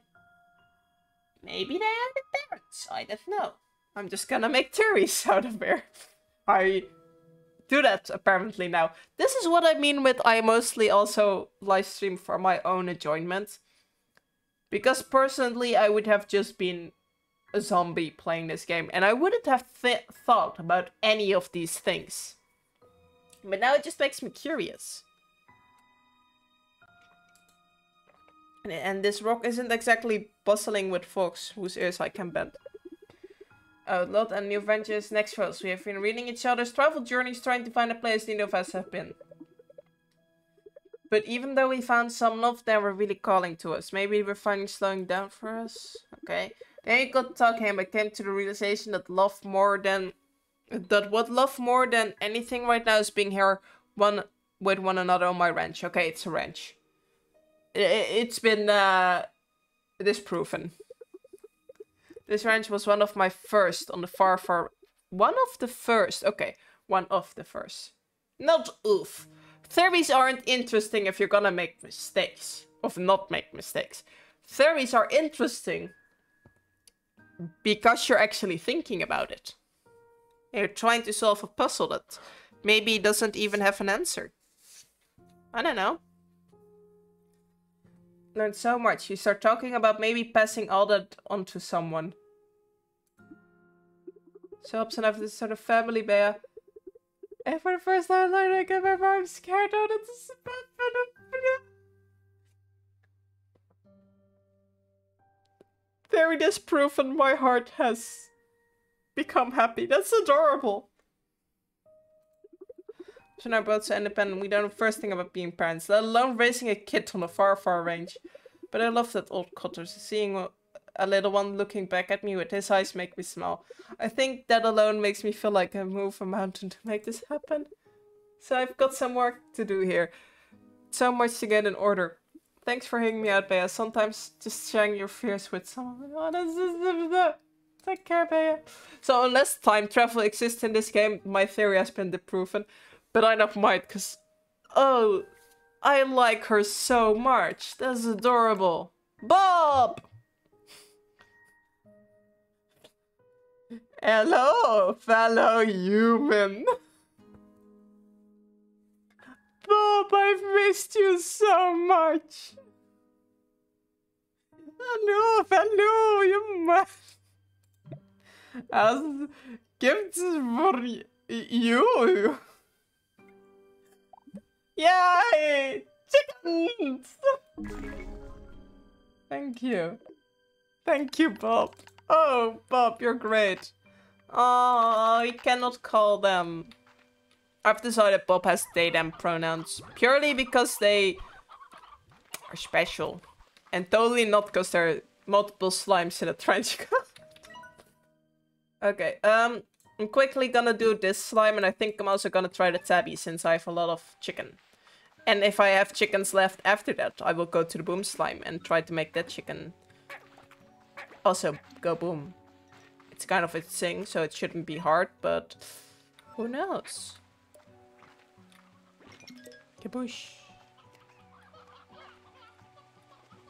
maybe they are the parents. I don't know. I'm just gonna make theories out of there. I do that apparently now. This is what I mean with I mostly also live stream for my own enjoyment. Because personally, I would have just been a zombie playing this game. And I wouldn't have th- thought about any of these things. But now it just makes me curious. And, and this rock isn't exactly bustling with folks whose ears I can bend. Our lot and new ventures next for us. We have been reading each other's travel journeys, trying to find a place neither of us have been. But even though we found some love, they were really calling to us. Maybe we're finally slowing down for us. Okay. Then we got talking and I came to the realization that love more than... That what love more than anything right now is being here one with one another on my ranch. Okay, it's a ranch. It, it's been uh, disproven. This ranch was one of my first on the far far... One of the first. Okay, one of the first. Not oof. Theories aren't interesting if you're gonna make mistakes. Or not make mistakes. Theories are interesting because you're actually thinking about it. You're trying to solve a puzzle that maybe doesn't even have an answer. I don't know. Learned so much. You start talking about maybe passing all that on to someone. So ups and this sort of family, Bea. And for the first time I learned I remember I'm scared out of this. Very disproven, my heart has... become happy. That's adorable. So now both so independent. We don't know the first thing about being parents, let alone raising a kid on a far, far range. But I love that old cottage. Seeing a little one looking back at me with his eyes make me smile. I think that alone makes me feel like I move a mountain to make this happen. So I've got some work to do here. So much to get in order. Thanks for hanging me out, Bea. Sometimes just sharing your fears with someone. Take care, Bea. So unless time travel exists in this game, my theory has been disproven. But I don't mind, because... Oh, I like her so much. That's adorable. Bob! Hello, fellow human. Bob, I've missed you so much. Hello, fellow human. As gifts for you. Yay! Chickens! Thank you. Thank you, Bob. Oh, Bob, you're great. Oh, you cannot call them. I've decided Bob has they, them pronouns purely because they are special. And totally not because there are multiple slimes in a trench coat. Okay, um, I'm quickly gonna do this slime, and I think I'm also gonna try the tabby since I have a lot of chicken. And if I have chickens left after that, I will go to the boom slime and try to make that chicken also go boom. It's kind of a thing, so it shouldn't be hard, but who knows? Kaboosh.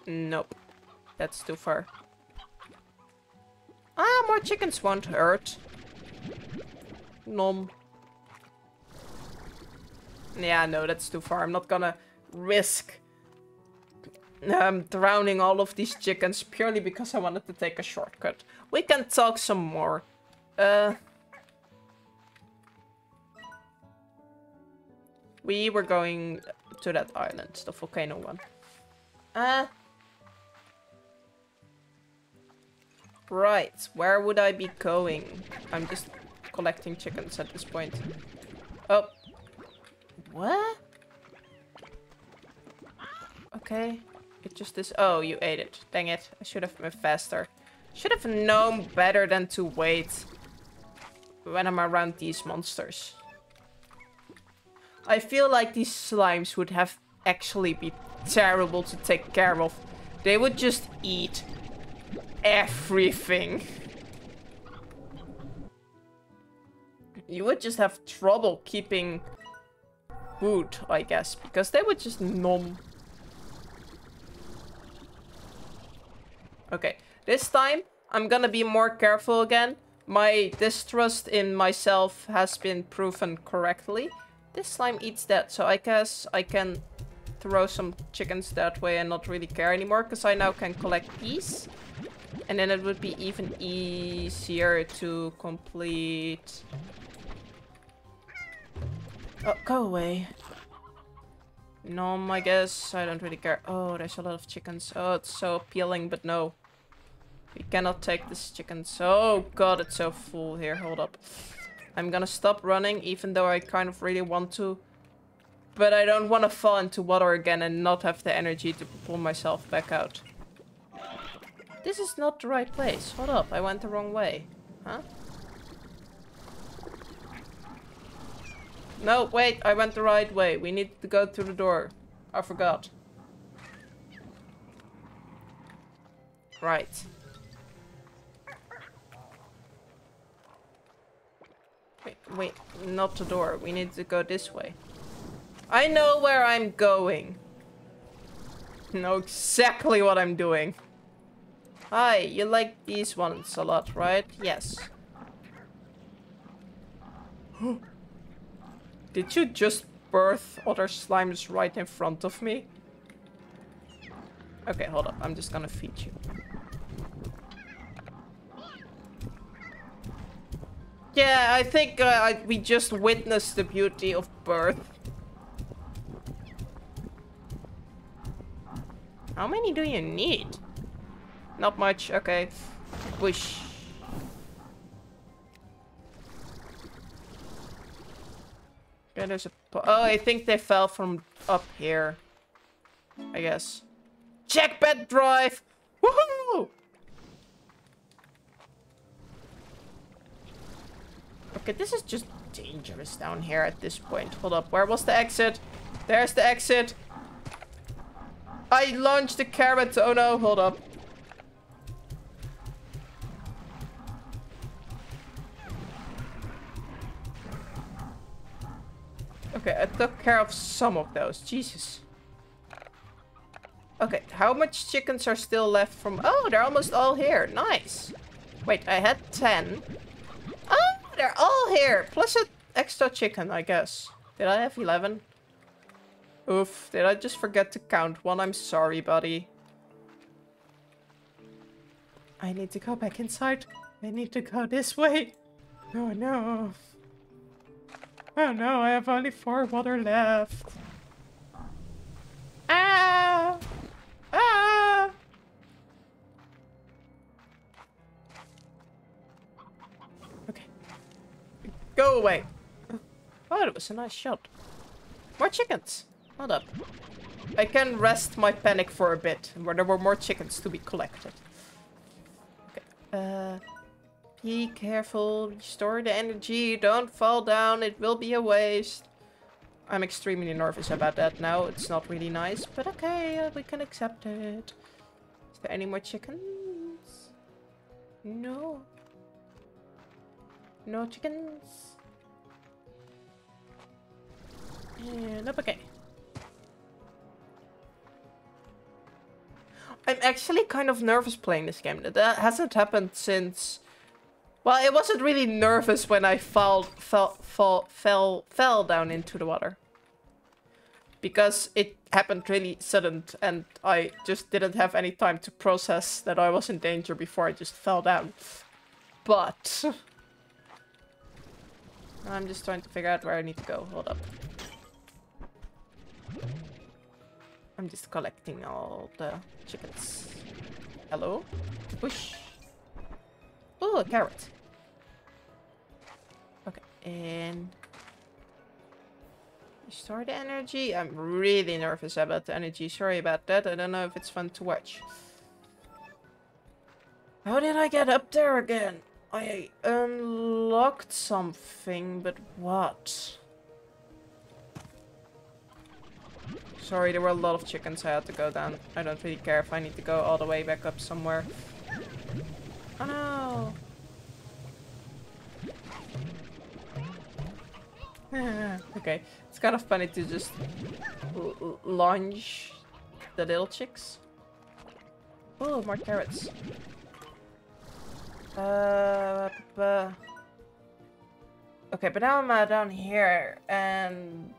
Nope. That's too far. Ah, more chickens won't hurt. Nom. Yeah, no, that's too far. I'm not gonna risk um, drowning all of these chickens purely because I wanted to take a shortcut. We can talk some more. Uh, we were going to that island, the volcano one. Uh, right, where would I be going? I'm just collecting chickens at this point. Oh. What? Okay. It just is. Oh, you ate it. Dang it. I should have been faster. Should have known better than to wait when I'm around these monsters. I feel like these slimes would have actually be terrible to take care of. They would just eat everything. You would just have trouble keeping food, I guess, because they would just nom. Okay, this time I'm gonna be more careful again. My distrust in myself has been proven correctly. This slime eats that, so I guess I can throw some chickens that way and not really care anymore, because I now can collect these. And then it would be even easier to complete... Oh, go away. Nom, I guess. I don't really care. Oh, there's a lot of chickens. Oh, it's so appealing, but no. We cannot take this chicken. Oh, God, it's so full here. Hold up. I'm gonna stop running, even though I kind of really want to. But I don't want to fall into water again and not have the energy to pull myself back out. This is not the right place. Hold up, I went the wrong way. Huh? No, wait, I went the right way. We need to go through the door. I forgot. Right. Wait, wait, not the door. We need to go this way. I know where I'm going. I know exactly what I'm doing. Hi, you like these ones a lot, right? Yes. Did you just birth other slimes right in front of me? Okay, hold up. I'm just gonna feed you. Yeah, I think uh, I, we just witnessed the beauty of birth. How many do you need? Not much. Okay. Push. Yeah, there's a po oh, I think they fell from up here. I guess. Check bed drive! Woohoo! Okay, this is just dangerous down here at this point. Hold up, where was the exit? There's the exit! I launched the carrot! Oh no, hold up. Okay, I took care of some of those. Jesus. Okay, how much chickens are still left from... Oh, they're almost all here. Nice. Wait, I had ten. Oh, they're all here. Plus an extra chicken, I guess. Did I have eleven? Oof, did I just forget to count one? I'm sorry, buddy. I need to go back inside. I need to go this way. Oh, no. Oh no, I have only four water left. Ah! Ah! Okay. Go away! Oh, that was a nice shot. More chickens! Hold up. I can rest my panic for a bit, where there were more chickens to be collected. Okay. Uh... Be careful, restore the energy, don't fall down, it will be a waste. I'm extremely nervous about that now, it's not really nice, but okay, we can accept it. Is there any more chickens? No. No chickens. And up, okay. I'm actually kind of nervous playing this game. That hasn't happened since... Well, it wasn't really nervous when I fall, fell, fall, fell, fell down into the water. Because it happened really sudden and I just didn't have any time to process that I was in danger before I just fell down. But... I'm just trying to figure out where I need to go. Hold up. I'm just collecting all the chickens. Hello? Whoosh. Ooh, a carrot. Okay, and... Restore the energy. I'm really nervous about the energy. Sorry about that. I don't know if it's fun to watch. How did I get up there again? I unlocked something, but what? Sorry, there were a lot of chickens I had to go down. I don't really care if I need to go all the way back up somewhere. Oh no! Okay, it's kind of funny to just l launch the little chicks. Oh, more carrots. Uh, but... Okay, but now I'm uh, down here and...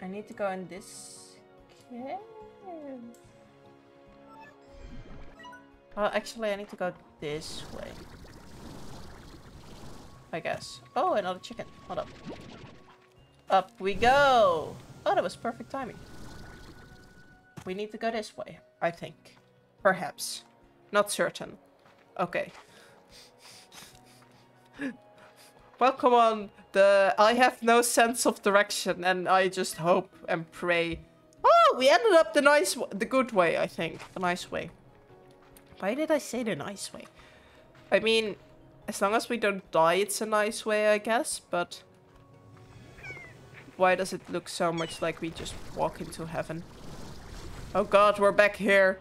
I need to go in this cave. Well, actually I need to go this way, I guess. Oh, another chicken. Hold up. Up we go! Oh, that was perfect timing. We need to go this way, I think. Perhaps. Not certain. Okay. Well, come on. The I have no sense of direction, and I just hope and pray. Oh, we ended up the nice, w the good way, I think. The nice way. Why did I say the nice way? I mean, as long as we don't die, it's a nice way, I guess. But why does it look so much like we just walk into heaven? Oh God, we're back here.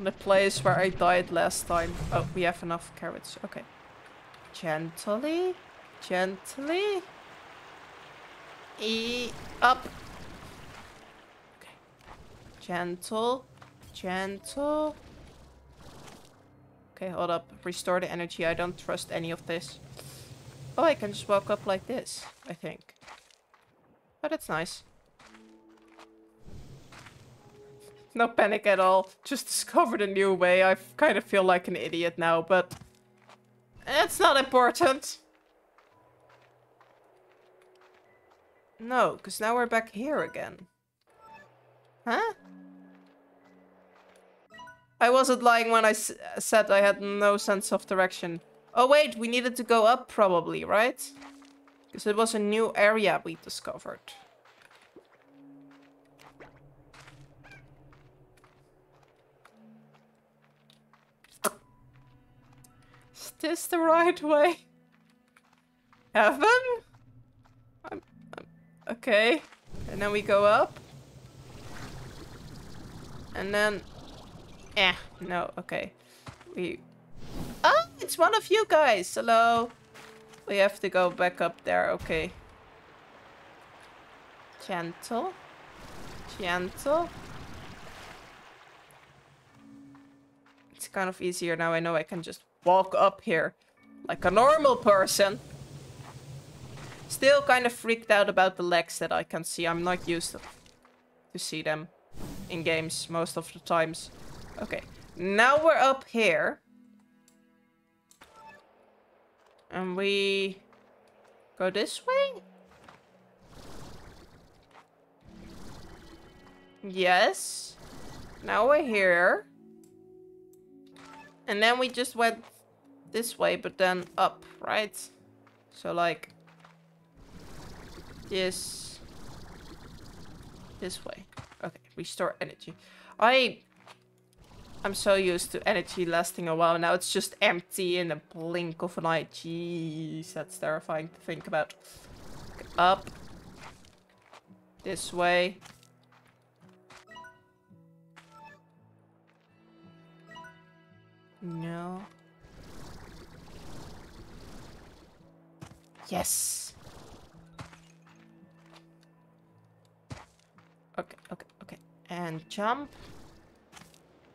The place where I died last time. Oh, we have enough carrots. Okay. Gently. Gently. E up. Okay. Gentle. Gentle. Okay, hold up. Restore the energy. I don't trust any of this. Oh, I can just walk up like this, I think. Oh, that's nice. No panic at all. Just discovered a new way. I kind of feel like an idiot now, but... It's not important. No, because now we're back here again. Huh? I wasn't lying when I s said I had no sense of direction. Oh wait, we needed to go up probably, right? Because it was a new area we discovered. Is the right way? Heaven? I'm, I'm, okay. And then we go up. And then... Eh. No, okay. We... Oh! It's one of you guys! Hello! We have to go back up there, okay. Gentle. Gentle. It's kind of easier now. I know I can just... walk up here like a normal person. Still kind of freaked out about the legs that I can see. I'm not used to, to see them in games most of the times. Okay, now we're up here. And we go this way? Yes. Now we're here. And then we just went this way, but then up, right? So like this, this way. Okay, restore energy. I I'm so used to energy lasting a while. Now it's just empty in a blink of an eye. Jeez, that's terrifying to think about. Okay, up. This way. No. Yes. Okay, okay, okay. And jump.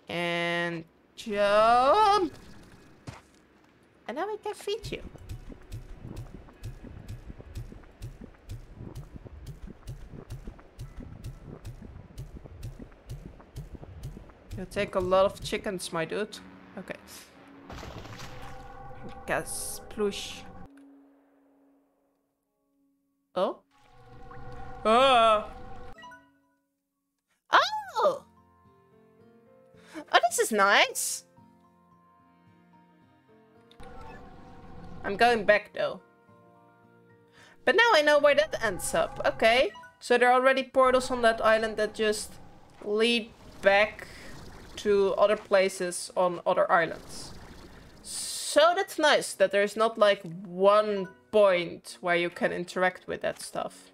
And jump. And now we can feed you. You'll take a lot of chickens, my dude. Okay. Gas plush. Oh. Ah. Oh. Oh, this is nice. I'm going back though. But now I know where that ends up. Okay. So there are already portals on that island that just lead back to other places on other islands. So that's nice that there's not like one point where you can interact with that stuff.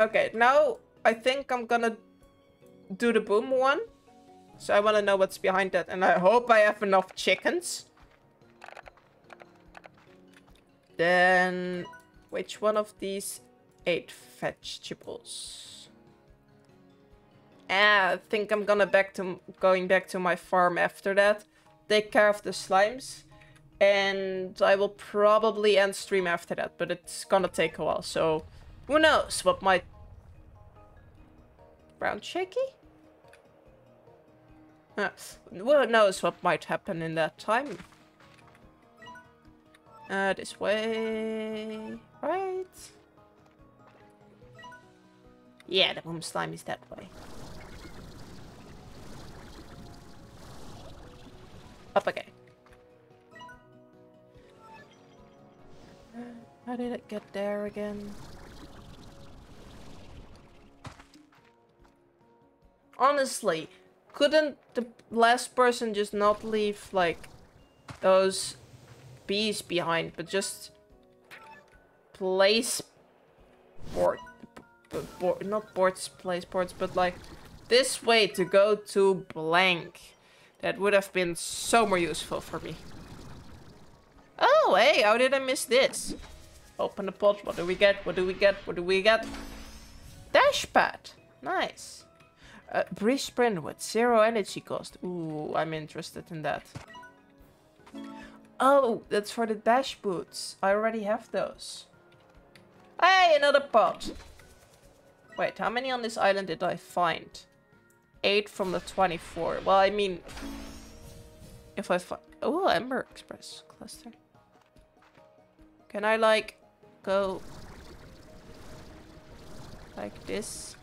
Okay, now I think I'm gonna do the boom one. So I wanna know what's behind that, and I hope I have enough chickens. Then, which one of these eight vegetables? Ah, I think I'm gonna back to going back to my farm after that. Take care of the slimes, and I will probably end stream after that. But it's gonna take a while, so who knows what might. Brown shaky? Ah, who knows what might happen in that time? Uh, this way, right? Yeah, the boom slime is that way. Up again. How did it get there again? Honestly, couldn't the last person just not leave, like, those bees behind, but just place board, board, not boards, place boards, but like this way to go to blank. That would have been so more useful for me. Oh, hey, how did I miss this? Open the pot. What do we get? What do we get? What do we get? Dash pad. Nice. Uh, breeze sprint with zero energy cost. Ooh, I'm interested in that. Oh, that's for the dash boots. I already have those. Hey, another pot. Wait, how many on this island did I find? Eight from the twenty-four. Well, I mean, if I find... Oh, Ember Express cluster. Can I, like, go like this?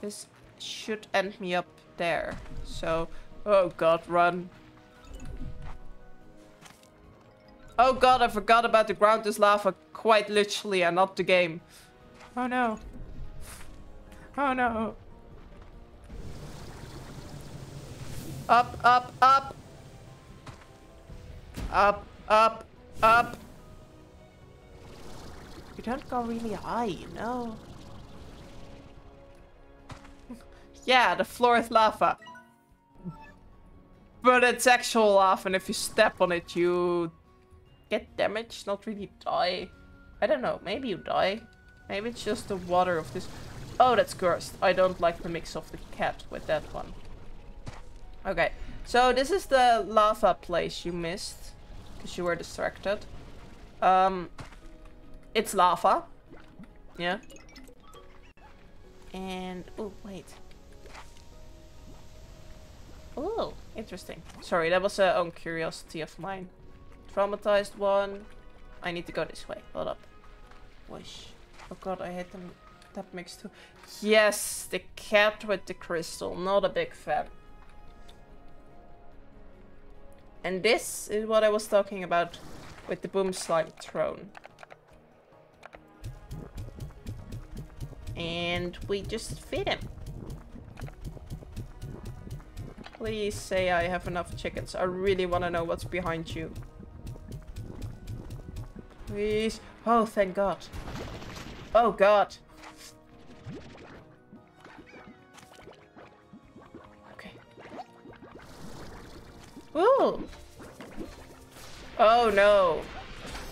This should end me up there. So, oh god, run. Oh god, I forgot about the ground is lava, quite literally, and not the game. Oh no. Oh no. Up, up, up. Up, up, up. You don't go really high, you know. Yeah, the floor is lava. But it's actual lava, and if you step on it, you... get damaged, not really die. I don't know, maybe you die. Maybe it's just the water of this. Oh, that's cursed. I don't like the mix of the cat with that one. Okay, so this is the lava place you missed because you were distracted. Um, it's lava. Yeah. And, oh, wait. Oh, interesting. Sorry, that was a own curiosity of mine. Traumatized one. I need to go this way. Hold up. Whoosh. Oh god, I hate them. That mix too. Yes, the cat with the crystal. Not a big fan. And this is what I was talking about with the boom slime throne. and we just feed him. Please say I have enough chickens. I really want to know what's behind you. Please. Oh, thank God. Oh, God. Okay. Ooh. Oh, no.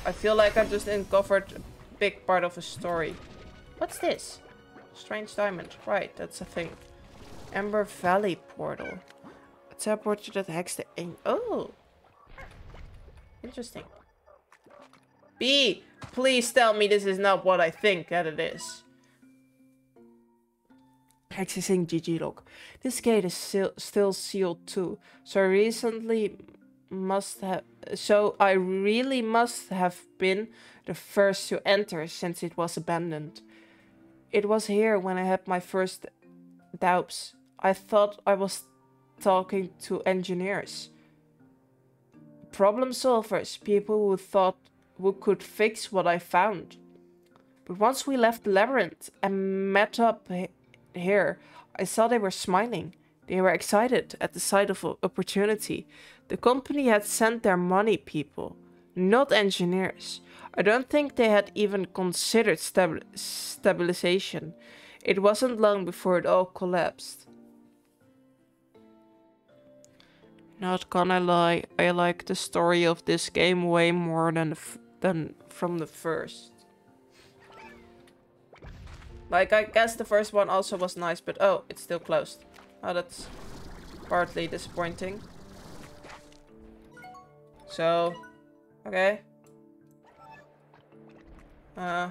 I feel like I just uncovered a big part of a story. What's this? Strange diamond. Right, that's a thing. Amber Valley portal. Teleporter that hacks the aim. Oh, interesting. B, please tell me this is not what I think that it is. Accessing G G log. This gate is still sealed too, so I recently must have. So I really must have been the first to enter since it was abandoned. It was here when I had my first doubts. I thought I was talking to engineers, problem solvers, people who thought we could fix what I found. But once we left the labyrinth and met up here, I saw they were smiling. They were excited at the sight of opportunity. The company had sent their money people, not engineers. I don't think they had even considered stabi- stabilization. It wasn't long before it all collapsed. Not gonna lie, I like the story of this game way more than the f than from the first. Like, I guess the first one also was nice, but oh, it's still closed. Oh, that's partly disappointing. So, okay. Uh...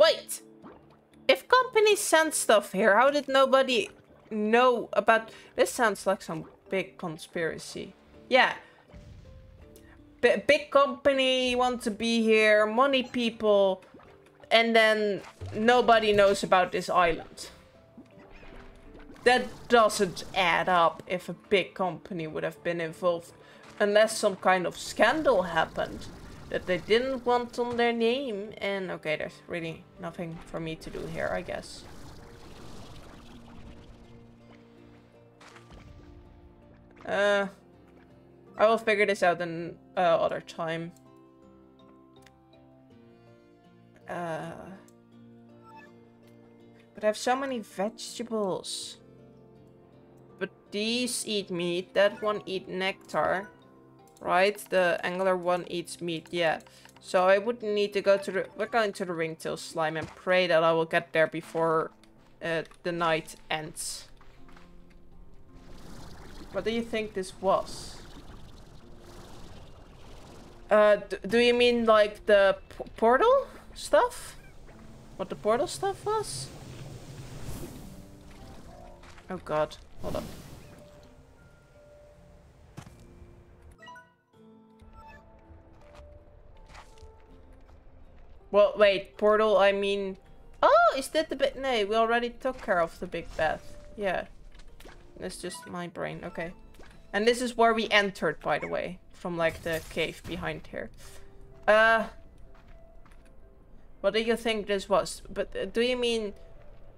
Wait! If companies send stuff here, how did nobody know about... This sounds like some big conspiracy. Yeah. B big company want to be here, money people, and then nobody knows about this island. That doesn't add up if a big company would have been involved. Unless some kind of scandal happened that they didn't want on their name. And okay, there's really nothing for me to do here, I guess. Uh, I will figure this out in uh, other time. Uh, but I have so many vegetables. But these eat meat, that one eat nectar. Right, the angler one eats meat, yeah. So I would need to go to the... We're going to the ringtail slime and pray that I will get there before uh, the night ends. What do you think this was? Uh, do you mean like the p portal stuff? What the portal stuff was? Oh god, hold up. Well, wait, portal, I mean... Oh, is that the big... No, we already took care of the big bath. Yeah. That's just my brain, okay. And this is where we entered, by the way. From, like, the cave behind here. Uh... What do you think this was? But uh, do you mean...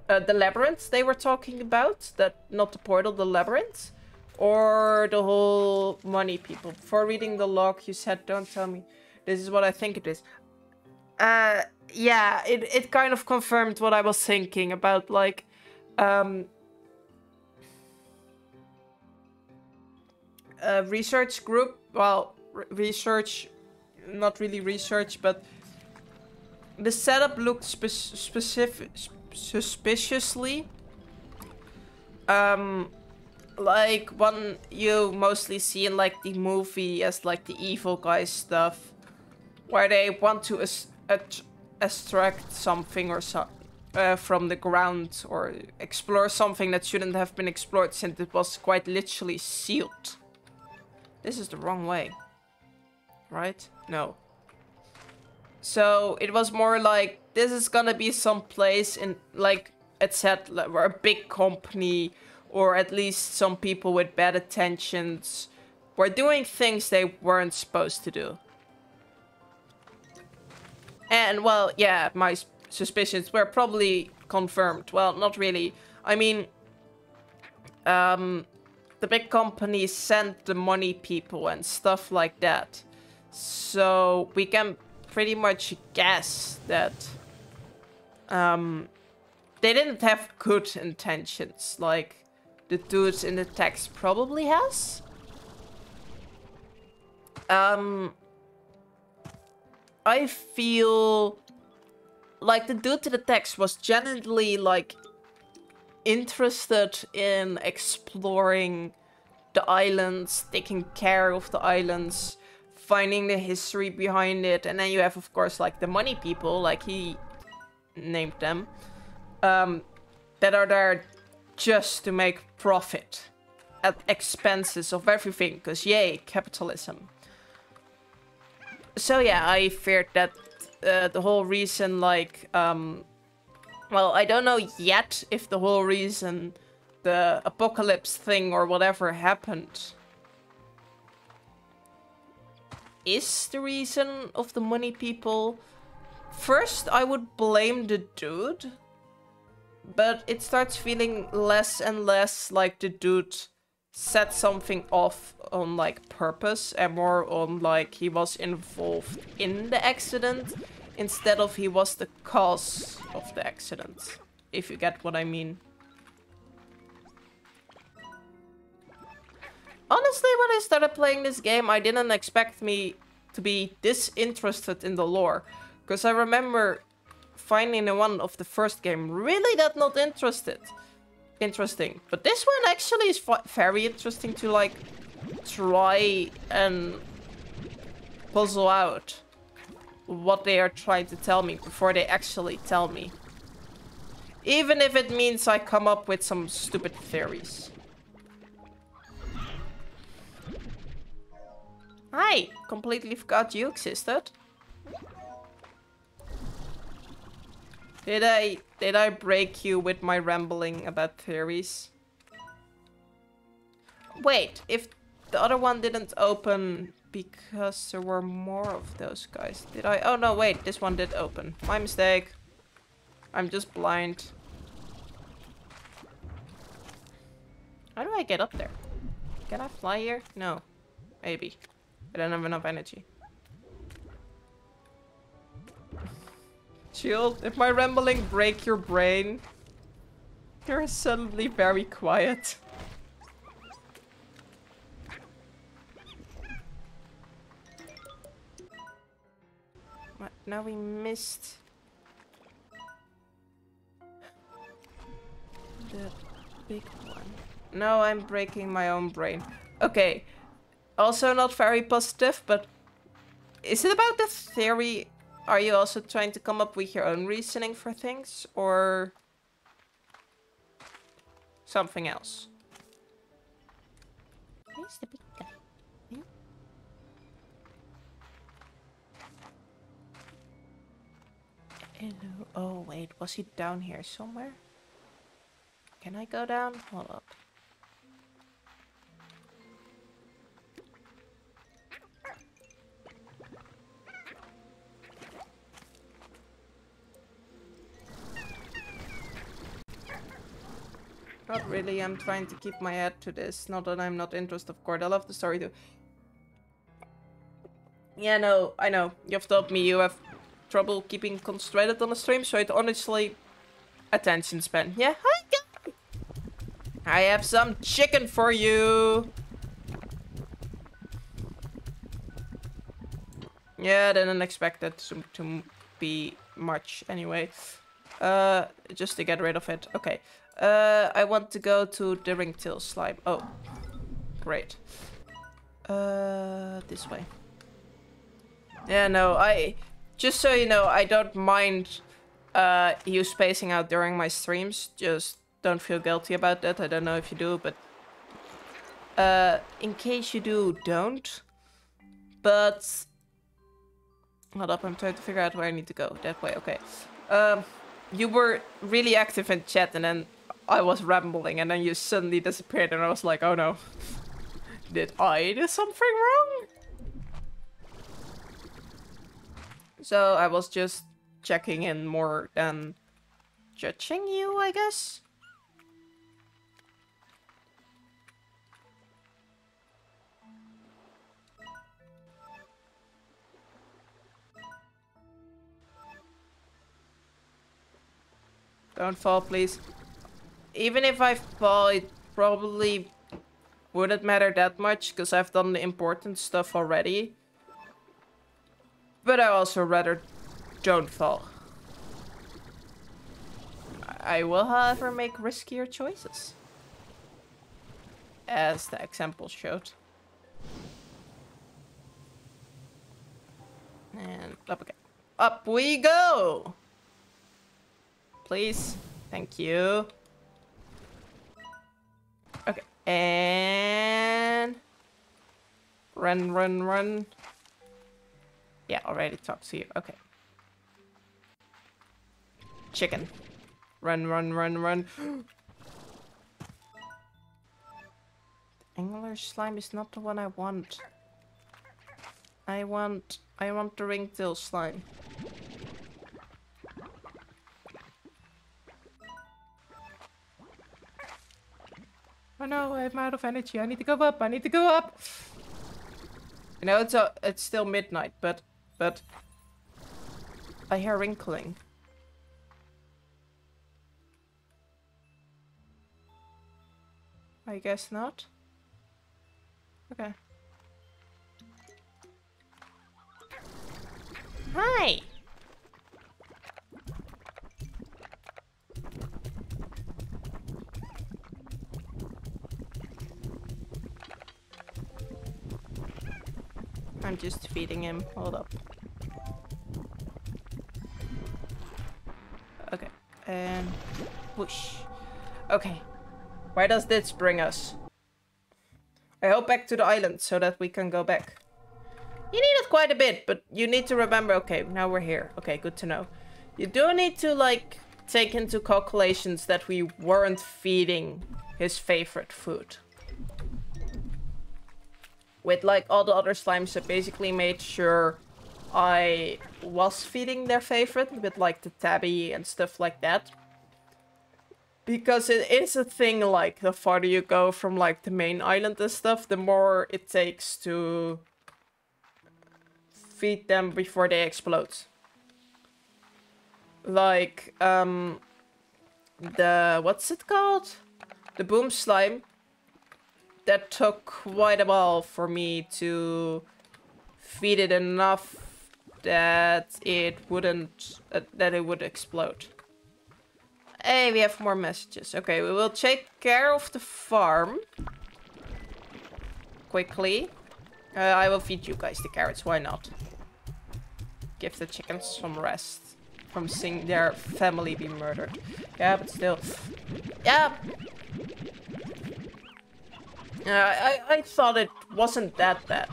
Uh, the labyrinth they were talking about? That, not the portal, the labyrinth? Or the whole money people? Before reading the log, you said, don't tell me. This is what I think it is. Uh, yeah, it, it kind of confirmed what I was thinking about, like, um, a research group, well, re research, not really research, but the setup looked spe specific, sp suspiciously, um, like one you mostly see in, like, the movie as, like, the evil guy stuff, where they want to... extract something or so, uh, from the ground, or explore something that shouldn't have been explored since it was quite literally sealed. This is the wrong way, right? No. So it was more like this is gonna be some place in, like, it said, where a big company or at least some people with bad intentions We're doing things they weren't supposed to do. And, well, yeah, my suspicions were probably confirmed. Well, not really. I mean, um, the big companies sent the money people and stuff like that. So we can pretty much guess that um, they didn't have good intentions, like the dudes in the text probably has. Um, I feel like the dude to the text was genuinely like interested in exploring the islands, taking care of the islands, finding the history behind it. And then you have, of course, like the money people, like he named them, um, that are there just to make profit at expenses of everything, because yay, capitalism. So yeah, I feared that uh, the whole reason, like, um, well, I don't know yet if the whole reason the apocalypse thing or whatever happened is the reason of the money people. First, I would blame the dude, but it starts feeling less and less like the dude set something off on like purpose and more on like he was involved in the accident instead of he was the cause of the accident, if you get what I mean. Honestly, when I started playing this game, I didn't expect me to be this interested in the lore, because I remember finding the one of the first game really that not interested interesting, but this one actually is very interesting to like try and puzzle out what they are trying to tell me before they actually tell me, even if it means I come up with some stupid theories. Hi, completely forgot you existed. Did I, did I break you with my rambling about theories? Wait, if the other one didn't open because there were more of those guys, did I? Oh no, wait, this one did open. My mistake. I'm just blind. How do I get up there? Can I fly here? No. Maybe. I don't have enough energy. Chill. If my rambling break your brain, you're suddenly very quiet. What? Now we missed the big one. No, I'm breaking my own brain. Okay. Also not very positive, but is it about the theory? Are you also trying to come up with your own reasoning for things, or something else? Where's the big guy? Yeah. Hello. Oh wait, was he down here somewhere? Can I go down? Hold up. Not really, I'm trying to keep my head to this. Not that I'm not interested, of course. I love the story too. Yeah, no, I know. You've told me you have trouble keeping concentrated on the stream, so it honestly... Attention span. Yeah, hi! I have some chicken for you! Yeah, didn't expect that to, to be much anyway. Uh, just to get rid of it. Okay. Uh, I want to go to the ringtail slime. Oh, great. Uh, this way. Yeah, no, I... Just so you know, I don't mind uh, you spacing out during my streams. Just don't feel guilty about that. I don't know if you do, but... Uh, in case you do, don't. But... Hold up, I'm trying to figure out where I need to go. That way, okay. Um, you were really active in chat and then... I was rambling and then you suddenly disappeared and I was like, oh no. Did I do something wrong? So I was just checking in more than judging you, I guess? Don't fall, please. Even if I fall, it probably wouldn't matter that much, because I've done the important stuff already. But I also rather don't fall. I will, however, make riskier choices. As the example showed. And up again. Up we go! Please. Thank you. Okay. And... Run, run, run. Yeah, already talked to you. Okay. Chicken. Run, run, run, run. The angler slime is not the one I want. I want... I want the ringtail slime. Oh no, I'm out of energy. I need to go up. I need to go up. You know, it's a, it's still midnight, but but I hear wrinkling. I guess not. Okay. Hi. I'm just feeding him. Hold up. Okay. And... whoosh. Okay. Where does this bring us? I hope back to the island so that we can go back. You need it quite a bit, but you need to remember... Okay, now we're here. Okay, good to know. You do need to, like, take into calculations that we weren't feeding his favorite food. With, like, all the other slimes, I basically made sure I was feeding their favorite with, like, the tabby and stuff like that. Because it is a thing, like, the farther you go from, like, the main island and stuff, the more it takes to feed them before they explode. Like, um, the... what's it called? The boom slime. That took quite a while for me to feed it enough that it wouldn't, uh, that it would explode. Hey, we have more messages. Okay, we will take care of the farm. Quickly. Uh, I will feed you guys the carrots, why not? Give the chickens some rest from seeing their family be murdered. Yeah, but still. Yeah! Uh, I, I thought it wasn't that bad.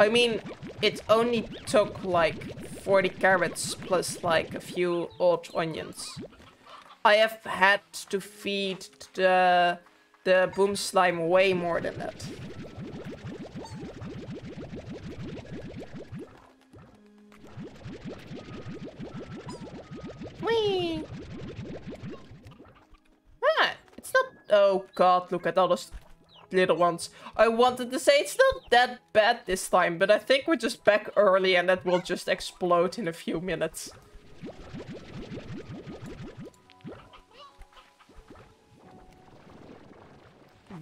I mean, it only took like forty carrots plus like a few old onions. I have had to feed the, the boom slime way more than that. Whee! Ah, it's not... Oh god, look at all those... little ones. I wanted to say it's not that bad this time, but I think we're just back early and that will just explode in a few minutes.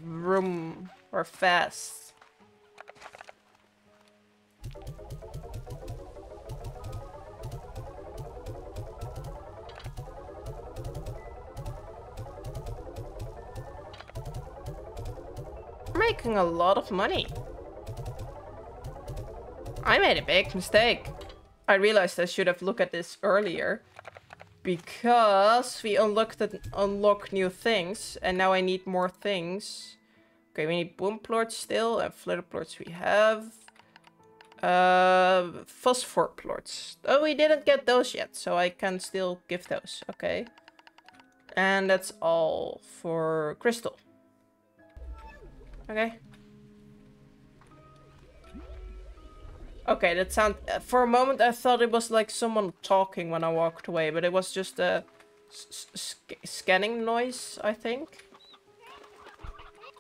Vroom. We're fast. Making a lot of money. I made a big mistake. I realized I should have looked at this earlier because we unlocked and unlock new things, and now I need more things. Okay, we need boom plorts still, and flitter plorts we have. Uh, phosphor plorts. Oh, we didn't get those yet, so I can still give those. Okay, and that's all for crystal. Okay. Okay, that sound. For a moment I thought it was like someone talking when I walked away, but it was just a s sc scanning noise, I think.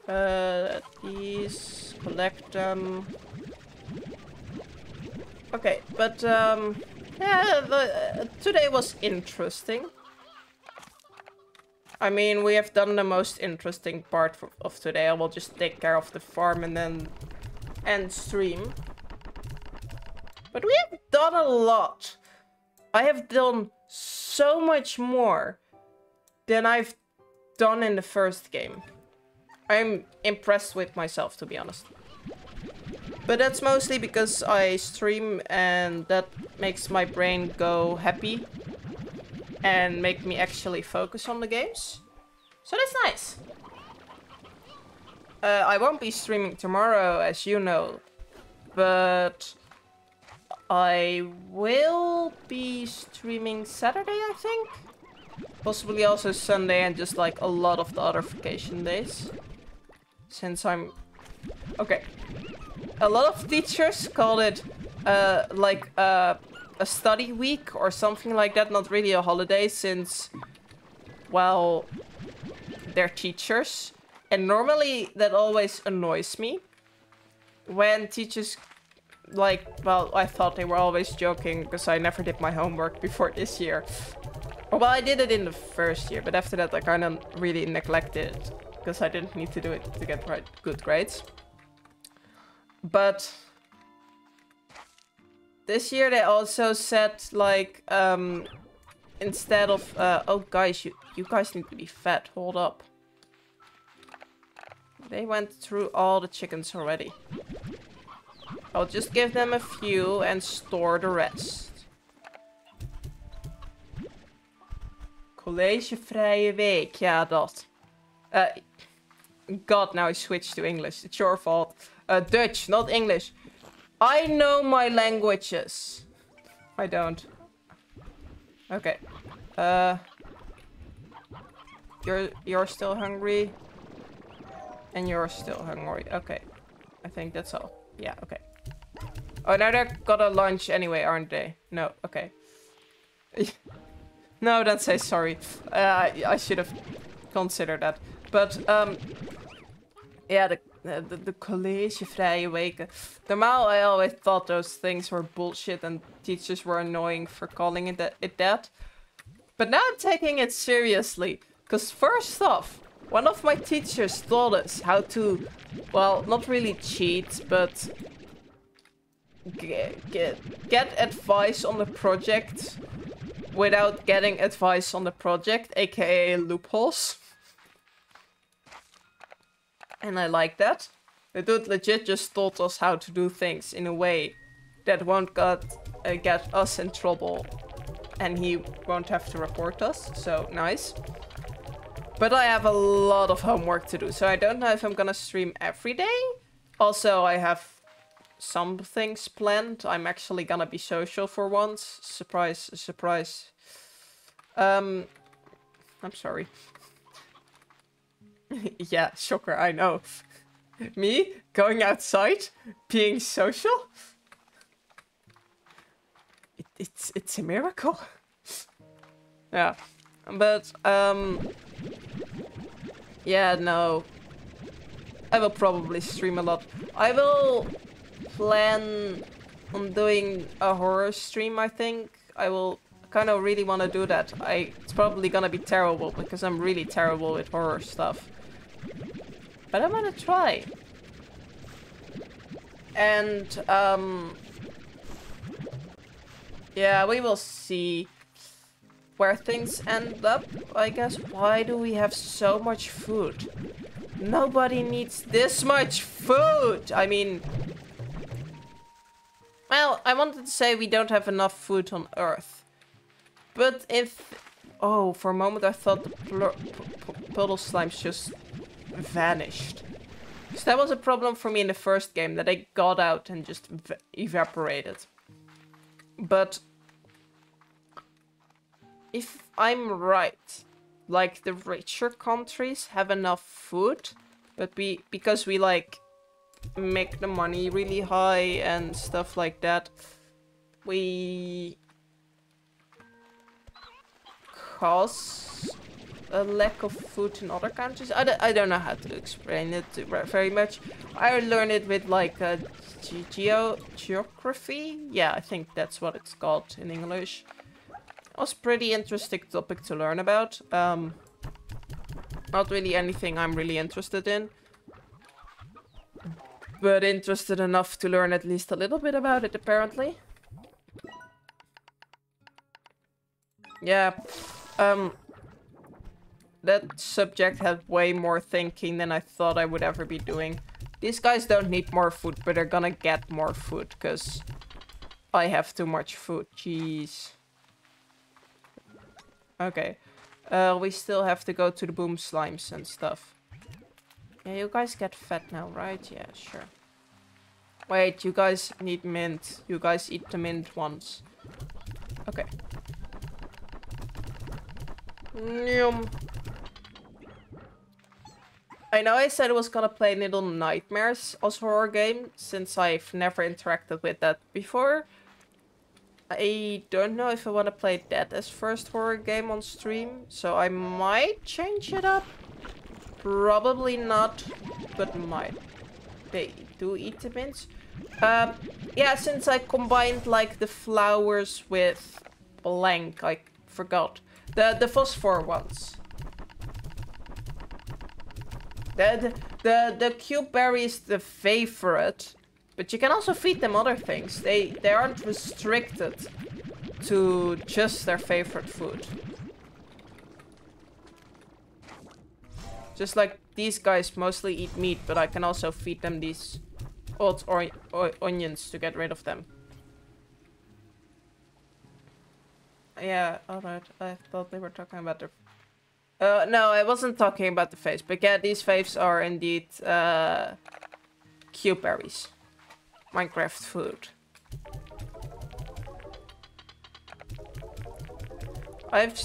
Uh, these, collect them. Okay, but um, yeah, the, uh, today was interesting. I mean, we have done the most interesting part of today. I will just take care of the farm and then end stream. But we have done a lot. I have done so much more than I've done in the first game. I'm impressed with myself, to be honest. But that's mostly because I stream and that makes my brain go happy. And make me actually focus on the games. So that's nice. Uh, I won't be streaming tomorrow, as you know. But I will be streaming Saturday, I think. Possibly also Sunday and just like a lot of the other vacation days. Since I'm... Okay. A lot of teachers call it uh, like... Uh, a study week or something like that, not really a holiday since, well, they're teachers. And normally that always annoys me. When teachers, like, well, I thought they were always joking because I never did my homework before this year. Well, I did it in the first year, but after that I kind of really neglected it because I didn't need to do it to get good grades. But... this year they also said, like, um, instead of, uh, oh guys, you, you guys need to be fed, hold up. They went through all the chickens already. I'll just give them a few and store the rest. College Vrije Week, yeah, dat. Uh, God, now I switched to English, it's your fault. Uh, Dutch, not English. I know my languages. I don't. Okay. Uh, you're you're still hungry, and you're still hungry. Okay. I think that's all. Yeah. Okay. Oh, now they're got a lunch anyway, aren't they? No. Okay. No, don't say sorry. Uh, I I should have considered that. But um, yeah. The De, de, de college vrije weken. Normaal, I always thought those things were bullshit and teachers were annoying for calling it that. It that. But now I'm taking it seriously. Because first off, one of my teachers taught us how to, well, not really cheat, but get, get, get advice on the project without getting advice on the project, aka loopholes. And I like that. The dude legit just taught us how to do things in a way that won't got, uh, get us in trouble. And he won't have to report us, so nice. But I have a lot of homework to do, so I don't know if I'm gonna stream every day. Also, I have some things planned. I'm actually gonna be social for once. Surprise, surprise. Um, I'm sorry. Yeah, shocker, I know. Me going outside, being social? It, it's it's a miracle. Yeah, but um, yeah, no. I will probably stream a lot. I will plan on doing a horror stream. I think I will kind of really want to do that. I it's probably gonna be terrible because I'm really terrible with horror stuff. But I'm gonna try. And, um... yeah, we will see where things end up, I guess. Why do we have so much food? Nobody needs this much food! I mean... well, I wanted to say we don't have enough food on Earth. But if... oh, for a moment I thought the puddle slimes just... vanished. So that was a problem for me in the first game, that they got out and just ev evaporated. But if I'm right, like the richer countries have enough food, but we, because we like make the money really high and stuff like that. We cause a lack of food in other countries. I, d I don't know how to explain it very much. I learned it with like a ge geo geography. Yeah, I think that's what it's called in English. It was a pretty interesting topic to learn about. Um, not really anything I'm really interested in, but interested enough to learn at least a little bit about it, apparently. Yeah, um, that subject had way more thinking than I thought I would ever be doing. These guys don't need more food, but they're gonna get more food, because I have too much food. Jeez. Okay, uh, we still have to go to the boom slimes and stuff. Yeah, you guys get fat now, right? Yeah, sure. Wait, you guys need mint. You guys eat the mint once. Okay. Yum. I know I said I was gonna play Little Nightmares as a horror game, since I've never interacted with that before. I don't know if I want to play that as first horror game on stream, so I might change it up. Probably not, but might. They do eat the mints. Um, yeah, since I combined like the flowers with blank, I forgot. The the phosphor ones. The, the, the, the cube berry is the favorite, but you can also feed them other things. They, they aren't restricted to just their favorite food. Just like these guys mostly eat meat, but I can also feed them these old or or onions to get rid of them. Yeah, alright. I thought they were talking about their... Uh, no, I wasn't talking about the faves. But yeah, these faves are indeed uh, cube berries. Minecraft food. I've...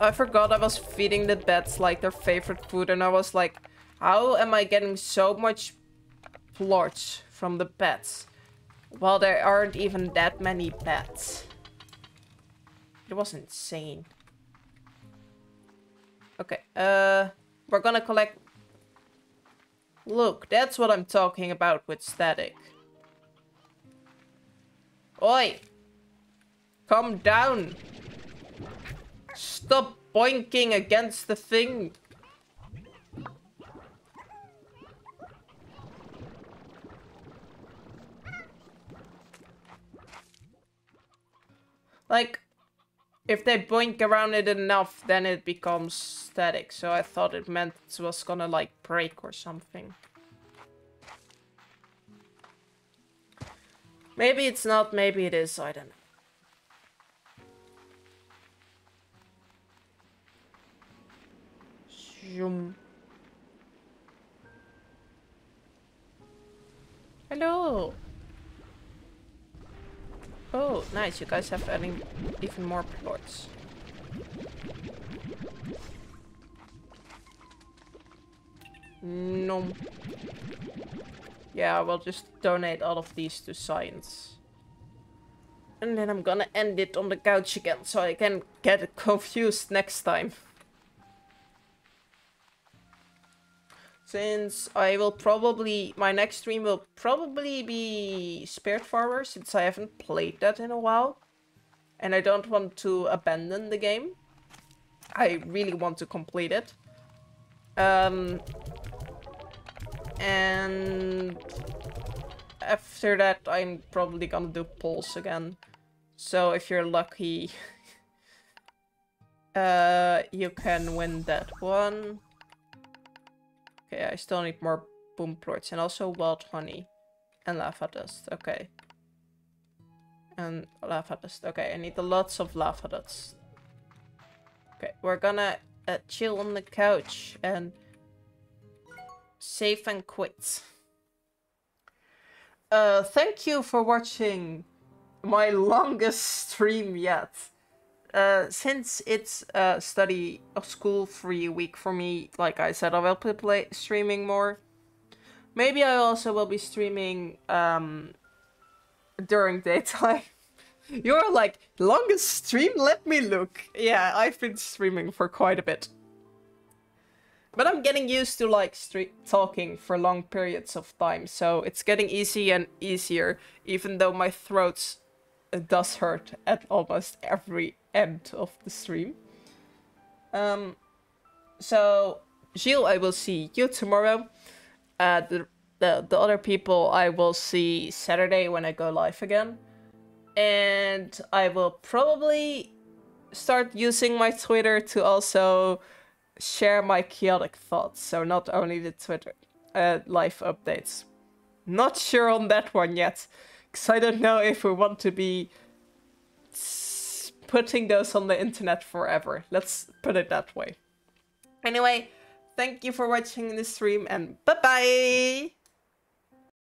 I forgot I was feeding the bats like their favorite food, and I was like, how am I getting so much plorts from the bats? Well, there aren't even that many bats. It was insane. Okay, uh, we're gonna collect... Look, that's what I'm talking about with static. Oi! Come down! Stop boinking against the thing! Like, if they boink around it enough, then it becomes static. So I thought it meant it was gonna, like, break or something. Maybe it's not, maybe it is, I don't know. Hello. Oh, nice. You guys have adding even more plots. No. Yeah, we'll just donate all of these to science. And then I'm gonna end it on the couch again so I can get confused next time. Since I will probably, my next stream will probably be Spiritfarer, since I haven't played that in a while. And I don't want to abandon the game. I really want to complete it. Um, and after that, I'm probably gonna do Pulse again. So if you're lucky, uh, you can win that one. Okay, I still need more boom plorts and also wild honey and lava dust. Okay. And lava dust. Okay, I need lots of lava dust. Okay, we're gonna uh, chill on the couch and save and quit. Uh, thank you for watching my longest stream yet. Uh, since it's uh, study of school free week for me, like I said, I will be play streaming more. Maybe I also will be streaming um, during daytime. You're like, longest stream? Let me look. Yeah, I've been streaming for quite a bit. But I'm getting used to like street talking for long periods of time, so it's getting easier and easier, even though my throat does hurt at almost every end of the stream. Um, so, Gilles, I will see you tomorrow. Uh, the, the, the other people I will see Saturday when I go live again. And I will probably start using my Twitter to also share my chaotic thoughts, so not only the Twitter uh, live updates. Not sure on that one yet, because I don't know if we want to be putting those on the internet forever. Let's put it that way. Anyway, thank you for watching this stream, and bye-bye!